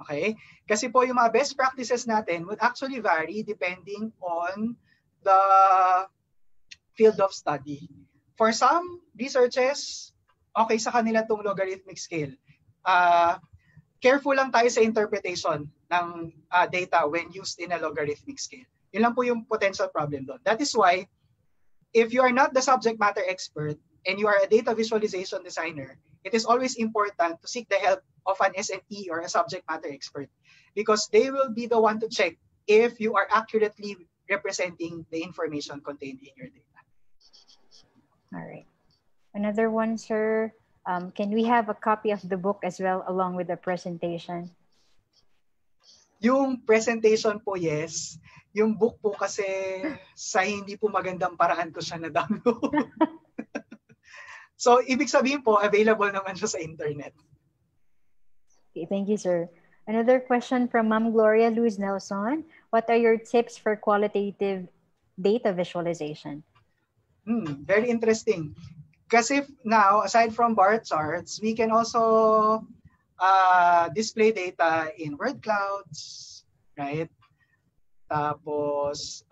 Okay? Kasi po yung mga best practices natin would actually vary depending on the field of study. For some researches, okay sa kanila itong logarithmic scale. Careful lang tayo sa interpretation ng data when used in a logarithmic scale. Yun lang po yung potential problem doon. That is why, if you are not the subject matter expert and you are a data visualization designer, it is always important to seek the help of an S&E or a subject matter expert, because they will be the one to check if you are accurately representing the information contained in your data. All right. Another one, sir. Can we have a copy of the book as well along with the presentation? Yung presentation po, yes. Yung book po kasi sa hindi po magandang paraan ko siya na-download. So, ibig sabihin po, available naman siya sa internet. Okay, thank you, sir. Another question from Ma'am Gloria Luz Nelson. What are your tips for qualitative data visualization? Very interesting. Kasi now, aside from bar charts, we can also display data in word clouds, right? Tapos,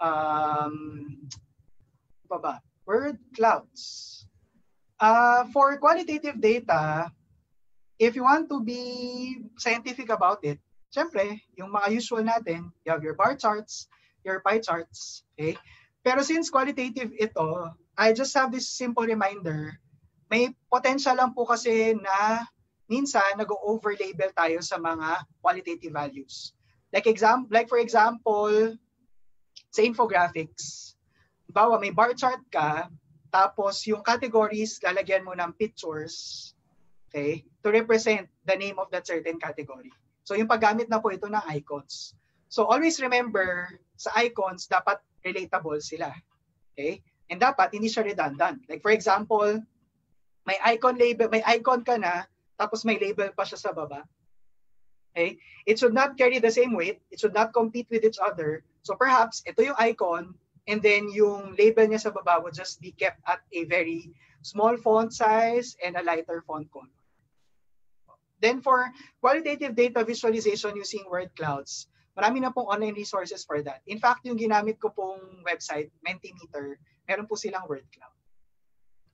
word clouds. For qualitative data, if you want to be scientific about it, syempre, yung mga usual natin, you have your bar charts, your pie charts, okay? Pero since qualitative ito, I just have this simple reminder, may potential lang po kasi na minsan nag-overlabel tayo sa mga qualitative values. Like for example, sa infographics, bawa may bar chart ka, tapos yung categories, lalagyan mo ng pictures, okay, to represent the name of that certain category. So yung paggamit na po ito ng icons. So always remember, sa icons, dapat relatable sila. Okay? And dapat hindi siya redundant. Like for example, may icon ka na, tapos may label pa siya sa baba. Okay? It should not carry the same weight. It should not compete with each other. So perhaps ito yung icon, and then yung label niya sa baba would just be kept at a very small font size and a lighter font color. Then for qualitative data visualization using word clouds, marami na pong online resources for that. In fact, yung ginamit ko pong website, Mentimeter, meron po silang word cloud.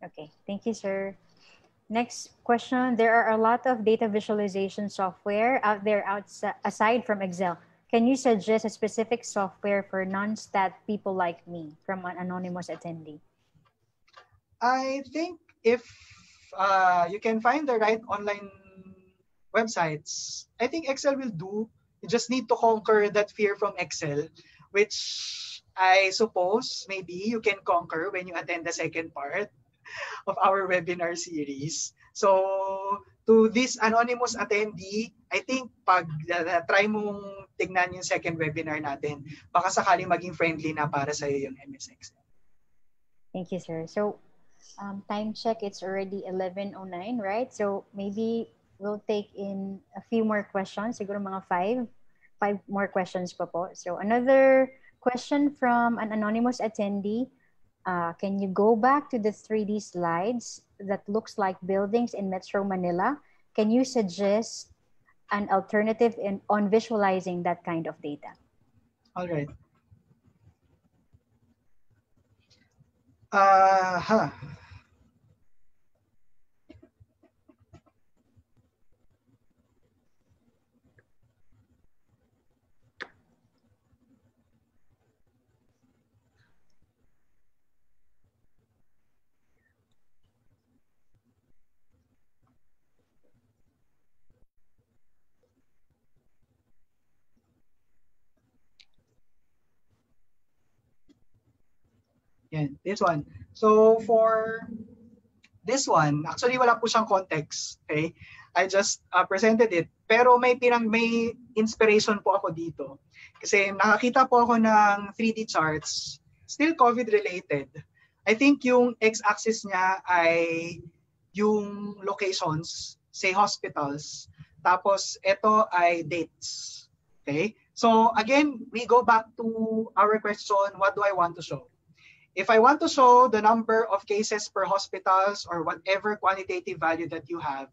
Okay, thank you, sir. Next question, there are a lot of data visualization software out there aside from Excel. Can you suggest a specific software for non-stat people like me? From an anonymous attendee. I think if you can find the right online websites, I think Excel will do. You just need to conquer that fear from Excel, which I suppose maybe you can conquer when you attend the second part of our webinar series. So to this anonymous attendee, I think pag try mong tignan yung second webinar natin, baka sakaling maging friendly na para sa'yo yung MS Excel. Thank you, sir. So time check, it's already 11:09, right? So maybe we'll take in a few more questions, siguro mga five more questions pa po. So another question from an anonymous attendee, can you go back to the 3D slides that looks like buildings in Metro Manila? Can you suggest an alternative on visualizing that kind of data? All right. This one. So for this one, actually wala po siyang context. Okay? I just presented it. Pero may inspiration po ako dito. Kasi nakakita po ako ng 3D charts, still COVID-related. I think yung x-axis niya ay yung locations, say hospitals. Tapos ito ay dates. Okay? So again, we go back to our question, what do I want to show? If I want to show the number of cases per hospitals or whatever quantitative value that you have,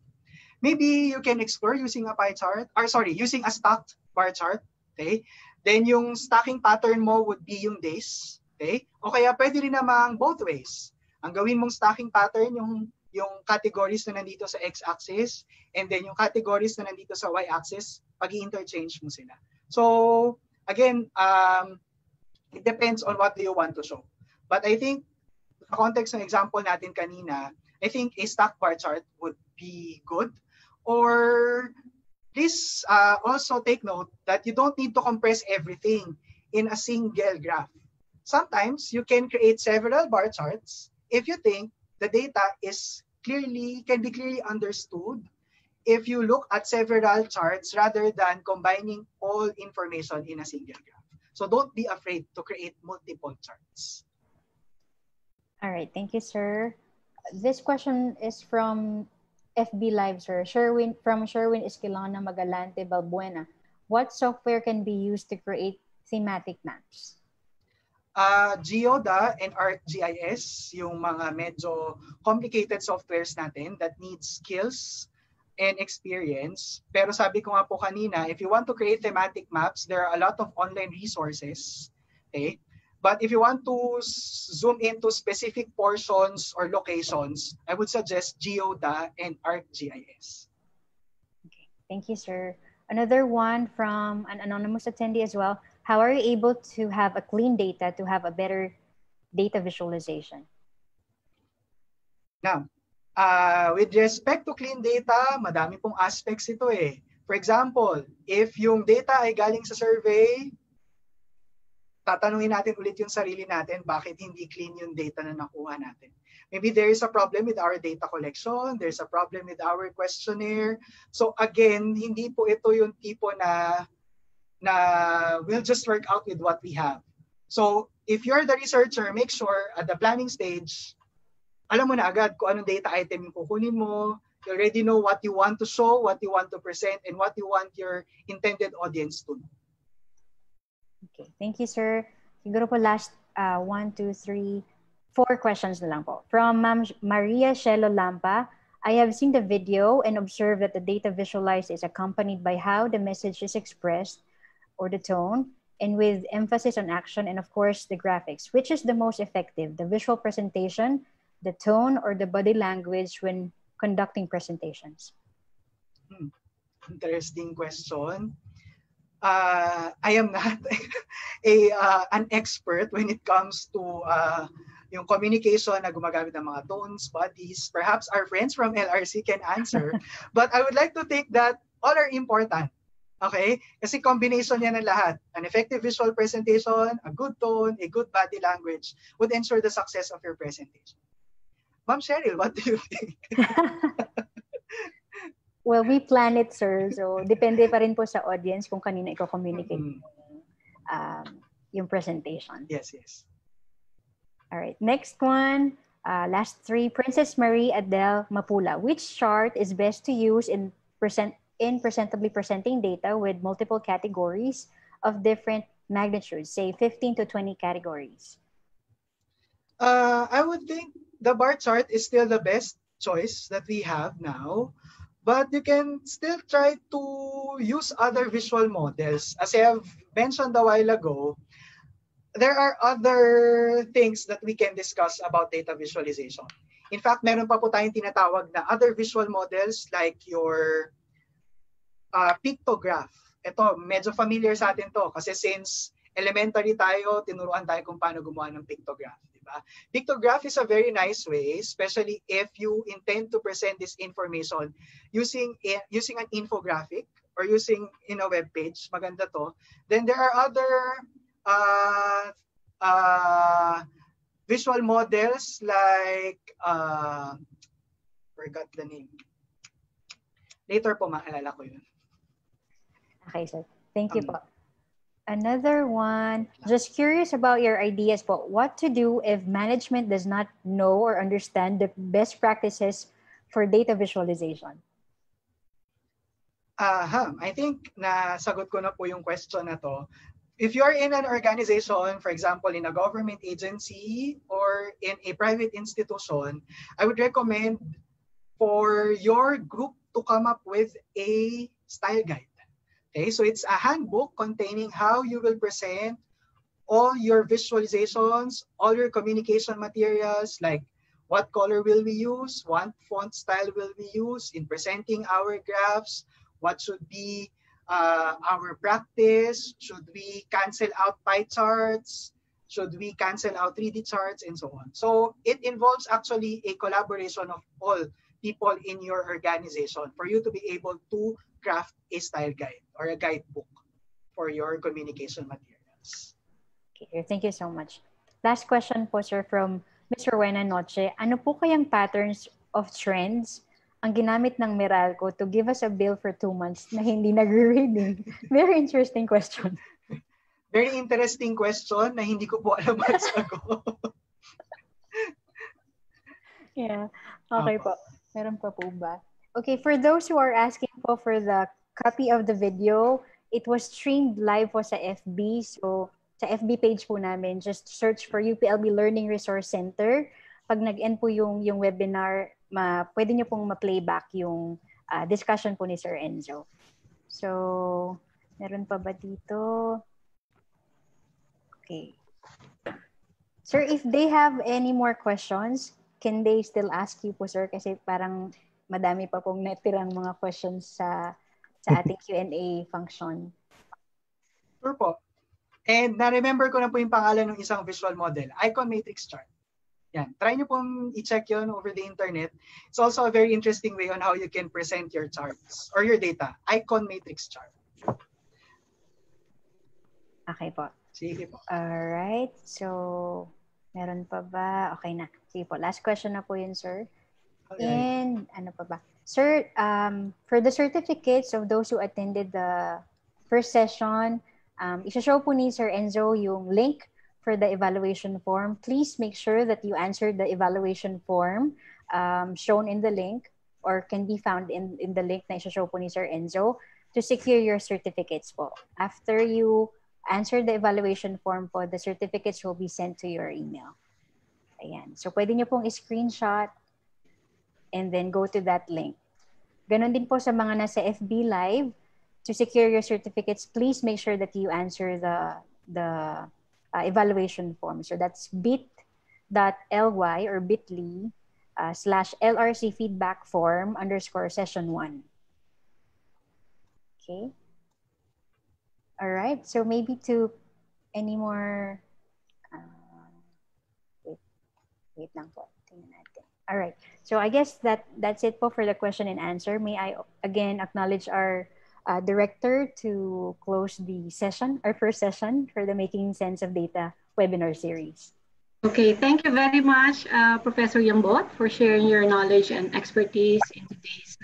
maybe you can explore using a pie chart, or sorry, using a stacked bar chart. Okay? Then yung stacking pattern mo would be yung days. Okay? O kaya pwede rin namang both ways. Ang gawin mong stacking pattern, yung categories na nandito sa x-axis, and then yung categories na nandito sa y-axis, pag-i-interchange mo sila. So, again, it depends on what do you want to show. But I think, the context ng example natin kanina, I think a stacked bar chart would be good. Or, please also take note that you don't need to compress everything in a single graph. Sometimes you can create several bar charts if you think the data is can be clearly understood if you look at several charts rather than combining all information in a single graph. So don't be afraid to create multiple charts. All right, thank you, sir. This question is from FB Live, sir. From Sherwin Esquilana Magalante Balbuena. What software can be used to create thematic maps? GeoDa and ArcGIS, yung mga medyo complicated softwares natin that needs skills and experience. Pero sabi ko nga po kanina, if you want to create thematic maps, there are a lot of online resources. Okay? But if you want to zoom into specific portions or locations, I would suggest GeoDa and ArcGIS. Okay. Thank you, sir. Another one from an anonymous attendee as well. How are you able to have a clean data to have a better data visualization? Now, with respect to clean data, madami pong aspects ito eh. For example, if yung data ay galing sa survey, tatanungin natin ulit yung sarili natin, bakit hindi clean yung data na nakuha natin? Maybe there is a problem with our data collection, there's a problem with our questionnaire. So again, hindi po ito yung tipo na we'll just work out with what we have. So if you're the researcher, make sure at the planning stage, alam mo na agad kung anong data item yung kukunin mo, you already know what you want to show, what you want to present, and what you want your intended audience to know. Okay, thank you, sir. Siguro po last 4 questions na lang po. From Maria Shelo Lampa, I have seen the video and observed that the data visualized is accompanied by how the message is expressed or the tone, and with emphasis on action and of course the graphics. Which is the most effective, the visual presentation, the tone, or the body language when conducting presentations? Interesting question. I am not an expert when it comes to yung communication na gumagamit ng mga tones, bodies. Perhaps our friends from LRC can answer. But I would like to think that all are important. Okay? Kasi combination niya ng lahat. An effective visual presentation, a good tone, a good body language would ensure the success of your presentation. Ma'am Cheryl, what do you think? Well, we plan it, sir. So, depende pa rin po sa audience kung kanina i-communicate yung presentation. Yes, yes. All right. Next one, last 3. Princess Marie Adele Mapula. Which chart is best to use in presenting data with multiple categories of different magnitudes, say 15 to 20 categories? I would think the bar chart is still the best choice that we have now. But you can still try to use other visual models. As I have mentioned a while ago, there are other things that we can discuss about data visualization. In fact, meron pa po tayong tinatawag na other visual models like your pictograph. Ito, medyo familiar sa atin to kasi since elementary tayo, tinuruan tayo kung paano gumawa ng pictograph. Pictograph is a very nice way, especially if you intend to present this information using an infographic or using in a web page. Maganda to. Then there are other visual models like forgot the name. Later po maalala ko yun. Okay, sir. Thank you po. Another one, just curious about your ideas about what to do if management does not know or understand the best practices for data visualization. I think nasagot ko na po yung question na to. If you're in an organization, for example, in a government agency or in a private institution, I would recommend for your group to come up with a style guide. Okay, so it's a handbook containing how you will present all your visualizations, all your communication materials, like what color will we use, what font style will we use in presenting our graphs, what should be our practice, should we cancel out pie charts, should we cancel out 3D charts, and so on. So it involves actually a collaboration of all people in your organization for you to be able to craft a style guide or a guidebook for your communication materials. Okay, thank you so much. Last question po, sir, from Mr. Buena Noche. Ano po kayang patterns of trends ang ginamit ng Meralco to give us a bill for 2 months na hindi nagre-reading? Very interesting question. Very interesting question na hindi ko po alam ang sagot. Yeah, okay po. Meron pa po ba? Okay, for those who are asking po for the copy of the video, it was streamed live po sa FB. So, sa FB page po namin, just search for UPLB Learning Resource Center. Pag nag-end po yung webinar, pwede nyo pong ma-playback yung discussion po ni Sir Enzo. So, meron pa ba dito? Okay. Sir, if they have any more questions, can they still ask you po, sir? Kasi parang madami pa pong natirang mga questions sa ating Q&A function. Sure po. And na-remember ko na po yung pangalan ng isang visual model, Icon Matrix Chart. Yan. Try nyo pong i-check yun over the internet. It's also a very interesting way on how you can present your charts or your data. Icon Matrix Chart. Okay po. Sige po. Alright. So, meron pa ba? Okay na. Sige po. Last question na po yun, sir. And ano pa ba? Sir, for the certificates of those who attended the first session, isa-show po ni Sir Enzo yung link for the evaluation form. Please make sure that you answer the evaluation form shown in the link or can be found in the link na isa-show po ni Sir Enzo to secure your certificates po. After you answer the evaluation form po, the certificates will be sent to your email. Ayan. So, pwede nyo pong i-screenshot and then go to that link. Ganon din po sa mga nasa FB Live. To secure your certificates, please make sure that you answer the evaluation form. So that's bit.ly or bit.ly /LRC_feedback_form_session1. Okay. All right. So maybe to any more... wait lang po. Tingnan natin. All right. So I guess that's it po for the question and answer. May I again acknowledge our director to close the session, our first session for the Making Sense of Data webinar series. Okay, thank you very much, Professor Yambot, for sharing your knowledge and expertise in today's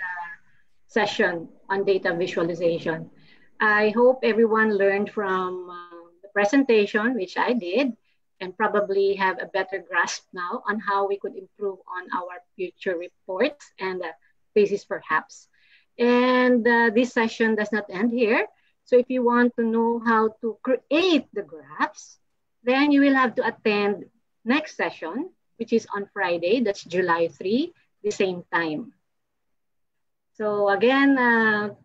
session on data visualization. I hope everyone learned from the presentation, which I did, and probably have a better grasp now on how we could improve on our future reports and thesis perhaps. And this session does not end here. So if you want to know how to create the graphs, then you will have to attend next session, which is on Friday, that's July 3, the same time. So again,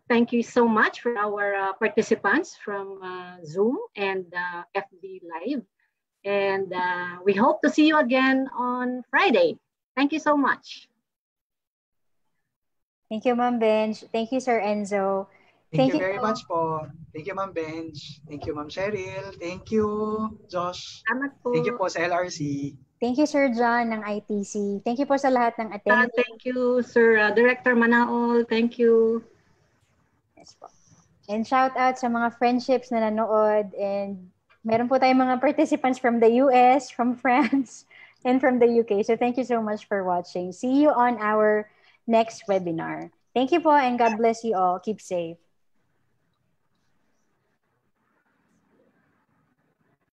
thank you so much for our participants from Zoom and FB Live. And we hope to see you again on Friday. Thank you so much. Thank you, Ma'am Benj. Thank you, Sir Enzo. Thank you very much po. Thank you, Ma'am Benj. Thank you, Ma'am Cheryl. Thank you, Josh. Thank you po sa LRC. Thank you, Sir John ng ITC. Thank you po sa lahat ng attendees. Thank you, Sir Director Manaol. Thank you. Yes po. And shout out sa mga friendships na nanood, and meron po tayong mga participants from the US, from France, and from the UK. So thank you so much for watching. See you on our next webinar. Thank you po and God bless you all. Keep safe.